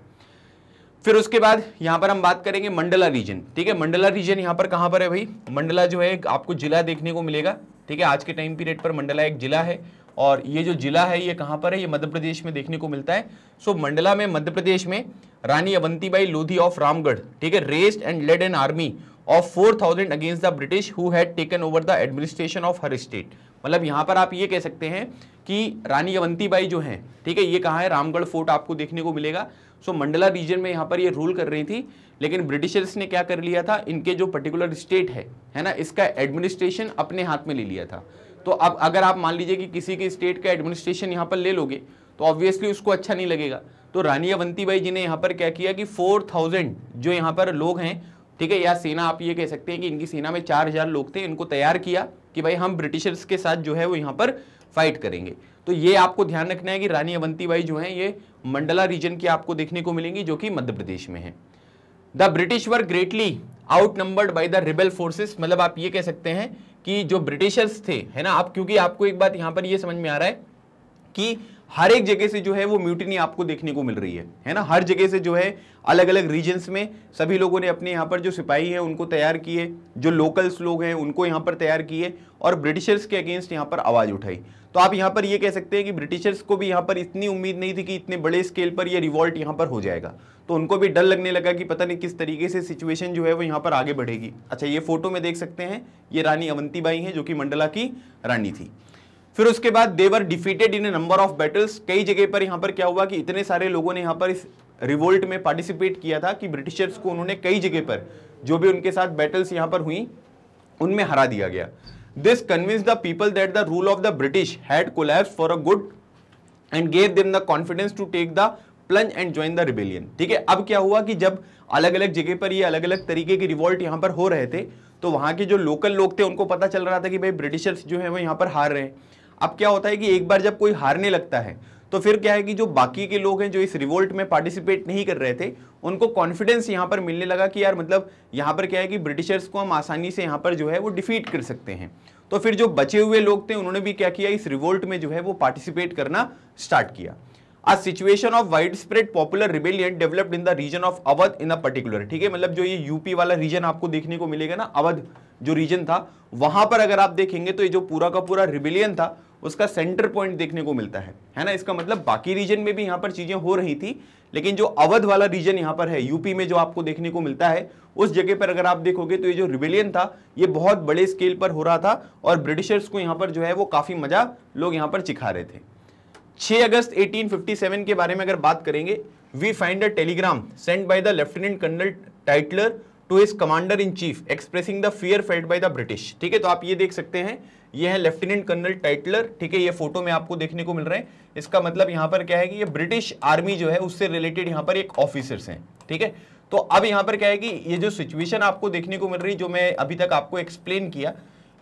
फिर उसके बाद यहाँ पर हम बात करेंगे मंडला रीजन। ठीक है, मंडला रीजन यहाँ पर कहाँ पर है भाई, मंडला जो है आपको जिला देखने को मिलेगा। ठीक है, आज के टाइम पीरियड पर मंडला एक जिला है और ये जो जिला है ये कहाँ पर है, ये मध्य प्रदेश में देखने को मिलता है। सो मंडला में मध्य प्रदेश में रानी अवंतीबाई लोधी ऑफ रामगढ़, ठीक है, raised and led an army of four thousand against the British who had taken over the administration of her state. मतलब यहाँ पर आप ये कह सकते हैं कि रानी अवंतीबाई जो हैं, ठीक है, ये कहाँ है, रामगढ़ फोर्ट आपको देखने को मिलेगा। सो मंडला रीजन में यहाँ पर ये रूल कर रही थी, लेकिन ब्रिटिशर्स ने क्या कर लिया था, इनके जो पर्टिकुलर स्टेट है है ना, इसका एडमिनिस्ट्रेशन अपने हाथ में ले लिया था। तो अब अगर आप मान लीजिए कि किसी के स्टेट का एडमिनिस्ट्रेशन यहाँ पर ले लोगे तो ऑब्वियसली उसको अच्छा नहीं लगेगा। तो रानी अवंतीबाई जी ने यहाँ पर क्या किया कि फोर थाउजेंड जो यहाँ पर लोग हैं, ठीक है, या सेना आप ये कह सकते हैं कि इनकी सेना में चार हजार लोग थे, इनको तैयार किया कि भाई हम ब्रिटिशर्स के साथ जो है वो यहाँ पर फाइट करेंगे। तो ये आपको ध्यान रखना है कि रानी अवंतीबाई जो हैं ये मंडला रीजन की आपको देखने को मिलेंगी जो कि मध्य प्रदेश में है। The British were greatly outnumbered by the rebel forces, मतलब आप ये कह सकते हैं कि जो ब्रिटिशर्स थे, है ना, आप क्योंकि आपको एक बात यहाँ पर ये समझ में आ रहा है कि हर एक जगह से जो है वो म्यूटिनी आपको देखने को मिल रही है, है ना, हर जगह से जो है अलग अलग रीजन्स में सभी लोगों ने अपने यहाँ पर जो सिपाही हैं उनको तैयार किए, जो लोकल्स लोग हैं उनको यहाँ पर तैयार किए और ब्रिटिशर्स के अगेंस्ट यहाँ पर आवाज़ उठाई। तो आप यहाँ पर ये कह सकते हैं कि ब्रिटिशर्स को भी यहाँ पर इतनी उम्मीद नहीं थी कि इतने बड़े स्केल पर ये रिवॉल्ट यहाँ पर हो जाएगा, तो उनको भी डर लगने लगा कि पता नहीं किस तरीके से सिचुएशन जो है वो यहाँ पर आगे बढ़ेगी। अच्छा, ये फोटो में देख सकते हैं ये रानी अवंतीबाई हैं जो कि मंडला की रानी थी। फिर उसके बाद they were defeated in number of battles, कई जगह पर यहाँ पर क्या हुआ कि इतने सारे लोगों ने यहाँ पर इस रिवोल्ट में पार्टिसिपेट किया था कि ब्रिटिशर्स को उन्होंने कई जगह पर जो भी उनके साथ बैटल्स यहाँ पर हुई उनमें हरा दिया गया। This convince the people that the rule of the British had collapse for a good and gave them the confidence to take the plunge and join the rebellion. ठीक है, अब क्या हुआ कि जब अलग अलग जगह पर ये अलग अलग तरीके के रिवोल्ट यहाँ पर हो रहे थे तो वहाँ के जो लोकल लोग थे उनको पता चल रहा था कि भाई ब्रिटिशर्स जो है वो यहाँ पर हार रहे हैं। अब क्या होता है कि एक बार जब कोई हारने लगता है तो फिर क्या है कि जो बाकी के लोग हैं जो इस रिवोल्ट में पार्टिसिपेट नहीं कर रहे थे उनको कॉन्फिडेंस यहाँ पर मिलने लगा कि यार मतलब यहाँ पर क्या है कि ब्रिटिशर्स को हम आसानी से यहाँ पर जो है वो डिफीट कर सकते हैं। तो फिर जो बचे हुए लोग थे उन्होंने भी क्या किया, इस रिवोल्ट में जो है वो पार्टिसिपेट करना स्टार्ट किया। A situation of wide spread popular rebellion developed in the region of Awadh in a particular. ठीक है, मतलब जो ये यूपी वाला रीजन आपको देखने को मिलेगा ना, अवध जो रीजन था वहां पर अगर आप देखेंगे तो ये जो पूरा का पूरा रिबेलियन था उसका सेंटर पॉइंट देखने को मिलता है, है ना। इसका मतलब बाकी रीजन में भी यहाँ पर चीजें हो रही थी लेकिन जो अवध वाला रीजन यहाँ पर है यूपी में जो आपको देखने को मिलता है उस जगह पर अगर आप देखोगे तो ये जो रिबेलियन था ये बहुत बड़े स्केल पर हो रहा था और ब्रिटिशर्स को यहाँ पर जो है वो काफी मजा लोग यहाँ पर चिखा रहे थे। छह अगस्त अठारह सौ सत्तावन के बारे में अगर बात करेंगे, we find a telegram sent by the लेफ्टिनेंट कर्नल टाइटलर to his commander in chief expressing the fear felt by the British. ठीक है, तो आप ये देख सकते हैं, ये है लेफ्टिनेंट कर्नल टाइटलर। ठीक है, ये फोटो में आपको देखने को मिल रहे हैं। इसका मतलब यहाँ पर क्या है कि ये ब्रिटिश आर्मी जो है उससे रिलेटेड यहाँ पर एक ऑफिसर्स हैं। ठीक है, तो अब यहाँ पर क्या है कि ये जो सिचुएशन आपको देखने को मिल रही, जो मैं अभी तक आपको एक्सप्लेन किया,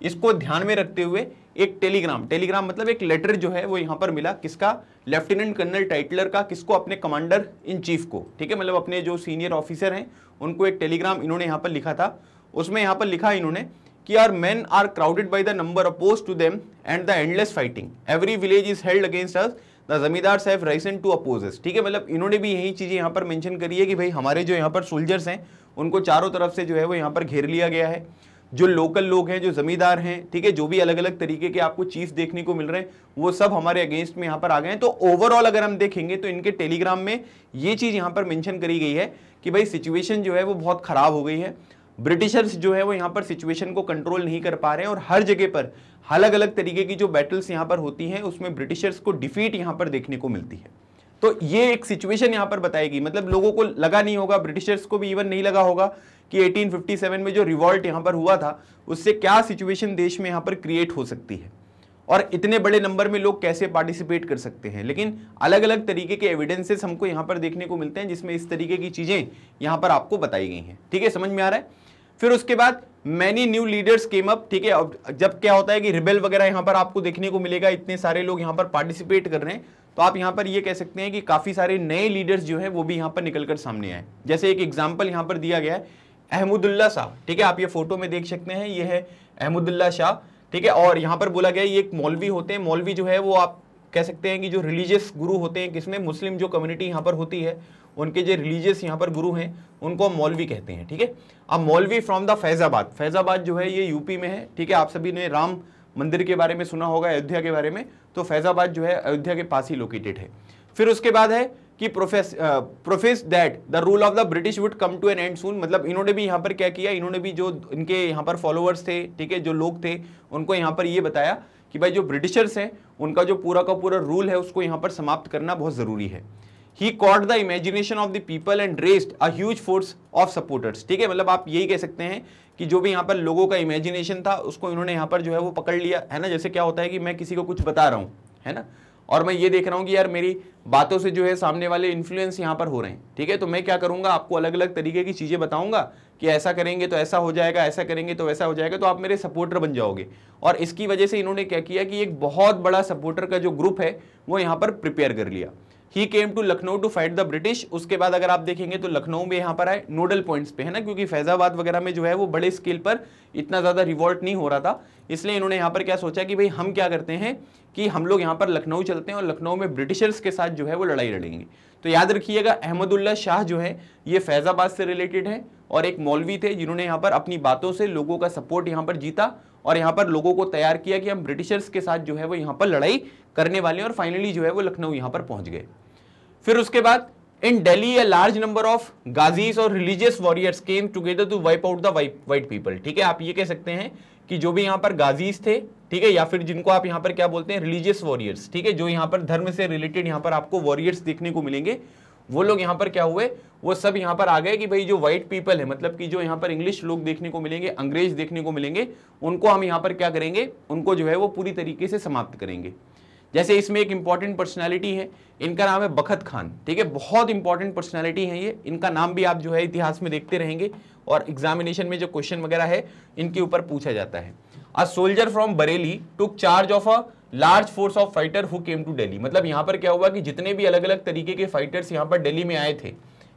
इसको ध्यान में रखते हुए एक टेलीग्राम टेलीग्राम मतलब एक लेटर जो है वो यहाँ पर मिला, किसका? लेफ्टिनेंट कर्नल टाइटलर का। किसको? अपने कमांडर इन चीफ को। ठीक है, मतलब अपने जो सीनियर ऑफिसर हैं उनको एक टेलीग्राम इन्होंने यहाँ पर लिखा था। उसमें यहाँ पर लिखा इन्होंने कि our men are crowded by the number oppose to them and the endless fighting, every village is held against us, the zamindars have risen to oppose us. ठीक है, मतलब इन्होंने भी यही चीज़ें यहाँ पर मेंशन करी है कि भाई हमारे जो यहाँ पर सोल्जर्स हैं उनको चारों तरफ से जो है वो यहाँ पर घेर लिया गया है। जो लोकल लोग हैं, जो जमींदार हैं, ठीक है, जो भी अलग अलग तरीके के आपको चीफ देखने को मिल रहे हैं, वो सब हमारे अगेंस्ट में यहाँ पर आ गए हैं। तो ओवरऑल अगर हम देखेंगे तो इनके टेलीग्राम में ये चीज़ यहाँ पर मेंशन करी गई है कि भाई सिचुएशन जो है वो बहुत ख़राब हो गई है, ब्रिटिशर्स जो है वो यहाँ पर सिचुएशन को कंट्रोल नहीं कर पा रहे हैं और हर जगह पर अलग अलग तरीके की जो बैटल्स यहाँ पर होती हैं उसमें ब्रिटिशर्स को डिफीट यहाँ पर देखने को मिलती है। तो ये एक सिचुएशन यहाँ पर बताएगी, मतलब लोगों को लगा नहीं होगा, ब्रिटिशर्स को भी इवन नहीं लगा होगा कि अठारह सौ सत्तावन में जो रिवॉल्ट यहाँ पर हुआ था उससे क्या सिचुएशन देश में यहाँ पर क्रिएट हो सकती है और इतने बड़े नंबर में लोग कैसे पार्टिसिपेट कर सकते हैं। लेकिन अलग अलग तरीके के एविडेंसेस हमको यहाँ पर देखने को मिलते हैं जिसमें इस तरीके की चीज़ें यहाँ पर आपको बताई गई हैं। ठीक है, समझ में आ रहा है। फिर उसके बाद many new leaders came up. ठीक है, अब जब क्या होता है कि रिबेल वगैरह यहाँ पर आपको देखने को मिलेगा, इतने सारे लोग यहाँ पर पार्टिसिपेट कर रहे हैं, तो आप यहाँ पर ये कह सकते हैं कि काफ़ी सारे नए लीडर्स जो हैं वो भी यहाँ पर निकलकर सामने आए। जैसे एक एग्जाम्पल यहाँ पर दिया गया है अहमदुल्ला शाह। ठीक है, आप ये फोटो में देख सकते हैं, ये है अहमदुल्ला शाह। ठीक है, और यहाँ पर बोला गया ये एक मौलवी होते हैं। मौलवी जो है वो आप कह सकते हैं कि जो रिलीजियस गुरु होते हैं, किसमें मुस्लिम जो कम्युनिटी यहाँ पर होती है उनके जो रिलीजियस यहाँ पर गुरु हैं उनको हम मौलवी कहते हैं। ठीक है, अब मौलवी फ्रॉम द फैज़ाबाद। फैज़ाबाद जो है ये यूपी में है। ठीक है, आप सभी ने राम मंदिर के बारे में सुना होगा, अयोध्या के बारे में, तो फैज़ाबाद जो है अयोध्या के पास ही लोकेटेड है। फिर उसके बाद है कि profess profess that the rule of the British would come to an end soon, मतलब इन्होंने भी यहाँ पर क्या किया, इन्होंने भी जो इनके यहाँ पर फॉलोअर्स थे, ठीक है, जो लोग थे उनको यहाँ पर ये बताया कि भाई जो ब्रिटिशर्स हैं उनका जो पूरा का पूरा रूल है उसको यहाँ पर समाप्त करना बहुत ज़रूरी है। He caught the imagination of the people and raised a huge force of supporters. ठीक है, मतलब आप यही कह सकते हैं कि जो भी यहाँ पर लोगों का इमेजिनेशन था उसको इन्होंने यहाँ पर जो है वो पकड़ लिया है ना। जैसे क्या होता है कि मैं किसी को कुछ बता रहा हूँ है ना, और मैं ये देख रहा हूँ कि यार मेरी बातों से जो है सामने वाले इन्फ्लुएंस यहाँ पर हो रहे हैं। ठीक है, तो मैं क्या करूँगा, आपको अलग अलग तरीके की चीज़ें बताऊँगा कि ऐसा करेंगे तो ऐसा हो जाएगा, ऐसा करेंगे तो वैसा हो जाएगा, तो आप मेरे सपोर्टर बन जाओगे। और इसकी वजह से इन्होंने क्या किया कि एक बहुत बड़ा सपोर्टर का जो ग्रुप है वो यहाँ पर प्रिपेयर कर लिया। He came to Lucknow to fight the British. उसके बाद अगर आप देखेंगे तो लखनऊ में यहाँ पर आए नोडल पॉइंट्स पे, है ना, क्योंकि फैज़ाबाद वगैरह में जो है वो बड़े स्केल पर इतना ज़्यादा रिवॉल्ट नहीं हो रहा था, इसलिए इन्होंने यहाँ पर क्या सोचा कि भाई हम क्या करते हैं कि हम लोग यहाँ पर लखनऊ चलते हैं और लखनऊ में ब्रिटिशर्स के साथ जो है वो लड़ाई लड़ेंगे। तो याद रखिएगा अहमदुल्ला शाह जो है ये फैज़ाबाद से रिलेटेड है और एक मौलवी थे जिन्होंने यहाँ पर अपनी बातों से लोगों का सपोर्ट यहाँ पर जीता और यहाँ पर लोगों को तैयार किया कि हम ब्रिटिशर्स के साथ जो है वो यहाँ पर लड़ाई करने वाले हैं और फाइनली जो है वो लखनऊ यहाँ पर पहुँच गए। फिर उसके बाद in Delhi a large number of ghazis और religious warriors came together to wipe out the white people. ठीक है, आप ये कह सकते हैं कि जो भी यहाँ पर गाजीज थे, ठीक है, या फिर जिनको आप यहाँ पर क्या बोलते हैं रिलीजियस वॉरियर्स, ठीक है, जो यहाँ पर धर्म से रिलेटेड यहाँ पर आपको वॉरियर्स देखने को मिलेंगे, वो लोग यहाँ पर क्या हुए, वो सब यहाँ पर आ गए कि भाई जो वाइट पीपल है, मतलब कि जो यहाँ पर इंग्लिश लोग देखने को मिलेंगे, अंग्रेज देखने को मिलेंगे, उनको हम यहाँ पर क्या करेंगे, उनको जो है वो पूरी तरीके से समाप्त करेंगे। जैसे इसमें एक इंपॉर्टेंट पर्सनालिटी है, इनका नाम है बख्त खान। ठीक है, बहुत इंपॉर्टेंट पर्सनालिटी है ये, इनका नाम भी आप जो है इतिहास में देखते रहेंगे और एग्जामिनेशन में जो क्वेश्चन वगैरह है इनके ऊपर पूछा जाता है। A soldier from Bareilly took charge of a large force of fighter who came to Delhi. मतलब यहाँ पर क्या हुआ कि जितने भी अलग अलग तरीके के फाइटर्स यहाँ पर दिल्ली में आए थे,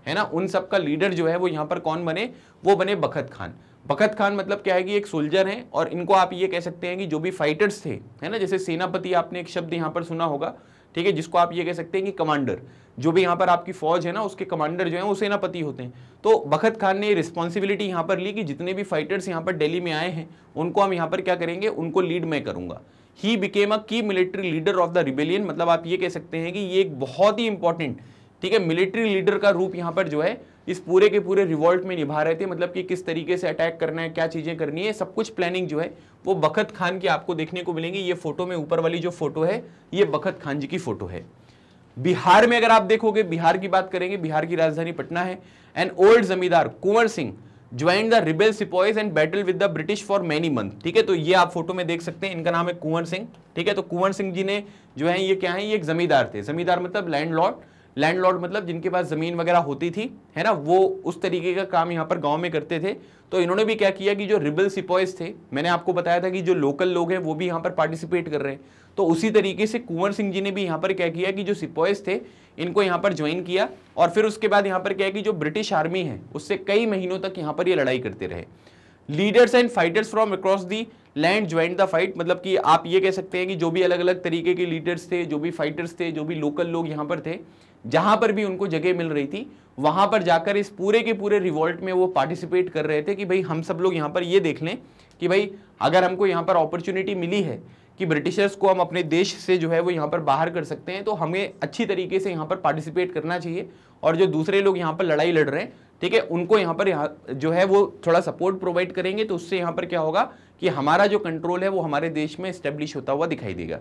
है ना, उन सब का लीडर जो है वो यहाँ पर कौन बने, वो बने बख्त खान। बख्त खान मतलब क्या है कि एक सोल्जर हैं और इनको आप ये कह सकते हैं कि जो भी फाइटर्स थे, है ना, जैसे सेनापति आपने एक शब्द यहाँ पर सुना होगा, ठीक है, जिसको आप ये कह सकते हैं कि कमांडर, जो भी यहाँ पर आपकी फौज है ना उसके कमांडर जो है वो सेनापति होते हैं। तो बख्त खान ने रिस्पॉन्सिबिलिटी यहाँ पर ली कि जितने भी फाइटर्स यहाँ पर दिल्ली में आए हैं उनको हम यहाँ पर क्या करेंगे, उनको लीड मैं करूँगा। ही became a key military leader of the rebellion, मतलब आप ये कह सकते हैं कि ये एक बहुत ही इंपॉर्टेंट, ठीक है, मिलिट्री लीडर का रूप यहाँ पर जो है इस पूरे के पूरे रिवॉल्ट में निभा रहे थे। मतलब कि किस तरीके से अटैक करना है, क्या चीज़ें करनी है, सब कुछ प्लानिंग जो है वो बख्त खान की आपको देखने को मिलेंगी। ये फोटो में ऊपर वाली जो फोटो है ये बख्त खान जी की फोटो है। बिहार में अगर आप देखोगे, बिहार की बात करेंगे, बिहार की राजधानी पटना है। An old zamindar Kunwar Singh joined the rebel sipahis and battle with the British for many month. ठीक है, तो ये आप फोटो में देख सकते हैं, इनका नाम है कुंवर सिंह। ठीक है, तो कुंवर सिंह जी ने जो है ये क्या है, ये एक जमींदार थे। जमींदार मतलब लैंडलॉर्ड, लैंडलॉर्ड मतलब जिनके पास जमीन वगैरह होती थी, है ना, वो उस तरीके का काम यहाँ पर गांव में करते थे। तो इन्होंने भी क्या किया कि जो रिबल सिपाहीज थे, मैंने आपको बताया था कि जो लोकल लोग हैं वो भी यहाँ पर पार्टिसिपेट कर रहे हैं, तो उसी तरीके से कुंवर सिंह जी ने भी यहाँ पर क्या किया कि जो सिपाहीज थे इनको यहाँ पर ज्वाइन किया और फिर उसके बाद यहाँ पर क्या है कि जो ब्रिटिश आर्मी है उससे कई महीनों तक यहाँ पर ये लड़ाई करते रहे। Leaders and fighters from across the land join the fight, मतलब कि आप ये कह सकते हैं कि जो भी अलग अलग तरीके के लीडर्स थे, जो भी फाइटर्स थे, जो भी लोकल लोग यहाँ पर थे, जहाँ पर भी उनको जगह मिल रही थी वहाँ पर जाकर इस पूरे के पूरे रिवॉल्ट में वो पार्टिसिपेट कर रहे थे कि भाई हम सब लोग यहाँ पर ये देख लें कि भाई अगर हमको यहाँ पर अपॉर्चुनिटी मिली है कि ब्रिटिशर्स को हम अपने देश से जो है वो यहाँ पर बाहर कर सकते हैं, तो हमें अच्छी तरीके से यहाँ पर पार्टिसिपेट करना चाहिए और जो दूसरे लोग यहाँ पर लड़ाई लड़ रहे हैं, ठीक है, उनको यहाँ पर यहाँ जो है वो थोड़ा सपोर्ट प्रोवाइड करेंगे, तो उससे यहाँ पर क्या होगा कि हमारा जो कंट्रोल है वो हमारे देश में इस्टेब्लिश होता हुआ दिखाई देगा।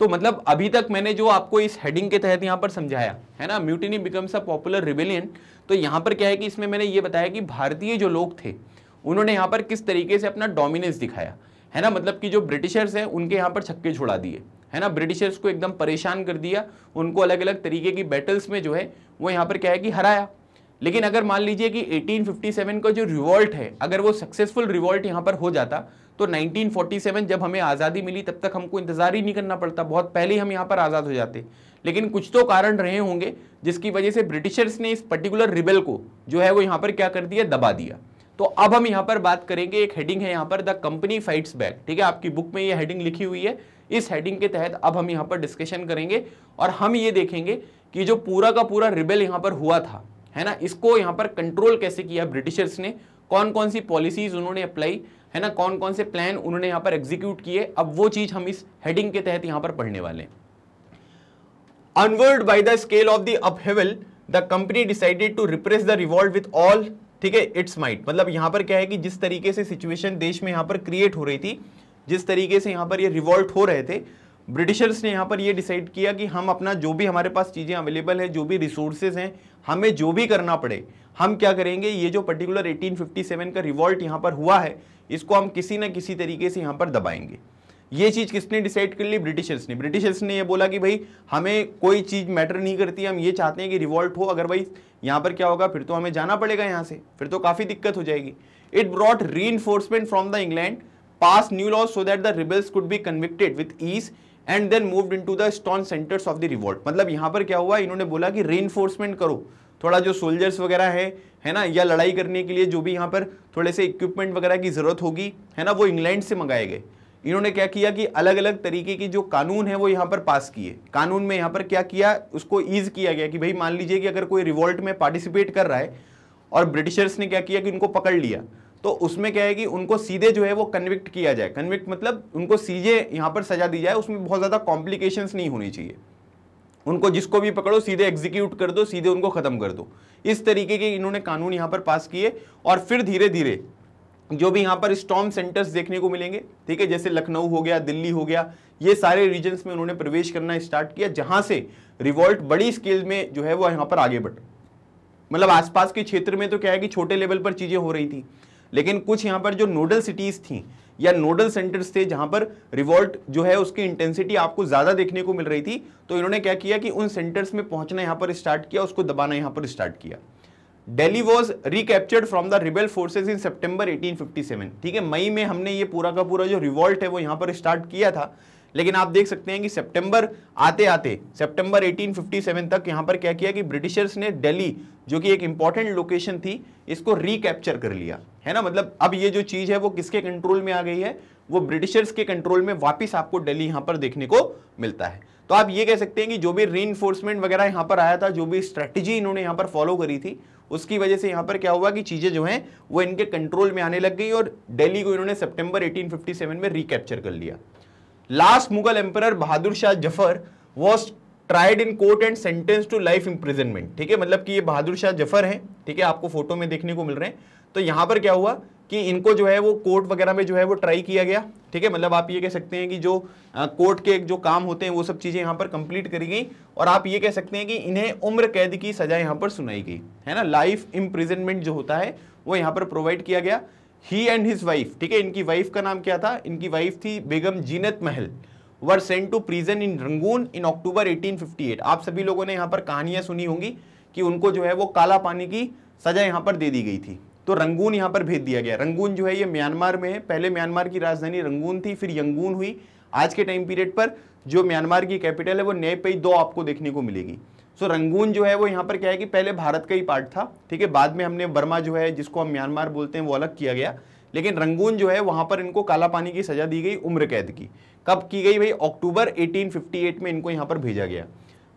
तो मतलब अभी तक मैंने जो आपको इस हेडिंग के तहत यहाँ पर समझाया है ना, mutiny becomes a popular rebellion, तो यहाँ पर क्या है कि इसमें मैंने ये बताया कि भारतीय जो लोग थे उन्होंने यहाँ पर किस तरीके से अपना डोमिनेंस दिखाया, है ना, मतलब कि जो ब्रिटिशर्स हैं उनके यहाँ पर छक्के छुड़ा दिए, है ना, ब्रिटिशर्स को एकदम परेशान कर दिया, उनको अलग अलग तरीके की बैटल्स में जो है वो यहाँ पर क्या है कि हराया। लेकिन अगर मान लीजिए कि अठारह सौ सत्तावन का जो रिवॉल्ट है अगर वो सक्सेसफुल रिवॉल्ट यहाँ पर हो जाता तो उन्नीस सौ सैंतालीस जब हमें आज़ादी मिली तब तक हमको इंतज़ार ही नहीं करना पड़ता, बहुत पहले ही हम यहाँ पर आज़ाद हो जाते। लेकिन कुछ तो कारण रहे होंगे जिसकी वजह से ब्रिटिशर्स ने इस पर्टिकुलर रिबेल को जो है वो यहाँ पर क्या कर दिया, दबा दिया। तो अब हम यहाँ पर बात करेंगे, एक हेडिंग है यहाँ पर द कंपनी फाइट्स बैक, ठीक है, आपकी बुक में ये हेडिंग लिखी हुई है, इस हेडिंग के तहत अब हम यहाँ पर डिस्कशन करेंगे और हम ये देखेंगे कि जो पूरा का पूरा रिबेल यहाँ पर हुआ था, है ना, इसको यहाँ पर कंट्रोल कैसे किया ब्रिटिशर्स ने, कौन कौन सी पॉलिसीज उन्होंने अप्लाई, है ना, कौन कौन से प्लान उन्होंने यहाँ पर एग्जीक्यूट किए। अब वो चीज़ हम इस हेडिंग के तहत यहाँ पर पढ़ने वाले हैं। Unnerved by the scale of the upheaval the company decided to repress the revolt with all, ठीक है, इट्स माइट। मतलब यहाँ पर क्या है कि जिस तरीके से सिचुएशन देश में यहाँ पर क्रिएट हो रही थी, जिस तरीके से यहाँ पर ये रिवॉल्ट हो रहे थे, ब्रिटिशर्स ने यहाँ पर ये डिसाइड किया कि हम अपना जो भी हमारे पास चीज़ें अवेलेबल हैं, जो भी रिसोर्सेज हैं, हमें जो भी करना पड़े हम क्या करेंगे, ये जो पर्टिकुलर अठारह सौ सत्तावन का रिवॉल्ट यहाँ पर हुआ है इसको हम किसी ना किसी तरीके से यहाँ पर दबाएंगे। ये चीज़ किसने डिसाइड कर ली, ब्रिटिशर्स ने। ब्रिटिशर्स ने ये बोला कि भाई हमें कोई चीज़ मैटर नहीं करती, हम ये चाहते हैं कि रिवॉल्ट हो, अदरवाइज यहाँ पर क्या होगा, फिर तो हमें जाना पड़ेगा यहाँ से, फिर तो काफ़ी दिक्कत हो जाएगी। It brought reinforcement from the England, pass new laws so that the rebels could be convicted with ease and then moved into the storm centres of the revolt. मतलब यहाँ पर क्या हुआ, इन्होंने बोला कि रीइंफोर्समेंट करो, थोड़ा जो सोल्जर्स वगैरह है, है ना, या लड़ाई करने के लिए जो भी यहाँ पर थोड़े से इक्विपमेंट वगैरह की ज़रूरत होगी, है ना, वो इंग्लैंड से मंगाए गए। इन्होंने क्या किया कि अलग अलग तरीके की जो कानून है वो यहाँ पर पास किए। कानून में यहाँ पर क्या किया, उसको ईज किया गया कि भाई मान लीजिए कि अगर कोई रिवॉल्ट में पार्टिसिपेट कर रहा है और ब्रिटिशर्स ने क्या किया कि उनको पकड़ लिया, तो उसमें क्या है कि उनको सीधे जो है वो कन्विक्ट किया जाए। कन्विक्ट मतलब उनको सीधे यहाँ पर सजा दी जाए, उसमें बहुत ज़्यादा कॉम्प्लिकेशंस नहीं होनी चाहिए, उनको जिसको भी पकड़ो सीधे एग्जीक्यूट कर दो, सीधे उनको ख़त्म कर दो। इस तरीके के इन्होंने कानून यहाँ पर पास किए और फिर धीरे धीरे जो भी यहाँ पर स्टॉर्म सेंटर्स देखने को मिलेंगे, ठीक है, जैसे लखनऊ हो गया, दिल्ली हो गया, ये सारे रीजन्स में उन्होंने प्रवेश करना स्टार्ट किया, जहाँ से रिवॉल्ट बड़ी स्केल में जो है वो यहाँ पर आगे बढ़ा। मतलब आसपास के क्षेत्र में तो क्या है कि छोटे लेवल पर चीज़ें हो रही थी, लेकिन कुछ यहाँ पर जो नोडल सिटीज़ थी या नोडल सेंटर्स थे जहाँ पर रिवॉल्ट जो है उसकी इंटेंसिटी आपको ज़्यादा देखने को मिल रही थी, तो इन्होंने क्या किया कि उन सेंटर्स में पहुँचना यहाँ पर स्टार्ट किया, उसको दबाना यहाँ पर स्टार्ट किया। Delhi was recaptured from the rebel forces in September अठारह सौ सत्तावन, ठीक है, मई में हमने ये पूरा का पूरा जो रिवॉल्ट है वो यहाँ पर स्टार्ट किया था, लेकिन आप देख सकते हैं कि सितंबर आते आते सितंबर अठारह सौ सत्तावन तक यहाँ पर क्या किया कि ब्रिटिशर्स ने दिल्ली जो कि एक इम्पॉर्टेंट लोकेशन थी इसको रिकैप्चर कर लिया, है ना। मतलब अब ये जो चीज़ है वो किसके कंट्रोल में आ गई है, वो ब्रिटिशर्स के कंट्रोल में वापस आपको दिल्ली यहाँ पर देखने को मिलता है। तो आप ये कह सकते हैं कि जो भी रीइंफोर्समेंट वगैरह यहाँ पर आया था, जो भी स्ट्रैटेजी इन्होंने यहाँ पर फॉलो करी थी, उसकी वजह से यहाँ पर क्या हुआ कि चीज़ें जो हैं वो इनके कंट्रोल में आने लग गई और दिल्ली को इन्होंने सितंबर अठारह सौ सत्तावन में रिकैप्चर कर लिया। Last Mughal emperor बहादुर शाह जफर was tried in court and sentence to life imprisonment, ठीक है, मतलब कि ये बहादुर शाह जफर हैं, ठीक है, आपको फोटो में देखने को मिल रहे हैं। तो यहाँ पर क्या हुआ कि इनको जो है वो कोर्ट वगैरह में जो है वो ट्राई किया गया, ठीक है, मतलब आप ये कह सकते हैं कि जो कोर्ट के जो काम होते हैं वो सब चीज़ें यहाँ पर कंप्लीट करी गई और आप ये कह सकते हैं कि इन्हें उम्र कैद की सज़ा यहाँ पर सुनाई गई, है ना। लाइफ इम्प्रिजनमेंट जो होता है वो यहाँ पर प्रोवाइड किया गया। ही एंड हिज वाइफ, ठीक है, इनकी वाइफ का नाम क्या था, इनकी वाइफ थी बेगम जीनत महल, were sent to prison in Rangoon in October eighteen fifty eight. आप सभी लोगों ने यहाँ पर कहानियाँ सुनी होंगी कि उनको जो है वो काला पानी की सजा यहाँ पर दे दी गई थी। तो रंगून यहाँ पर भेज दिया गया। रंगून जो है ये म्यांमार में है, पहले म्यांमार की राजधानी रंगून थी, फिर यंगून हुई। आज के टाइम पीरियड पर जो म्यांमार की कैपिटल है वो नए पेई दो आपको देखने को मिलेगी। सो so, रंगून जो है वो यहाँ पर क्या है कि पहले भारत का ही पार्ट था, ठीक है, बाद में हमने बर्मा जो है जिसको हम म्यांमार बोलते हैं वो अलग किया गया, लेकिन रंगून जो है वहाँ पर इनको काला पानी की सजा दी गई, उम्र कैद की। कब की गई भाई, अक्टूबर एटीन फिफ्टी एट में इनको यहाँ पर भेजा गया।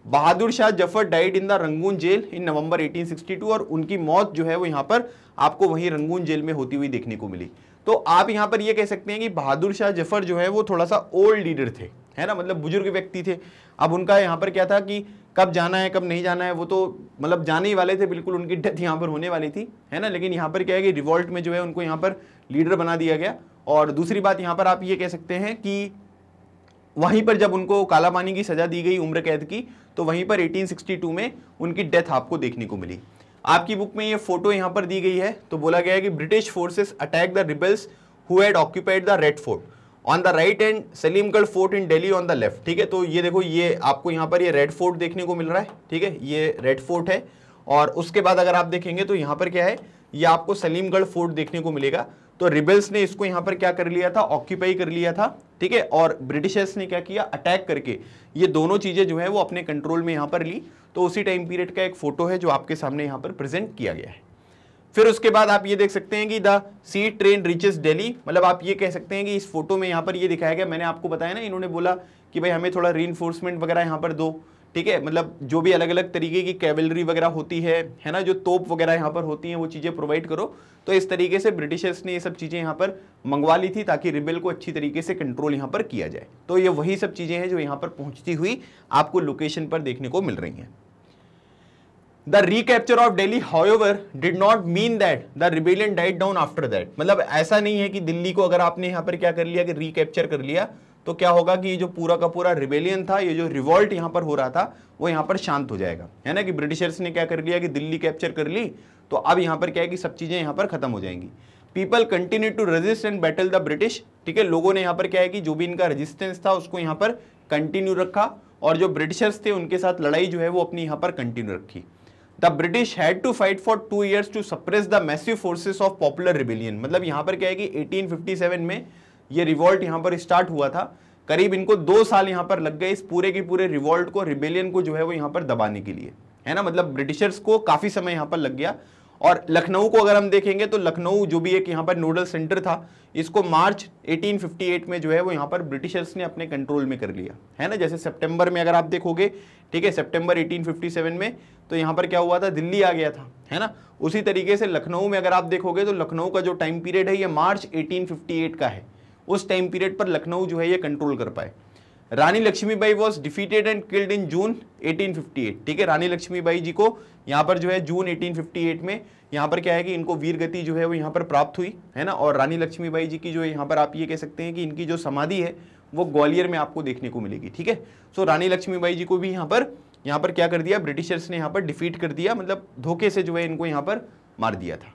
बहादुर शाह जफर died in the Rangoon jail in November eighteen sixty two, और उनकी मौत जो है वो यहाँ पर आपको वहीं रंगून जेल में होती हुई देखने को मिली। तो आप यहाँ पर ये कह सकते हैं कि बहादुर शाह जफर जो है वो थोड़ा सा ओल्ड लीडर थे, है ना, मतलब बुजुर्ग व्यक्ति थे। अब उनका यहाँ पर क्या था कि कब जाना है कब नहीं जाना है, वो तो मतलब जाने ही वाले थे, बिल्कुल उनकी डेथ यहाँ पर होने वाली थी, है ना। लेकिन यहाँ पर क्या है कि रिवॉल्ट में जो है उनको यहाँ पर लीडर बना दिया गया। और दूसरी बात यहाँ पर आप ये कह सकते हैं कि वहीं पर जब उनको काला पानी की सजा दी गई, उम्र कैद की, तो वहीं पर एटीन सिक्सटी टू में उनकी डेथ आपको देखने को मिली। आपकी बुक में ये फोटो यहाँ पर दी गई है। तो बोला गया है कि British forces attack the rebels who had occupied the red fort on the right and Salimgarh fort in Delhi on the left, ठीक है। तो ये देखो, ये आपको यहाँ पर ये रेड फोर्ट देखने को मिल रहा है, ठीक है, ये रेड फोर्ट है। और उसके बाद अगर आप देखेंगे तो यहाँ पर क्या है, ये आपको सलीमगढ़ फोर्ट देखने को मिलेगा। तो रिबल्स ने इसको यहाँ पर क्या कर लिया था, ऑक्यूपाई कर लिया था, ठीक है। और ब्रिटिशर्स ने क्या किया, अटैक करके ये दोनों चीज़ें जो है वो अपने कंट्रोल में यहाँ पर ली। तो उसी टाइम पीरियड का एक फोटो है जो आपके सामने यहाँ पर प्रेजेंट किया गया है। फिर उसके बाद आप ये देख सकते हैं कि the siege train reaches Delhi, मतलब आप ये कह सकते हैं कि इस फोटो में यहाँ पर ये दिखाया गया। मैंने आपको बताया ना, इन्होंने बोला कि भाई हमें थोड़ा रीइंफोर्समेंट वगैरह यहाँ पर दो, ठीक है, मतलब जो भी अलग अलग तरीके की कैवलरी वगैरह होती है, है ना, जो तोप वगैरह यहाँ पर होती हैं वो चीज़ें प्रोवाइड करो। तो इस तरीके से ब्रिटिशर्स ने ये सब चीज़ें यहाँ पर मंगवा ली थी ताकि रिबेल को अच्छी तरीके से कंट्रोल यहाँ पर किया जाए। तो ये वही सब चीज़ें हैं जो यहाँ पर पहुँचती हुई आपको लोकेशन पर देखने को मिल रही हैं। The recapture of Delhi however did not mean that the rebellion died down after that, मतलब ऐसा नहीं है कि दिल्ली को अगर आपने यहाँ पर क्या कर लिया कि रिकैप्चर कर लिया तो क्या होगा कि ये जो पूरा का पूरा रिबेलियन था, ये जो रिवॉल्ट यहाँ पर हो रहा था, वो यहाँ पर शांत हो जाएगा, है ना, कि ब्रिटिशर्स ने क्या कर लिया कि दिल्ली कैप्चर कर ली तो अब यहाँ पर क्या है कि सब चीज़ें यहाँ पर खत्म हो जाएंगी। People continue to resist and battle the British, ठीक है, लोगों ने यहाँ पर क्या है कि जो भी इनका रजिस्टेंस था उसको यहाँ पर कंटिन्यू रखा और जो ब्रिटिशर्स थे उनके साथ लड़ाई जो है वो अपनी यहाँ पर कंटिन्यू रखी। The British had to fight for two years to suppress the massive forces of popular rebellion, मतलब यहाँ पर क्या है कि एटीन फिफ्टी सेवन में ये रिवॉल्ट यहाँ पर स्टार्ट हुआ था। करीब इनको दो साल यहाँ पर लग गए इस पूरे के पूरे रिवॉल्ट को, रिबेलियन को जो है वो यहाँ पर दबाने के लिए, है ना, मतलब ब्रिटिशर्स को काफ़ी समय यहाँ पर लग गया। और लखनऊ को अगर हम देखेंगे तो लखनऊ जो भी एक यहाँ पर नोडल सेंटर था, इसको मार्च एटीन फिफ्टी एट में जो है वो यहाँ पर ब्रिटिशर्स ने अपने कंट्रोल में कर लिया, है ना। जैसे सितंबर में अगर आप देखोगे, ठीक है, सितंबर एटीन फिफ्टी सेवन में तो यहाँ पर क्या हुआ था, दिल्ली आ गया था, है ना। उसी तरीके से लखनऊ में अगर आप देखोगे तो लखनऊ का जो टाइम पीरियड है ये मार्च एटीन फिफ्टी एट का है। उस टाइम पीरियड पर लखनऊ जो है ये कंट्रोल कर पाए। Rani Lakshmibai was defeated and killed in June eighteen fifty eight, ठीक है, रानी लक्ष्मीबाई जी को यहाँ पर जो है जून एटीन फिफ्टी एट में यहाँ पर क्या है कि इनको वीर गति जो है वो यहाँ पर प्राप्त हुई, है ना। और रानी लक्ष्मीबाई जी की जो यहाँ पर आप ये कह सकते हैं कि इनकी जो समाधि है वो ग्वालियर में आपको देखने को मिलेगी, ठीक है। सो रानी लक्ष्मीबाई जी को भी यहाँ पर यहाँ पर क्या कर दिया, ब्रिटिशर्स ने यहाँ पर डिफीट कर दिया, मतलब धोखे से जो है इनको यहाँ पर मार दिया था।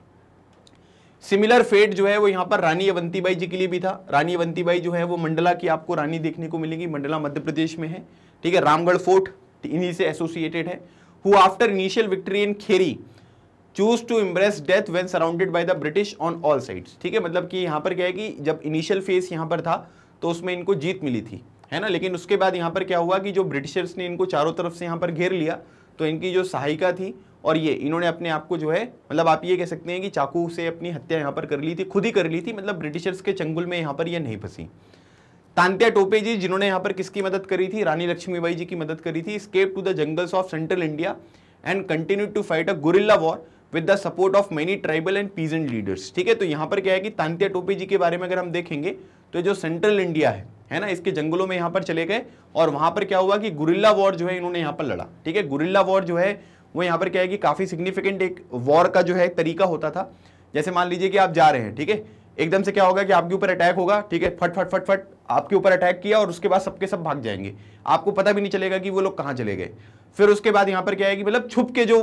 सिमिलर फेट जो है वो यहाँ पर रानी अवंतीबाई जी के लिए भी था। रानी अवंतीबाई जो है वो मंडला की आपको रानी देखने को मिलेगी, मंडला मध्य प्रदेश में है, ठीक है। रामगढ़ फोर्ट इन्हीं से एसोसिएटेड है। Who after initial victory in Kheri chose to embrace death when surrounded by the British on all sides, ठीक है, मतलब कि यहाँ पर क्या है कि जब इनिशियल फेस यहाँ पर था तो उसमें इनको जीत मिली थी, है ना। लेकिन उसके बाद यहाँ पर क्या हुआ कि जो ब्रिटिशर्स ने इनको चारों तरफ से यहाँ पर घेर लिया तो इनकी जो सहायिका थी और ये इन्होंने अपने आप को जो है मतलब आप ये कह सकते हैं कि चाकू से अपनी हत्या यहाँ पर कर ली थी, खुद ही कर ली थी, मतलब ब्रिटिशर्स के चंगुल में यहाँ पर ये नहीं फंसी। तांत्या टोपे जी, जिन्होंने यहाँ पर किसकी मदद करी थी, रानी लक्ष्मीबाई जी की मदद करी थी। Escape to the jungles of central India and continue to fight a गुरिल्ला वॉर with the support of many tribal and peasant leaders, ठीक है। तो यहाँ पर क्या है कि तांत्या टोपे जी के बारे में अगर हम देखेंगे तो जो सेंट्रल इंडिया है, है ना, इसके जंगलों में यहाँ पर चले गए और वहाँ पर क्या हुआ कि गुरिल्ला वॉर जो है इन्होंने यहाँ पर लड़ा, ठीक है। गुरिल्ला वॉर जो है वो यहाँ पर क्या है कि काफ़ी सिग्निफिकेंट एक वॉर का जो है तरीका होता था। जैसे मान लीजिए कि आप जा रहे हैं, ठीक है, एकदम से क्या होगा कि आपके ऊपर अटैक होगा, ठीक है, फट फट फट फट आपके ऊपर अटैक किया और उसके बाद सबके सब भाग जाएंगे, आपको पता भी नहीं चलेगा कि वो लोग कहाँ चले गए। फिर उसके बाद यहाँ पर क्या है कि मतलब छुप के जो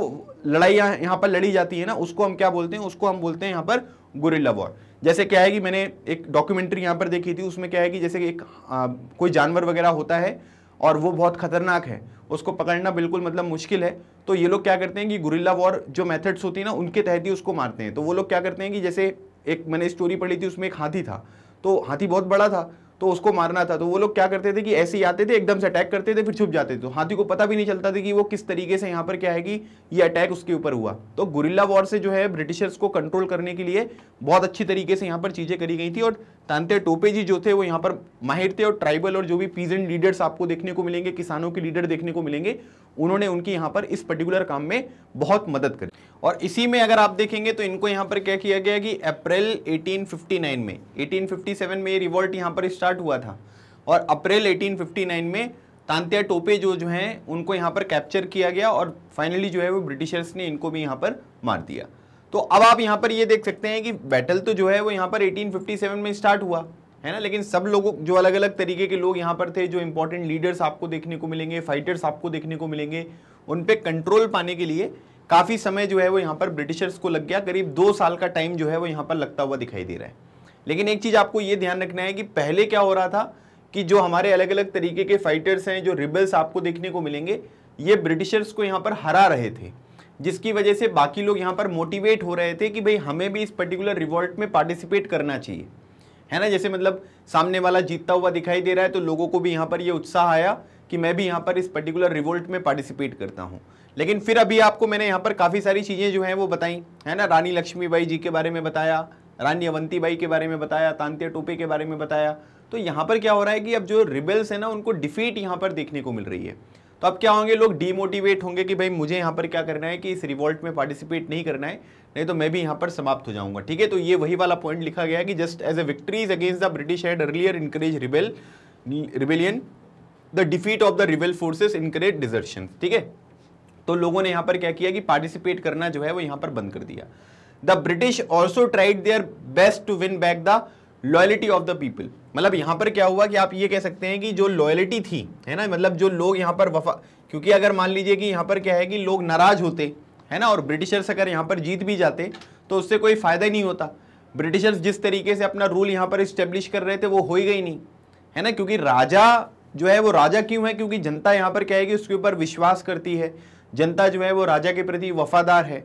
लड़ाइयाँ यहाँ पर लड़ी जाती है ना, उसको हम क्या बोलते हैं, उसको हम बोलते हैं यहाँ पर गुरिल्ला वॉर। जैसे क्या है कि मैंने एक डॉक्यूमेंट्री यहाँ पर देखी थी, उसमें क्या है कि जैसे एक आ, कोई जानवर वगैरह होता है और वो बहुत खतरनाक है, उसको पकड़ना बिल्कुल मतलब मुश्किल है, तो ये लोग क्या करते हैं कि गुरिल्ला वॉर जो मेथड्स होती है ना उनके तहत ही उसको मारते हैं। तो वो लोग क्या करते हैं कि जैसे एक मैंने स्टोरी पढ़ी थी, उसमें एक हाथी था, तो हाथी बहुत बड़ा था, तो उसको मारना था, तो वो लोग क्या करते थे कि ऐसे ही आते थे, एकदम से अटैक करते थे, फिर छुप जाते थे, तो हाथी को पता भी नहीं चलता था कि वो किस तरीके से यहाँ पर क्या है कि ये अटैक उसके ऊपर हुआ। तो गुरिल्ला वॉर से जो है ब्रिटिशर्स को कंट्रोल करने के लिए बहुत अच्छी तरीके से यहाँ पर चीज़ें करी गई थी। और तांत्या टोपे जी जो थे वो यहाँ पर माहिर थे, और ट्राइबल और जो भी पीजेंट लीडर्स आपको देखने को मिलेंगे, किसानों के लीडर देखने को मिलेंगे, उन्होंने उनकी यहाँ पर इस पर्टिकुलर काम में बहुत मदद करी। और इसी में अगर आप देखेंगे तो इनको यहाँ पर क्या किया गया कि अप्रैल अठारह सौ उनसठ में, अठारह सौ सत्तावन में ये रिवॉल्ट यहाँ पर स्टार्ट हुआ था, और अप्रैल अठारह सौ उनसठ में तांत्या टोपे जो जो हैं उनको यहाँ पर कैप्चर किया गया, और फाइनली जो है वो ब्रिटिशर्स ने इनको भी यहाँ पर मार दिया। तो अब आप यहाँ पर ये देख सकते हैं कि बैटल तो जो है वो यहाँ पर अठारह सौ सत्तावन में स्टार्ट हुआ है ना, लेकिन सब लोगों जो अलग अलग तरीके के लोग यहाँ पर थे, जो इंपॉर्टेंट लीडर्स आपको देखने को मिलेंगे, फाइटर्स आपको देखने को मिलेंगे, उन पर कंट्रोल पाने के लिए काफ़ी समय जो है वो यहाँ पर ब्रिटिशर्स को लग गया, करीब दो साल का टाइम जो है वो यहाँ पर लगता हुआ दिखाई दे रहा है। लेकिन एक चीज़ आपको ये ध्यान रखना है कि पहले क्या हो रहा था कि जो हमारे अलग अलग तरीके के फाइटर्स हैं, जो रिबल्स आपको देखने को मिलेंगे, ये ब्रिटिशर्स को यहाँ पर हरा रहे थे, जिसकी वजह से बाकी लोग यहाँ पर मोटिवेट हो रहे थे कि भाई हमें भी इस पर्टिकुलर रिवॉल्ट में पार्टिसिपेट करना चाहिए, है ना। जैसे मतलब सामने वाला जीतता हुआ दिखाई दे रहा है, तो लोगों को भी यहाँ पर ये उत्साह आया कि मैं भी यहाँ पर इस पर्टिकुलर रिवोल्ट में पार्टिसिपेट करता हूँ। लेकिन फिर अभी आपको मैंने यहाँ पर काफ़ी सारी चीज़ें जो हैं वो बताई है ना, रानी लक्ष्मीबाई जी के बारे में बताया, रानी अवंती बाई के बारे में बताया, तांत्या टोपे के बारे में बताया। तो यहाँ पर क्या हो रहा है कि अब जो रिबेल्स हैं ना उनको डिफीट यहाँ पर देखने को मिल रही है, तो अब क्या होंगे, लोग डीमोटिवेट होंगे कि भाई मुझे यहाँ पर क्या करना है कि इस रिवोल्ट में पार्टिसिपेट नहीं करना है, नहीं तो मैं भी यहाँ पर समाप्त हो जाऊँगा। ठीक है, तो ये वही वाला पॉइंट लिखा गया है कि just as a victories against the British had earlier encourage rebel rebellion, the defeat of the rebel forces encourage desertion. ठीक है, तो लोगों ने यहाँ पर क्या किया कि पार्टिसिपेट करना जो है वो यहाँ पर बंद कर दिया। The British also tried their best to win back the loyalty of the people. मतलब यहाँ पर क्या हुआ कि आप ये कह सकते हैं कि जो लॉयलिटी थी है ना, मतलब जो लोग यहाँ पर वफा, क्योंकि अगर मान लीजिए कि यहाँ पर क्या है कि लोग नाराज होते है ना, और ब्रिटिशर्स अगर यहाँ पर जीत भी जाते तो उससे कोई फायदा नहीं होता। ब्रिटिशर्स जिस तरीके से अपना रूल यहाँ पर इस्टेब्लिश कर रहे थे वो हो ही गई नहीं, है ना, क्योंकि राजा जो है वो राजा क्यों है, क्योंकि जनता यहाँ पर क्या है कि उसके ऊपर विश्वास करती है, जनता जो है वो राजा के प्रति वफादार है।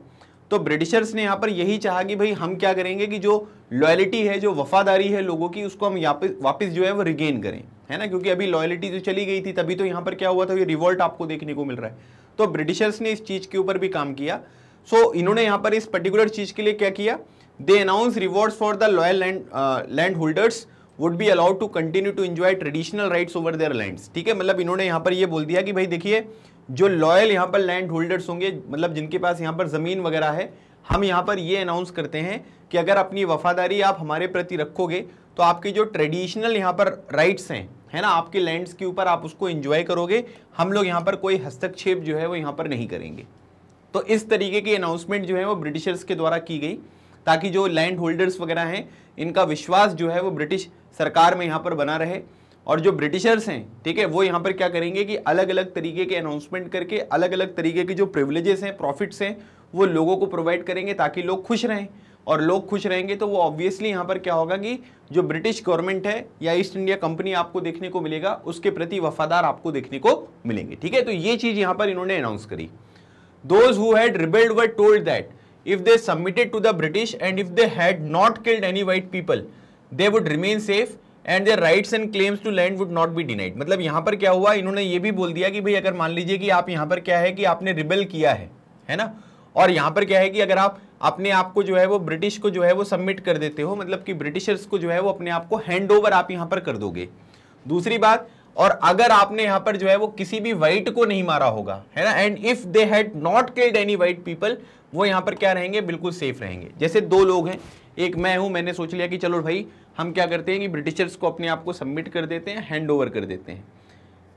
तो ब्रिटिशर्स ने यहाँ पर यही चाहा कि भाई हम क्या करेंगे कि जो लॉयलिटी है, जो वफादारी है लोगों की, उसको हम वापस जो है वो रिगेन करें, है ना, क्योंकि अभी लॉयलिटी जो चली गई थी, तभी तो यहाँ पर क्या हुआ था, ये रिवॉल्ट आपको देखने को मिल रहा है। तो ब्रिटिशर्स ने इस चीज़ के ऊपर भी काम किया। सो so, इन्होंने यहाँ पर इस पर्टिकुलर चीज़ के लिए क्या किया, they announce rewards for the loyal land land holders would be allowed to continue to enjoy traditional rights over their lands. ठीक है, मतलब इन्होंने यहाँ पर ये बोल दिया कि भाई देखिए जो लॉयल यहाँ पर लैंड होल्डर्स होंगे, मतलब जिनके पास यहाँ पर ज़मीन वगैरह है, हम यहाँ पर ये अनाउंस करते हैं कि अगर अपनी वफादारी आप हमारे प्रति रखोगे तो आपके जो ट्रेडिशनल यहाँ पर राइट्स हैं, है ना, आपके लैंड्स के ऊपर आप उसको एंजॉय करोगे, हम लोग यहाँ पर कोई हस्तक्षेप जो है वो यहाँ पर नहीं करेंगे। तो इस तरीके की अनाउंसमेंट जो है वो ब्रिटिशर्स के द्वारा की गई, ताकि जो लैंड होल्डर्स वगैरह हैं इनका विश्वास जो है वो ब्रिटिश सरकार में यहाँ पर बना रहे, और जो ब्रिटिशर्स हैं ठीक है वो यहाँ पर क्या करेंगे कि अलग अलग तरीके के अनाउंसमेंट करके अलग अलग तरीके के जो प्रिविलेजेस हैं, प्रॉफिट्स हैं, वो लोगों को प्रोवाइड करेंगे ताकि लोग खुश रहें। और लोग खुश रहेंगे तो वो ऑब्वियसली यहाँ पर क्या होगा कि जो ब्रिटिश गवर्नमेंट है या ईस्ट इंडिया कंपनी आपको देखने को मिलेगा, उसके प्रति वफादार आपको देखने को मिलेंगे। ठीक है, तो ये चीज़ यहाँ पर इन्होंने अनाउंस करी। Those who had rebelled were told that if they submitted to the British and if they had not killed any white people they would remain safe and their rights and claims to land would not be denied. मतलब यहाँ पर क्या हुआ, इन्होंने ये भी बोल दिया कि भाई अगर मान लीजिए कि आप यहाँ पर क्या है कि आपने रिबेल किया है, है ना, और यहाँ पर क्या है कि अगर आप अपने आप को जो है वो ब्रिटिश को जो है वो सबमिट कर देते हो, मतलब कि ब्रिटिशर्स को जो है वो अपने आप को हैंड ओवर आप यहाँ पर कर दोगे। दूसरी बात, और अगर आपने यहाँ पर जो है वो किसी भी वाइट को नहीं मारा होगा, है ना, and if they had not killed any white people, वो यहाँ पर क्या रहेंगे, बिल्कुल सेफ रहेंगे। जैसे दो लोग हैं, एक मैं हूँ, मैंने सोच लिया कि चलो भाई हम क्या करते हैं कि ब्रिटिशर्स को अपने आप को सबमिट कर देते हैं, हैंड ओवर कर देते हैं।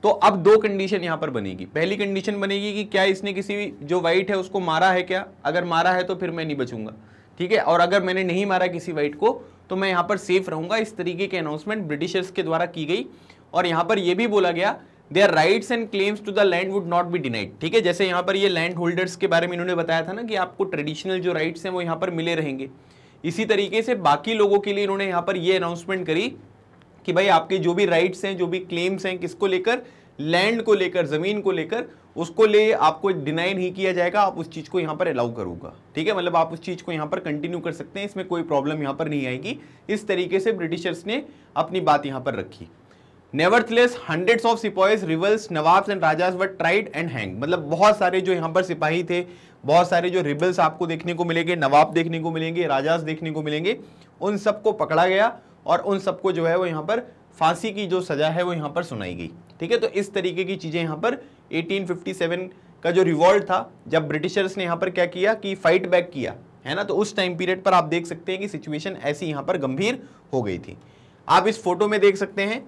तो अब दो कंडीशन यहाँ पर बनेगी। पहली कंडीशन बनेगी कि क्या इसने किसी जो वाइट है उसको मारा है क्या, अगर मारा है तो फिर मैं नहीं बचूंगा, ठीक है, और अगर मैंने नहीं मारा किसी वाइट को तो मैं यहाँ पर सेफ रहूँगा। इस तरीके के अनाउंसमेंट ब्रिटिशर्स के द्वारा की गई। और यहाँ पर यह भी बोला गया their rights and claims to the land would not be denied. ठीक है, जैसे यहाँ पर ये लैंड होल्डर्स के बारे में इन्होंने बताया था ना कि आपको ट्रेडिशनल जो राइट्स हैं वो यहाँ पर मिले रहेंगे। इसी तरीके से बाकी लोगों के लिए इन्होंने यहाँ पर ये अनाउंसमेंट करी कि भाई आपके जो भी राइट्स हैं, जो भी क्लेम्स हैं, किसको लेकर, लैंड को लेकर, ज़मीन को लेकर, उसको ले आपको डिनाई नहीं किया जाएगा, आप उस चीज़ को यहाँ पर अलाउ करूँगा। ठीक है, मतलब आप उस चीज़ को यहाँ पर कंटिन्यू कर सकते हैं, इसमें कोई प्रॉब्लम यहाँ पर नहीं आएगी। इस तरीके से ब्रिटिशर्स ने अपनी बात यहाँ पर रखी। Nevertheless hundreds of sipahis, rebels, nawabs and rajas were tried and hang. मतलब बहुत सारे जो यहाँ पर सिपाही थे, बहुत सारे जो रिबल्स आपको देखने को मिलेंगे, नवाब देखने को मिलेंगे, राजाज देखने को मिलेंगे, उन सबको पकड़ा गया और उन सबको जो है वो यहाँ पर फांसी की जो सज़ा है वो यहाँ पर सुनाई गई। ठीक है, तो इस तरीके की चीज़ें यहाँ पर अठारह सौ सत्तावन का जो रिवॉल्ट था, जब ब्रिटिशर्स ने यहाँ पर क्या किया कि फाइट बैक किया, है ना, तो उस टाइम पीरियड पर आप देख सकते हैं कि सिचुएशन ऐसी यहाँ पर गंभीर हो गई थी। आप इस फोटो में देख सकते हैं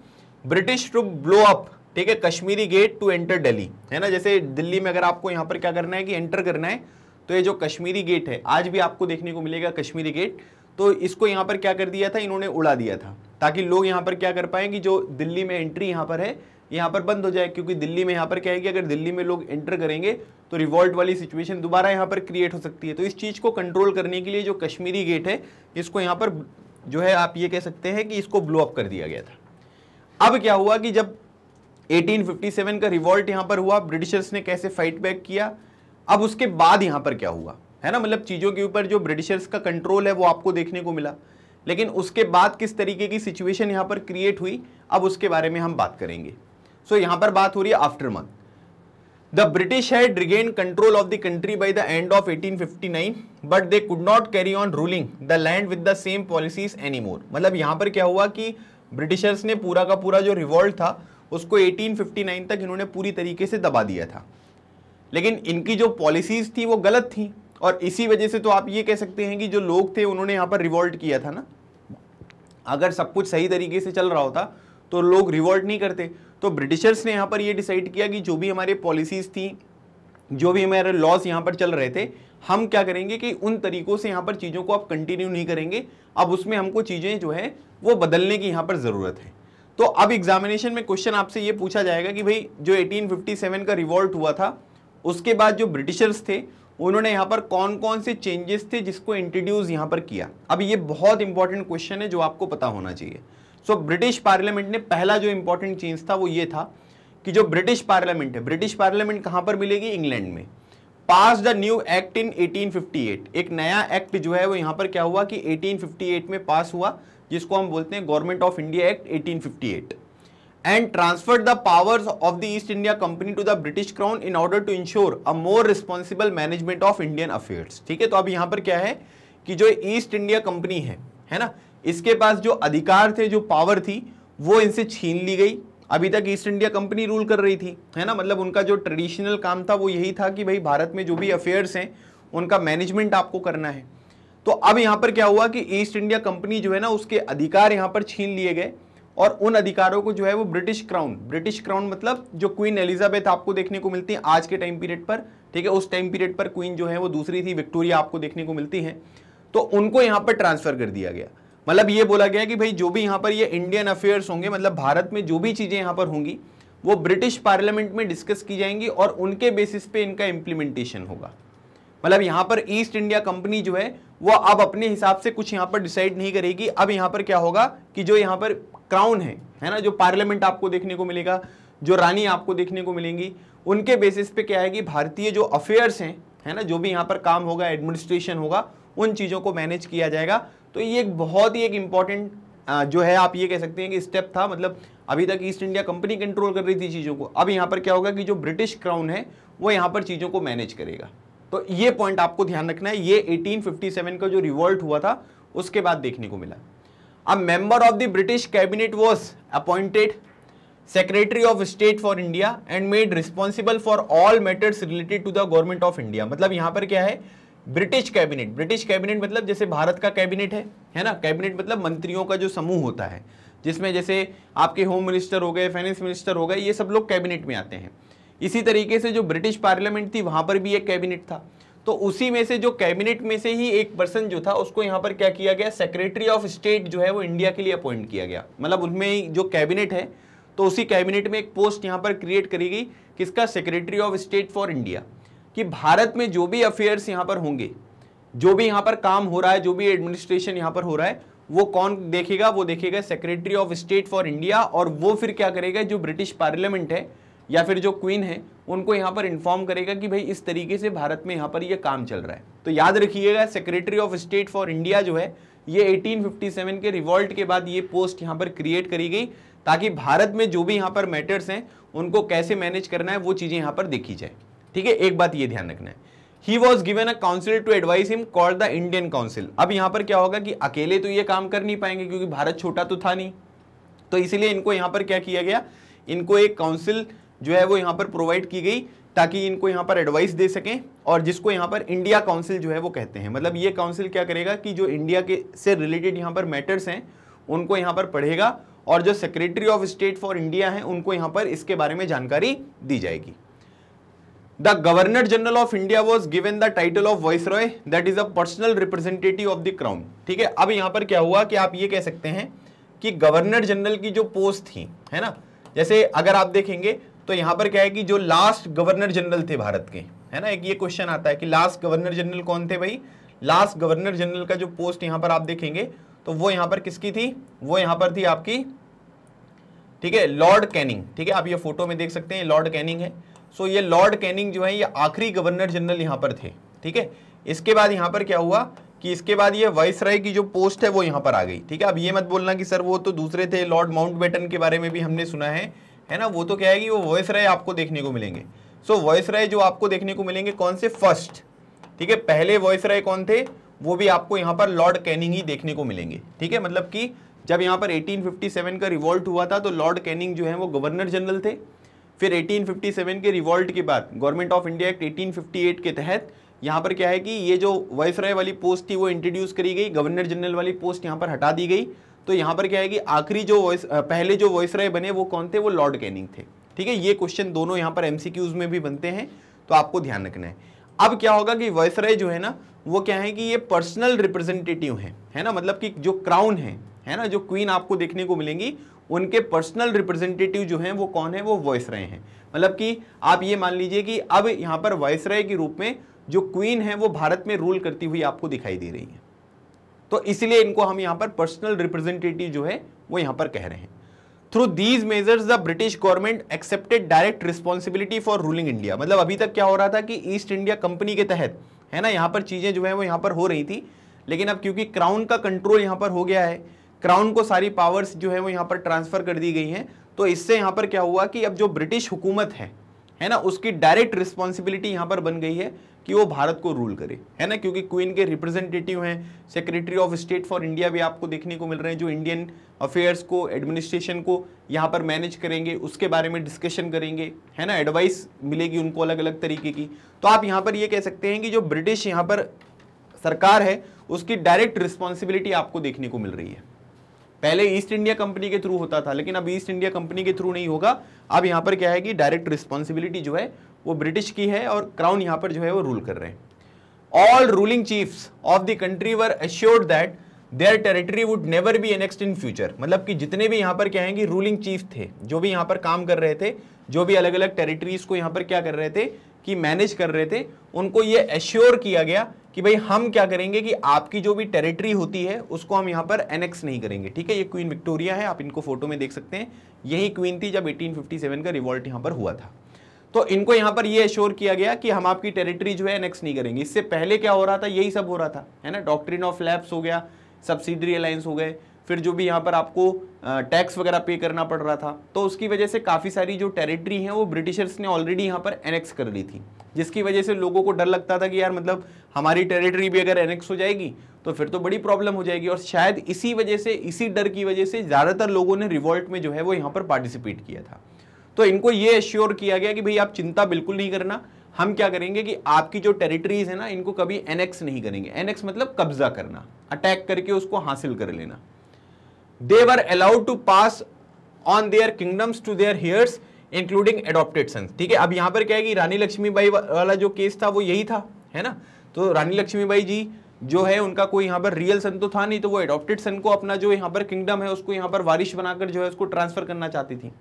ब्रिटिश टू ब्लो अप, ठीक है, Kashmiri gate to enter Delhi, है ना, जैसे दिल्ली में अगर आपको यहाँ पर क्या करना है कि एंटर करना है तो ये जो कश्मीरी गेट है, आज भी आपको देखने को मिलेगा कश्मीरी गेट, तो इसको यहाँ पर क्या कर दिया था, इन्होंने उड़ा दिया था ताकि लोग यहाँ पर क्या कर पाएँ कि जो दिल्ली में एंट्री यहाँ पर है यहाँ पर बंद हो जाए, क्योंकि दिल्ली में यहाँ पर क्या है कि अगर दिल्ली में लोग एंटर करेंगे तो रिवॉल्ट वाली सिचुएशन दोबारा यहाँ पर क्रिएट हो सकती है। तो इस चीज़ को कंट्रोल करने के लिए जो कश्मीरी गेट है इसको यहाँ पर जो है आप ये कह सकते हैं कि इसको ब्लो अप कर दिया गया था। अब क्या हुआ कि जब अठारह सौ सत्तावन का रिवॉल्ट यहाँ पर हुआ, ब्रिटिशर्स ने कैसे फाइट बैक किया, अब उसके बाद यहाँ पर क्या हुआ, है ना, मतलब चीज़ों के ऊपर जो ब्रिटिशर्स का कंट्रोल है वो आपको देखने को मिला, लेकिन उसके बाद किस तरीके की सिचुएशन यहाँ पर क्रिएट हुई, अब उसके बारे में हम बात करेंगे। सो so, यहाँ पर बात हो रही है after month. The British had regain control of the country by the end of अठारह सौ उनसठ, but they could not carry on ruling the land with the same policies any more. मतलब यहाँ पर क्या हुआ कि ब्रिटिशर्स ने पूरा का पूरा जो रिवॉल्ट था उसको अठारह सौ उनसठ तक इन्होंने पूरी तरीके से दबा दिया था, लेकिन इनकी जो पॉलिसीज थी वो गलत थी, और इसी वजह से तो आप ये कह सकते हैं कि जो लोग थे उन्होंने यहाँ पर रिवॉल्ट किया था ना। अगर सब कुछ सही तरीके से चल रहा होता तो लोग रिवॉल्ट नहीं करते। तो ब्रिटिशर्स ने यहाँ पर ये डिसाइड किया कि जो भी हमारे पॉलिसीज़ थी, जो भी हमारे लॉस यहाँ पर चल रहे थे, हम क्या करेंगे कि उन तरीक़ों से यहाँ पर चीज़ों को आप कंटिन्यू नहीं करेंगे, अब उसमें हमको चीज़ें जो है वो बदलने की यहाँ पर ज़रूरत है। तो अब एग्जामिनेशन में क्वेश्चन आपसे ये पूछा जाएगा कि भाई जो अठारह सौ सत्तावन का रिवॉल्ट हुआ था उसके बाद जो ब्रिटिशर्स थे उन्होंने यहाँ पर कौन कौन से चेंजेस थे जिसको इंट्रोड्यूस यहाँ पर किया। अब ये बहुत इंपॉर्टेंट क्वेश्चन है जो आपको पता होना चाहिए। सो ब्रिटिश पार्लियामेंट ने पहला जो इंपॉर्टेंट चेंज था वो ये था कि जो ब्रिटिश पार्लियामेंट है, ब्रिटिश पार्लियामेंट कहाँ पर मिलेगी, इंग्लैंड में। Pass the new act in अठारह सौ अट्ठावन, एक नया एक्ट जो है वो यहाँ पर क्या हुआ कि अठारह सौ अट्ठावन में पास हुआ, जिसको हम बोलते हैं गवर्नमेंट ऑफ इंडिया एक्ट अठारह सौ अट्ठावन, and transferred the powers of the East India Company to the British Crown in order to ensure a more responsible management of Indian affairs. ठीक है, तो अब यहाँ पर क्या है कि जो ईस्ट इंडिया कंपनी है, है ना, इसके पास जो अधिकार थे, जो पावर थी, वो इनसे छीन ली गई। अभी तक ईस्ट इंडिया कंपनी रूल कर रही थी, है ना, मतलब उनका जो ट्रेडिशनल काम था वो यही था कि भाई भारत में जो भी अफेयर्स हैं उनका मैनेजमेंट आपको करना है। तो अब यहाँ पर क्या हुआ कि ईस्ट इंडिया कंपनी जो है ना उसके अधिकार यहाँ पर छीन लिए गए, और उन अधिकारों को जो है वो ब्रिटिश क्राउन, ब्रिटिश क्राउन मतलब जो क्वीन एलिजाबेथ आपको देखने को मिलती है आज के टाइम पीरियड पर, ठीक है, उस टाइम पीरियड पर क्वीन जो है वो दूसरी थी, विक्टोरिया आपको देखने को मिलती है, तो उनको यहाँ पर ट्रांसफर कर दिया गया। मतलब ये बोला गया कि भाई जो भी यहाँ पर ये इंडियन अफेयर्स होंगे, मतलब भारत में जो भी चीज़ें यहाँ पर होंगी वो ब्रिटिश पार्लियामेंट में डिस्कस की जाएंगी और उनके बेसिस पे इनका इम्प्लीमेंटेशन होगा। मतलब यहाँ पर ईस्ट इंडिया कंपनी जो है वो अब अपने हिसाब से कुछ यहाँ पर डिसाइड नहीं करेगी। अब यहाँ पर क्या होगा कि जो यहाँ पर क्राउन है, है ना, जो पार्लियामेंट आपको देखने को मिलेगा, जो रानी आपको देखने को मिलेंगी, उनके बेसिस पे क्या है कि भारतीय जो अफेयर्स हैं, है ना, जो भी यहाँ पर काम होगा, एडमिनिस्ट्रेशन होगा, उन चीज़ों को मैनेज किया जाएगा। तो ये एक बहुत ही एक इम्पॉर्टेंट जो है आप ये कह सकते हैं कि स्टेप था। मतलब अभी तक ईस्ट इंडिया कंपनी कंट्रोल कर रही थी चीज़ों को, अब यहाँ पर क्या होगा कि जो ब्रिटिश क्राउन है वो यहाँ पर चीज़ों को मैनेज करेगा। तो ये पॉइंट आपको ध्यान रखना है। ये अठारह सौ सत्तावन का जो रिवॉल्ट हुआ था उसके बाद देखने को मिला। A member of the British cabinet was appointed Secretary of State for India and made responsible for all matters related to the Government of India. मतलब यहाँ पर क्या है, ब्रिटिश कैबिनेट, ब्रिटिश कैबिनेट मतलब जैसे भारत का कैबिनेट है, है ना, कैबिनेट मतलब मंत्रियों का जो समूह होता है, जिसमें जैसे आपके होम मिनिस्टर हो गए, फाइनेंस मिनिस्टर हो गए, ये सब लोग कैबिनेट में आते हैं। इसी तरीके से जो ब्रिटिश पार्लियामेंट थी वहाँ पर भी एक कैबिनेट था, तो उसी में से जो कैबिनेट में से ही एक पर्सन जो था उसको यहाँ पर क्या किया गया, सेक्रेटरी ऑफ स्टेट जो है वो इंडिया के लिए अपॉइंट किया गया। मतलब उनमें जो कैबिनेट है तो उसी कैबिनेट में एक पोस्ट यहाँ पर क्रिएट करी गई, किसका, secretary of state for India, कि भारत में जो भी अफेयर्स यहाँ पर होंगे, जो भी यहाँ पर काम हो रहा है, जो भी एडमिनिस्ट्रेशन यहाँ पर हो रहा है, वो कौन देखेगा, वो देखेगा secretary of state for India. और वो फिर क्या करेगा, जो ब्रिटिश पार्लियामेंट है या फिर जो क्वीन है उनको यहाँ पर इन्फॉर्म करेगा कि भाई इस तरीके से भारत में यहाँ पर ये काम चल रहा है। तो याद रखिएगा secretary of state for India जो है ये अठारह सौ सत्तावन के रिवॉल्ट के बाद ये पोस्ट यहाँ पर क्रिएट करी गई, ताकि भारत में जो भी यहाँ पर मैटर्स हैं उनको कैसे मैनेज करना है वो चीज़ें यहाँ पर देखी जाए। ठीक है, एक बात ये ध्यान रखना है, he was given a council to advise him called the Indian council. अब यहाँ पर क्या होगा कि अकेले तो ये काम कर नहीं पाएंगे क्योंकि भारत छोटा तो था नहीं, तो इसीलिए इनको यहाँ पर क्या किया गया, इनको एक काउंसिल जो है वो यहाँ पर प्रोवाइड की गई ताकि इनको यहाँ पर एडवाइस दे सकें, और जिसको यहाँ पर इंडिया काउंसिल जो है वो कहते हैं। मतलब ये काउंसिल क्या करेगा कि जो इंडिया के से रिलेटेड यहाँ पर मैटर्स हैं उनको यहाँ पर पढ़ेगा, और जो secretary of state for India हैं उनको यहाँ पर इसके बारे में जानकारी दी जाएगी। The governor general of India was given the title of viceroy, that is a personal representative of the crown. ठीक है, अब यहाँ पर क्या हुआ कि आप ये कह सकते हैं कि गवर्नर जनरल की जो पोस्ट थी, है ना, जैसे अगर आप देखेंगे तो यहाँ पर क्या है कि जो लास्ट गवर्नर जनरल थे भारत के, है ना, एक ये क्वेश्चन आता है कि लास्ट गवर्नर जनरल कौन थे भाई। लास्ट गवर्नर जनरल का जो पोस्ट यहाँ पर आप देखेंगे तो वो यहाँ पर किसकी थी, वो यहाँ पर थी आपकी, ठीक है, लॉर्ड कैनिंग। ठीक है, आप ये फोटो में देख सकते हैं लॉर्ड कैनिंग है। सो ये लॉर्ड कैनिंग जो है ये आखिरी गवर्नर जनरल यहाँ पर थे। ठीक है, इसके बाद यहाँ पर क्या हुआ कि इसके बाद ये वाइसराय की जो पोस्ट है वो यहाँ पर आ गई। ठीक है, अब ये मत बोलना कि सर वो तो दूसरे थे, लॉर्ड माउंटबेटन के बारे में भी हमने सुना है, है ना, वो तो क्या है कि वो वाइसराय आपको देखने को मिलेंगे। सो वाइसराय जो आपको देखने को मिलेंगे कौन से, फर्स्ट, ठीक है, पहले वाइसराय कौन थे वो भी आपको यहाँ पर लॉर्ड कैनिंग ही देखने को मिलेंगे। ठीक है, मतलब कि जब यहाँ पर अठारह सौ सत्तावन का रिवॉल्ट हुआ था तो लॉर्ड कैनिंग जो है वो गवर्नर जनरल थे। फिर अठारह सौ सत्तावन के रिवॉल्ट के बाद गवर्नमेंट ऑफ इंडिया एक्ट अठारह सौ अट्ठावन के तहत यहाँ पर क्या है कि ये जो वाइसराय वाली पोस्ट थी वो इंट्रोड्यूस करी गई, गवर्नर जनरल वाली पोस्ट यहाँ पर हटा दी गई। तो यहाँ पर क्या है कि आखिरी जो वॉइस पहले जो वाइसराय बने वो कौन थे, वो लॉर्ड कैनिंग थे। ठीक है, ये क्वेश्चन दोनों यहाँ पर एमसीक्यूज में भी बनते हैं तो आपको ध्यान रखना है। अब क्या होगा कि वाइसराय जो है ना वो क्या है कि ये पर्सनल रिप्रेजेंटेटिव हैं, है ना, मतलब कि जो क्राउन है, है ना, जो क्वीन आपको देखने को मिलेंगी उनके पर्सनल रिप्रेजेंटेटिव जो हैं वो कौन है, वो वाइसराय हैं। मतलब कि आप ये मान लीजिए कि अब यहाँ पर वाइसराय के रूप में जो क्वीन है वो भारत में रूल करती हुई आपको दिखाई दे रही है, तो इसलिए इनको हम यहाँ पर पर्सनल रिप्रेजेंटेटिव जो है वो यहाँ पर कह रहे हैं। Through these measures the British government accepted direct responsibility for ruling India. मतलब अभी तक क्या हो रहा था कि ईस्ट इंडिया कंपनी के तहत, है ना, यहाँ पर चीज़ें जो है वो यहाँ पर हो रही थी, लेकिन अब क्योंकि क्राउन का कंट्रोल यहाँ पर हो गया है, क्राउन को सारी पावर्स जो है वो यहाँ पर ट्रांसफ़र कर दी गई हैं, तो इससे यहाँ पर क्या हुआ कि अब जो ब्रिटिश हुकूमत है, है ना, उसकी डायरेक्ट रिस्पॉन्सिबिलिटी यहाँ पर बन गई है कि वो भारत को रूल करे, है ना, क्योंकि क्वीन के रिप्रेजेंटेटिव हैं। Secretary of state for India भी आपको देखने को मिल रहे हैं जो इंडियन अफेयर्स को, एडमिनिस्ट्रेशन को यहाँ पर मैनेज करेंगे, उसके बारे में डिस्कशन करेंगे, है ना, एडवाइस मिलेगी उनको अलग अलग तरीके की। तो आप यहाँ पर ये कह सकते हैं कि जो ब्रिटिश यहाँ पर सरकार है उसकी डायरेक्ट रिस्पॉन्सिबिलिटी आपको देखने को मिल रही है। पहले ईस्ट इंडिया कंपनी के थ्रू होता था, लेकिन अब ईस्ट इंडिया कंपनी के थ्रू नहीं होगा। अब यहाँ पर क्या है कि डायरेक्ट रिस्पॉन्सिबिलिटी जो है वो ब्रिटिश की है और क्राउन यहाँ पर जो है वो रूल कर रहे हैं। All ruling chiefs of the country were assured that their territory would never be annexed in future. मतलब कि जितने भी यहाँ पर क्या है कि रूलिंग चीफ थे, जो भी यहाँ पर काम कर रहे थे, जो भी अलग अलग टेरिटरीज को यहाँ पर क्या कर रहे थे कि मैनेज कर रहे थे, उनको ये एश्योर किया गया कि भाई हम क्या करेंगे कि आपकी जो भी टेरिटरी होती है उसको हम यहाँ पर एनेक्स नहीं करेंगे। ठीक है, ये क्वीन विक्टोरिया है, आप इनको फोटो में देख सकते हैं, यही क्वीन थी जब अठारह सौ सत्तावन का रिवॉल्ट यहाँ पर हुआ था। तो इनको यहाँ पर ये एश्योर किया गया कि हम आपकी टेरिटरी जो है एनेक्स नहीं करेंगे। इससे पहले क्या हो रहा था, यही सब हो रहा था, है ना, डॉक्ट्रिन ऑफ लैप्स हो गया, सब्सिडियरी अलायंस हो गए, फिर जो भी यहाँ पर आपको टैक्स वगैरह पे करना पड़ रहा था, तो उसकी वजह से काफ़ी सारी जो टेरिटरी हैं वो ब्रिटिशर्स ने ऑलरेडी यहाँ पर एनेक्स कर ली थी, जिसकी वजह से लोगों को डर लगता था कि यार मतलब हमारी टेरिटरी भी अगर एनेक्स हो जाएगी तो फिर तो बड़ी प्रॉब्लम हो जाएगी। और शायद इसी वजह से, इसी डर की वजह से ज़्यादातर लोगों ने रिवॉल्ट में जो है वो यहाँ पर पार्टिसिपेट किया था। तो इनको ये एश्योर किया गया कि भाई आप चिंता बिल्कुल नहीं करना, हम क्या करेंगे कि आपकी जो टेरिटरीज है ना इनको कभी एनेक्स नहीं करेंगे। एनेक्स मतलब कब्जा करना, अटैक करके उसको हासिल कर लेना। They were allowed to pass on their kingdoms to their heirs including adopted sons. ठीक है, अब यहाँ पर क्या है कि रानी लक्ष्मीबाई वाला जो केस था वो यही था, है ना, तो रानी लक्ष्मीबाई जी जो है उनका कोई यहाँ पर रियल सन तो था नहीं, तो वो एडॉप्टेड सन को अपना जो यहाँ पर किंगडम है उसको यहाँ पर वारिश बनाकर जो है उसको ट्रांसफर करना चाहती थी।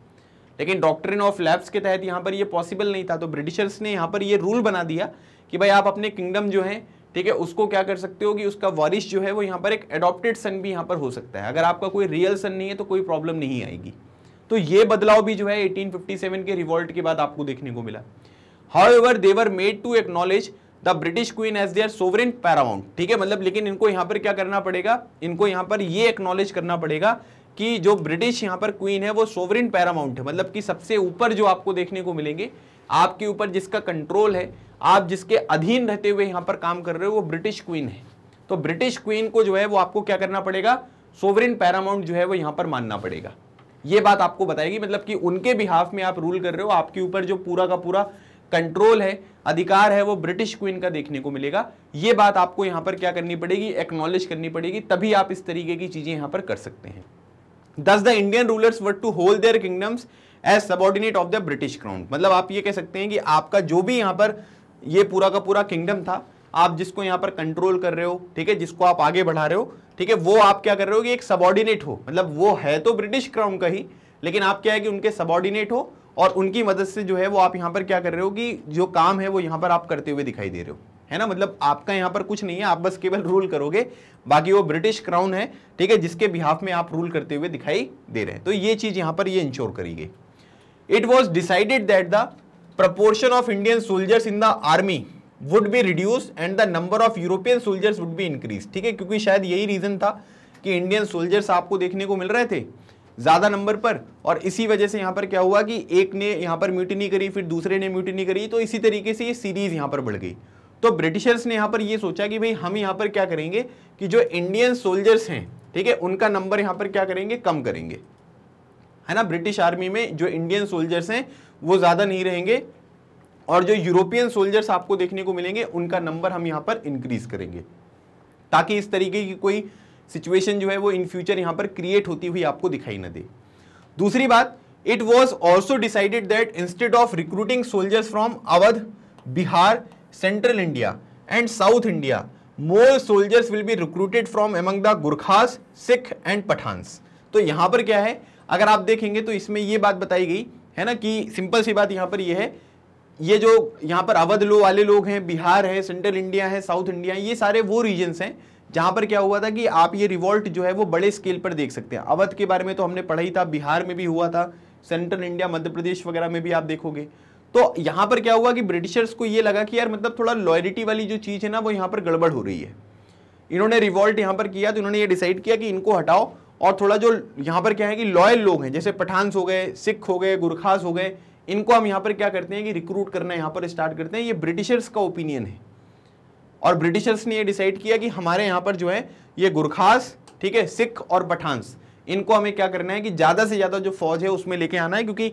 लेकिन डॉक्ट्रिन ऑफ लैप्स के तहत यहाँ पर ये पॉसिबल नहीं था। तो ब्रिटिशर्स ने यहाँ पर ये रूल बना दिया कि भाई आप अपने किंगडम जो है, ठीक है, उसको क्या कर सकते हो कि उसका वारिश जो है वो यहाँ पर एक एडॉप्टेड सन भी यहाँ पर हो सकता है। अगर आपका कोई रियल सन नहीं है तो कोई प्रॉब्लम नहीं आएगी। तो ये बदलाव भी जो है एटीन फिफ्टी सेवन के रिवॉल्ट के बाद आपको देखने को मिला। However they were made to acknowledge the British queen as their sovereign paramount, ठीक है, मतलब लेकिन इनको यहाँ पर क्या करना पड़ेगा, इनको यहाँ पर ये एक्नॉलेज करना पड़ेगा कि जो ब्रिटिश यहाँ पर क्वीन है वो सोवरेन पैरामाउंट है, मतलब कि सबसे ऊपर जो आपको देखने को मिलेंगे, आपके ऊपर जिसका कंट्रोल है, आप जिसके अधीन रहते हुए यहाँ पर काम कर रहे हो, वो ब्रिटिश क्वीन है। तो ब्रिटिश क्वीन को जो है वो आपको क्या करना पड़ेगा, सोवरेन पैरामाउंट जो है वो यहाँ पर मानना पड़ेगा। ये बात आपको बताएगी, मतलब कि उनके बिहाफ में आप रूल कर रहे हो, आपके ऊपर जो पूरा का पूरा कंट्रोल है, अधिकार है, वो ब्रिटिश क्वीन का देखने को मिलेगा। ये बात आपको यहाँ पर क्या करनी पड़ेगी, एक्नॉलेज करनी पड़ेगी, तभी आप इस तरीके की चीज़ें यहाँ पर कर सकते हैं। Thus the Indian rulers were to hold their kingdoms as subordinate of the British crown, मतलब आप ये कह सकते हैं कि आपका जो भी यहाँ पर ये पूरा का पूरा किंगडम था, आप जिसको यहाँ पर कंट्रोल कर रहे हो, ठीक है, जिसको आप आगे बढ़ा रहे हो, ठीक है, वो आप क्या कर रहे हो कि एक सबऑर्डिनेट हो, मतलब वो है तो ब्रिटिश क्राउन का ही, लेकिन आप क्या है कि उनके सबऑर्डिनेट हो और उनकी मदद से जो है वो आप यहाँ पर क्या कर रहे हो कि जो काम है वो यहाँ पर आप करते हुए दिखाई दे रहे हो, है ना। मतलब आपका यहाँ पर कुछ नहीं है, आप बस केवल रूल करोगे, बाकी वो ब्रिटिश क्राउन है, ठीक है, जिसके बिहाफ में आप रूल करते हुए दिखाई दे रहे हैं। तो ये चीज़ यहाँ पर ये इंश्योर करी गई। It was decided that the proportion of Indian soldiers in the army would be reduce and the number of European soldiers would be increase, ठीक है, क्योंकि शायद यही रीज़न था कि इंडियन सोल्जर्स आपको देखने को मिल रहे थे ज़्यादा नंबर पर, और इसी वजह से यहाँ पर क्या हुआ कि एक ने यहाँ पर म्यूटिनी करी, फिर दूसरे ने म्यूटिनी करी, तो इसी तरीके से ये सीरीज़ यहाँ पर बढ़ गई। तो ब्रिटिशर्स ने यहाँ पर ये सोचा कि भाई हम यहाँ पर क्या करेंगे कि जो इंडियन सोल्जर्स हैं, ठीक है, उनका नंबर यहाँ पर क्या करेंगे, कम करेंगे, है ना। ब्रिटिश आर्मी में जो इंडियन सोल्जर्स हैं वो ज़्यादा नहीं रहेंगे और जो यूरोपियन सोल्जर्स आपको देखने को मिलेंगे उनका नंबर हम यहाँ पर इंक्रीज करेंगे, ताकि इस तरीके की कोई सिचुएशन जो है वो इन फ्यूचर यहाँ पर क्रिएट होती हुई आपको दिखाई न दे। दूसरी बात, it was also decided that instead of recruiting soldiers from Awadh, Bihar, central India and south India, more soldiers will be recruited from among the Gurkhas, Sikh and Pathans. तो यहाँ पर क्या है, अगर आप देखेंगे तो इसमें ये बात बताई गई है ना कि सिंपल सी बात यहाँ पर ये है, ये जो यहाँ पर अवध लो वाले लोग हैं, बिहार है, सेंट्रल इंडिया है, साउथ इंडिया है, ये सारे वो रीजन्स हैं जहाँ पर क्या हुआ था कि आप ये रिवॉल्ट जो है वो बड़े स्केल पर देख सकते हैं। अवध के बारे में तो हमने पढ़ा ही था, बिहार में भी हुआ था, सेंट्रल इंडिया, मध्य प्रदेश वगैरह में भी आप देखोगे। तो यहाँ पर क्या हुआ कि ब्रिटिशर्स को ये लगा कि यार मतलब थोड़ा लॉयल्टी वाली जो चीज़ है ना वो यहाँ पर गड़बड़ हो रही है। इन्होंने रिवॉल्ट यहाँ पर किया तो इन्होंने ये डिसाइड किया कि इनको हटाओ और थोड़ा जो यहाँ पर क्या है कि लॉयल लोग हैं, जैसे पठान्स हो गए, सिख हो गए, गुरखास हो गए, इनको हम यहाँ पर क्या करते हैं कि रिक्रूट करना यहाँ पर स्टार्ट करते हैं। ये ब्रिटिशर्स का ओपिनियन है और ब्रिटिशर्स ने ये डिसाइड किया कि हमारे यहाँ पर जो है ये गुरखास, ठीक है, सिख और पठान्स, इनको हमें क्या करना है कि ज़्यादा से ज़्यादा जो फौज है उसमें लेके आना है, क्योंकि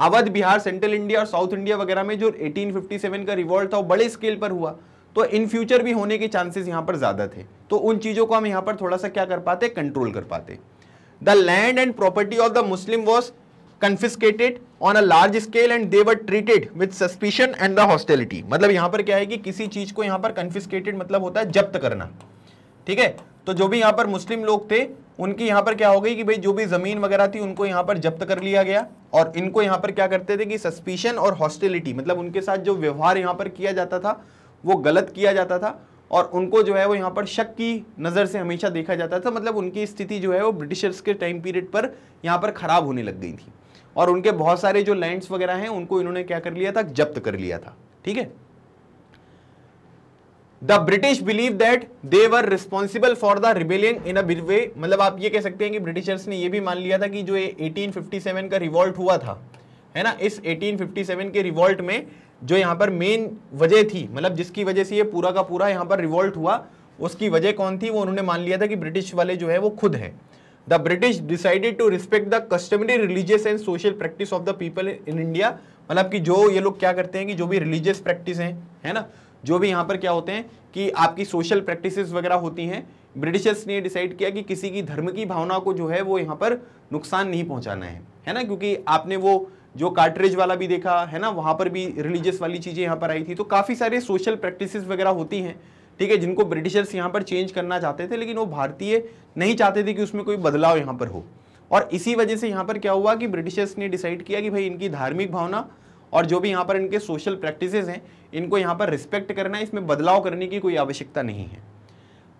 अवध, बिहार, सेंट्रल इंडिया और साउथ इंडिया वगैरह में जो एटीन फिफ्टी सेवन का रिवॉल्ट था वो बड़े स्केल पर हुआ, तो इन फ्यूचर भी होने के चांसेस यहाँ पर ज़्यादा थे। तो उन चीज़ों को हम यहाँ पर थोड़ा सा क्या कर पाते, कंट्रोल कर पाते। The land and property of the Muslim was confiscated on a large scale and they were treated with suspicion and the hostility, मतलब यहाँ पर क्या है कि किसी चीज़ को यहाँ पर कन्फिस्केटेड मतलब होता है जब्त करना, ठीक है। तो जो भी यहाँ पर मुस्लिम लोग थे उनकी यहाँ पर क्या हो गई कि भाई जो भी ज़मीन वगैरह थी उनको यहाँ पर जब्त कर लिया गया और इनको यहाँ पर क्या करते थे कि सस्पिशन और हॉस्टिलिटी, मतलब उनके साथ जो व्यवहार यहाँ पर किया जाता था वो गलत किया जाता था और उनको जो है वो यहाँ पर शक की नज़र से हमेशा देखा जाता था। मतलब उनकी स्थिति जो है वो ब्रिटिशर्स के टाइम पीरियड पर यहाँ पर ख़राब होने लग गई थी और उनके बहुत सारे जो लैंड्स वगैरह हैं उनको इन्होंने क्या कर लिया था, जब्त कर लिया था, ठीक है। The British believe that they were responsible for the rebellion in a big way, मतलब आप ये कह सकते हैं कि ब्रिटिशर्स ने ये भी मान लिया था कि जो ये एटीन फिफ्टी सेवन का रिवॉल्ट हुआ था, है ना, इस एटीन फिफ्टी सेवन के रिवॉल्ट में जो यहाँ पर मेन वजह थी, मतलब जिसकी वजह से ये पूरा का पूरा यहाँ पर रिवॉल्ट हुआ, उसकी वजह कौन थी वो उन्होंने मान लिया था कि ब्रिटिश वाले जो है वो खुद हैं। The British decided to respect the customary religious and social practice of the people in India, मतलब कि जो ये लोग क्या करते हैं कि जो भी रिलीजियस प्रैक्टिस हैं, है ना, जो भी यहाँ पर क्या होते हैं कि आपकी सोशल प्रैक्टिसेस वगैरह होती हैं, ब्रिटिशर्स ने डिसाइड किया कि किसी की धर्म की भावना को जो है वो यहाँ पर नुकसान नहीं पहुँचाना है, है ना, क्योंकि आपने वो जो कार्ट्रेज वाला भी देखा है ना, वहाँ पर भी रिलीजियस वाली चीज़ें यहाँ पर आई थी। तो काफ़ी सारे सोशल प्रैक्टिसेस वगैरह होती हैं, ठीक है, जिनको ब्रिटिशर्स यहाँ पर चेंज करना चाहते थे, लेकिन वो भारतीय नहीं चाहते थे कि उसमें कोई बदलाव यहाँ पर हो और इसी वजह से यहाँ पर क्या हुआ कि ब्रिटिशर्स ने डिसाइड किया कि भाई इनकी धार्मिक भावना और जो भी यहाँ पर इनके सोशल प्रैक्टिसेस हैं इनको यहाँ पर रिस्पेक्ट करना है, इसमें बदलाव करने की कोई आवश्यकता नहीं है।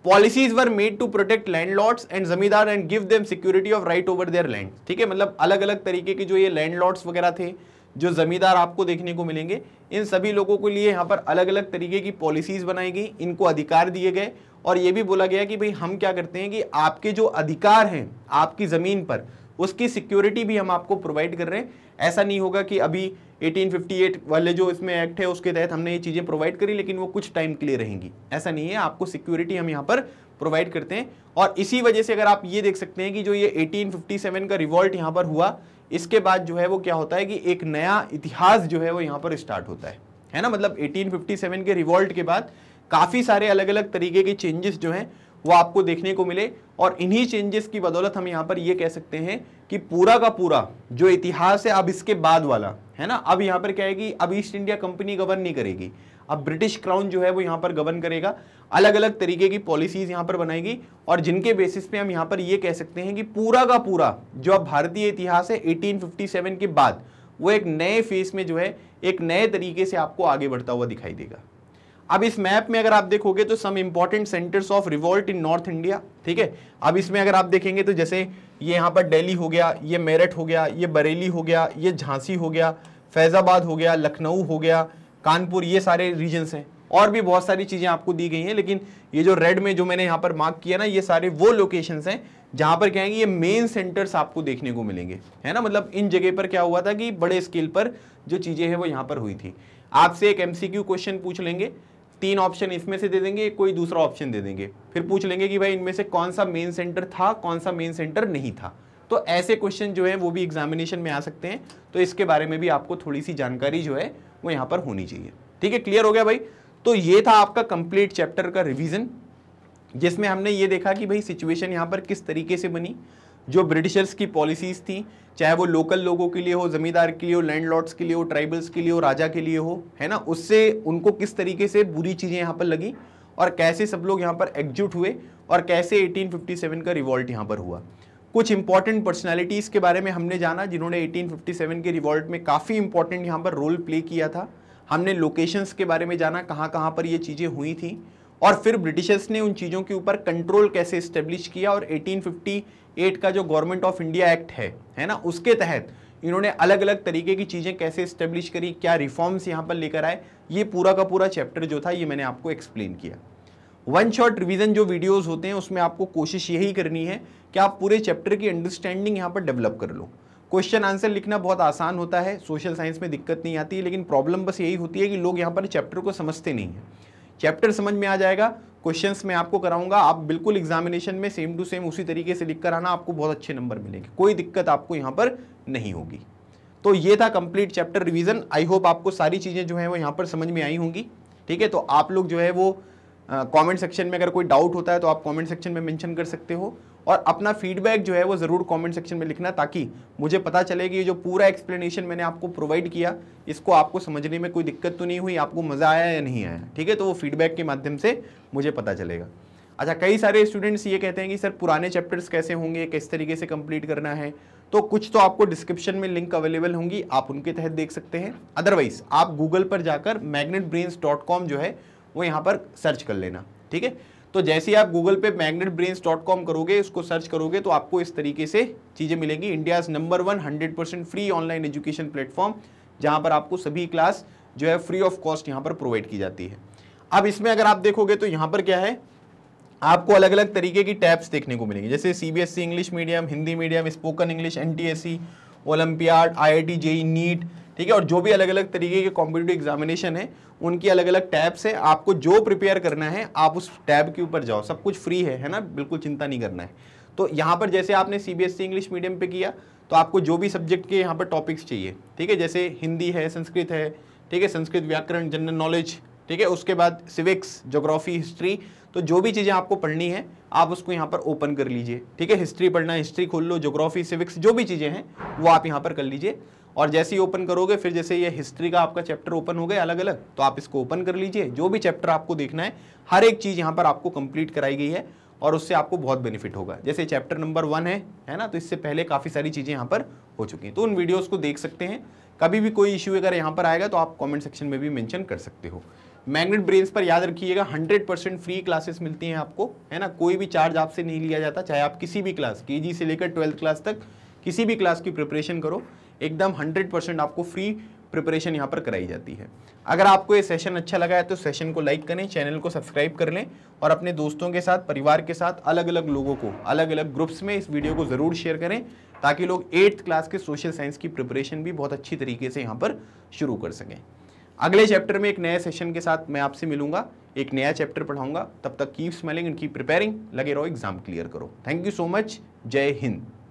Policies were made to protect landlords and zamindar and give them security of right over their land. ठीक है, मतलब अलग अलग तरीके के जो ये लैंडलॉर्ड्स वगैरह थे, जो जमींदार आपको देखने को मिलेंगे, इन सभी लोगों के लिए यहाँ पर अलग अलग तरीके की पॉलिसीज बनाई गई, इनको अधिकार दिए गए और ये भी बोला गया कि भाई हम क्या करते हैं कि आपके जो अधिकार हैं आपकी ज़मीन पर उसकी सिक्योरिटी भी हम आपको प्रोवाइड कर रहे हैं। ऐसा नहीं होगा कि अभी अठारह सौ अट्ठावन वाले जो इसमें एक्ट है उसके तहत हमने ये चीज़ें प्रोवाइड करी लेकिन वो कुछ टाइम के लिए रहेंगी, ऐसा नहीं है, आपको सिक्योरिटी हम यहाँ पर प्रोवाइड करते हैं। और इसी वजह से अगर आप ये देख सकते हैं कि जो ये अठारह सौ सत्तावन का रिवॉल्ट यहाँ पर हुआ, इसके बाद जो है वो क्या होता है कि एक नया इतिहास जो है वो यहाँ पर स्टार्ट होता है, है ना। मतलब अठारह सौ सत्तावन के रिवॉल्ट के बाद काफ़ी सारे अलग अलग तरीके के चेंजेस जो हैं वो आपको देखने को मिले और इन्हीं चेंजेस की बदौलत हम यहाँ पर ये कह सकते हैं कि पूरा का पूरा जो इतिहास है अब इसके बाद वाला है ना, अब यहाँ पर क्या है कि अब ईस्ट इंडिया कंपनी गवर्न नहीं करेगी, अब ब्रिटिश क्राउन जो है वो यहाँ पर गवर्न करेगा। अलग अलग तरीके की पॉलिसीज यहाँ पर बनाएगी और जिनके बेसिस पे हम यहाँ पर ये कह सकते हैं कि पूरा का पूरा जो अब भारतीय इतिहास है अठारह सौ सत्तावन के बाद वो एक नए फेस में जो है एक नए तरीके से आपको आगे बढ़ता हुआ दिखाई देगा। अब इस मैप में अगर आप देखोगे तो some important centres of revolt in north India, ठीक है। अब इसमें अगर आप देखेंगे तो जैसे ये यहाँ पर दिल्ली हो गया, ये मेरठ हो गया, ये बरेली हो गया, ये झांसी हो गया, फैज़ाबाद हो गया, लखनऊ हो गया, कानपुर, ये सारे रीजन्स हैं और भी बहुत सारी चीज़ें आपको दी गई हैं। लेकिन ये जो रेड में जो मैंने यहाँ पर मार्क किया ना, ये सारे वो लोकेशंस हैं जहाँ पर क्या है ये मेन सेंटर्स आपको देखने को मिलेंगे, है ना। मतलब इन जगह पर क्या हुआ था कि बड़े स्केल पर जो चीज़ें हैं वो यहाँ पर हुई थी। आपसे एक एमसीक्यू क्वेश्चन पूछ लेंगे, तीन ऑप्शन इसमें से दे देंगे, कोई दूसरा ऑप्शन दे देंगे, फिर पूछ लेंगे कि भाई इनमें से कौन सा मेन सेंटर था, कौन सा मेन सेंटर नहीं था। तो ऐसे क्वेश्चन जो है वो भी एग्जामिनेशन में आ सकते हैं, तो इसके बारे में भी आपको थोड़ी सी जानकारी जो है वो यहाँ पर होनी चाहिए। ठीक है, क्लियर हो गया भाई। तो ये था आपका कंप्लीट चैप्टर का रिवीजन, जिसमें हमने ये देखा कि भाई सिचुएशन यहाँ पर किस तरीके से बनी, जो ब्रिटिशर्स की पॉलिसीज़ थी, चाहे वो लोकल लोगों के लिए हो, ज़मींदार के लिए हो, लैंडलॉर्ड्स के लिए हो, ट्राइबल्स के लिए हो, राजा के लिए हो, है ना, उससे उनको किस तरीके से बुरी चीज़ें यहाँ पर लगी और कैसे सब लोग यहाँ पर एकजुट हुए और कैसे अठारह सौ सत्तावन का रिवॉल्ट यहाँ पर हुआ। कुछ इंपॉर्टेंट पर्सनालिटीज़ के बारे में हमने जाना जिन्होंने अठारह सौ सत्तावन के रिवॉल्ट में काफ़ी इंपॉर्टेंट यहाँ पर रोल प्ले किया था। हमने लोकेशंस के बारे में जाना, कहाँ कहाँ पर ये चीज़ें हुई थी और फिर ब्रिटिशर्स ने उन चीज़ों के ऊपर कंट्रोल कैसे इस्टेब्लिश किया और अठारह सौ अट्ठावन का जो गवर्नमेंट ऑफ इंडिया एक्ट है है ना, उसके तहत इन्होंने अलग अलग तरीके की चीज़ें कैसे इस्टेब्लिश करी, क्या रिफॉर्म्स यहाँ पर लेकर आए। ये पूरा का पूरा चैप्टर जो था ये मैंने आपको एक्सप्लेन किया। वन शॉट रिवीजन जो वीडियोज़ होते हैं उसमें आपको कोशिश यही करनी है कि आप पूरे चैप्टर की अंडरस्टैंडिंग यहाँ पर डेवलप कर लो। क्वेश्चन आंसर लिखना बहुत आसान होता है, सोशल साइंस में दिक्कत नहीं आती, लेकिन प्रॉब्लम बस यही होती है कि लोग यहाँ पर चैप्टर को समझते नहीं हैं। चैप्टर समझ में आ जाएगा, क्वेश्चंस मैं आपको कराऊंगा, आप बिल्कुल एग्जामिनेशन में सेम टू सेम उसी तरीके से लिख कर आना, आपको बहुत अच्छे नंबर मिलेंगे, कोई दिक्कत आपको यहाँ पर नहीं होगी। तो ये था complete chapter revision. I hope आपको सारी चीज़ें जो है वो यहाँ पर समझ में आई होंगी। ठीक है, तो आप लोग जो है वो कमेंट सेक्शन में अगर कोई डाउट होता है तो आप कमेंट सेक्शन में मेंशन कर सकते हो और अपना फीडबैक जो है वो ज़रूर कमेंट सेक्शन में लिखना, ताकि मुझे पता चले कि ये जो पूरा एक्सप्लेनेशन मैंने आपको प्रोवाइड किया इसको आपको समझने में कोई दिक्कत तो नहीं हुई, आपको मज़ा आया या नहीं आया। ठीक है, तो वो फीडबैक के माध्यम से मुझे पता चलेगा। अच्छा, कई सारे स्टूडेंट्स ये कहते हैं कि सर पुराने चैप्टर्स कैसे होंगे, किस तरीके से कंप्लीट करना है, तो कुछ तो आपको डिस्क्रिप्शन में लिंक अवेलेबल होंगी, आप उनके तहत देख सकते हैं। अदरवाइज़ आप गूगल पर जाकर मैग्नेट ब्रेन्स डॉट कॉम जो है वो यहाँ पर सर्च कर लेना। ठीक है, तो जैसे ही आप गूगल पे मैग्नेट ब्रेन्स डॉट कॉम करोगे, उसको सर्च करोगे, तो आपको इस तरीके से चीज़ें मिलेंगी। India's number one hundred percent free online education platform, जहाँ पर आपको सभी क्लास जो है फ्री ऑफ कॉस्ट यहाँ पर प्रोवाइड की जाती है। अब इसमें अगर आप देखोगे तो यहाँ पर क्या है, आपको अलग अलग तरीके की टैब्स देखने को मिलेंगी, जैसे C B S E English medium, Hindi medium, spoken English, N T S C, olympiad, I I T, JEE, NEET. ठीक है, और जो भी अलग अलग तरीके के कॉम्पिटिटिव एग्जामिनेशन है उनकी अलग अलग टैब्स है, आपको जो प्रिपेयर करना है आप उस टैब के ऊपर जाओ, सब कुछ फ्री है, है ना, बिल्कुल चिंता नहीं करना है। तो यहाँ पर जैसे आपने सीबीएसई इंग्लिश मीडियम पे किया तो आपको जो भी सब्जेक्ट के यहाँ पर टॉपिक्स चाहिए, ठीक है, जैसे हिंदी है, संस्कृत है, ठीक है, संस्कृत व्याकरण, जनरल नॉलेज, ठीक है, उसके बाद सिविक्स, ज्योग्राफी, हिस्ट्री, तो जो भी चीज़ें आपको पढ़नी है आप उसको यहाँ पर ओपन कर लीजिए। ठीक है, हिस्ट्री पढ़ना है हिस्ट्री खोल लो, ज्योग्राफी, सिविक्स, जो भी चीज़ें हैं वो आप यहाँ पर कर लीजिए। और जैसे ही ओपन करोगे, फिर जैसे ये हिस्ट्री का आपका चैप्टर ओपन हो गया अलग अलग, तो आप इसको ओपन कर लीजिए, जो भी चैप्टर आपको देखना है हर एक चीज़ यहाँ पर आपको कंप्लीट कराई गई है और उससे आपको बहुत बेनिफिट होगा। जैसे चैप्टर नंबर वन है है ना, तो इससे पहले काफ़ी सारी चीज़ें यहाँ पर हो चुकी हैं, तो उन वीडियोज़ को देख सकते हैं। कभी भी कोई इश्यू अगर यहाँ पर आएगा तो आप कॉमेंट सेक्शन में भी मैंशन कर सकते हो। मैग्नेट ब्रेन्स पर याद रखिएगा हंड्रेड परसेंट फ्री क्लासेस मिलती हैं आपको, है ना, कोई भी चार्ज आपसे नहीं लिया जाता, चाहे आप किसी भी क्लास के जी से लेकर ट्वेल्थ क्लास तक किसी भी क्लास की प्रिपरेशन करो, एकदम हंड्रेड परसेंट आपको फ्री प्रिपरेशन यहाँ पर कराई जाती है। अगर आपको ये सेशन अच्छा लगा है तो सेशन को लाइक करें, चैनल को सब्सक्राइब कर लें और अपने दोस्तों के साथ, परिवार के साथ, अलग अलग लोगों को अलग अलग ग्रुप्स में इस वीडियो को ज़रूर शेयर करें, ताकि लोग एट्थ क्लास के सोशल साइंस की प्रिपरेशन भी बहुत अच्छी तरीके से यहाँ पर शुरू कर सकें। अगले चैप्टर में एक नए सेशन के साथ मैं आपसे मिलूंगा, एक नया चैप्टर पढ़ाऊंगा। तब तक keep smiling and keep preparing, लगे रहो एग्जाम क्लियर करो। थैंक यू सो मच, जय हिंद।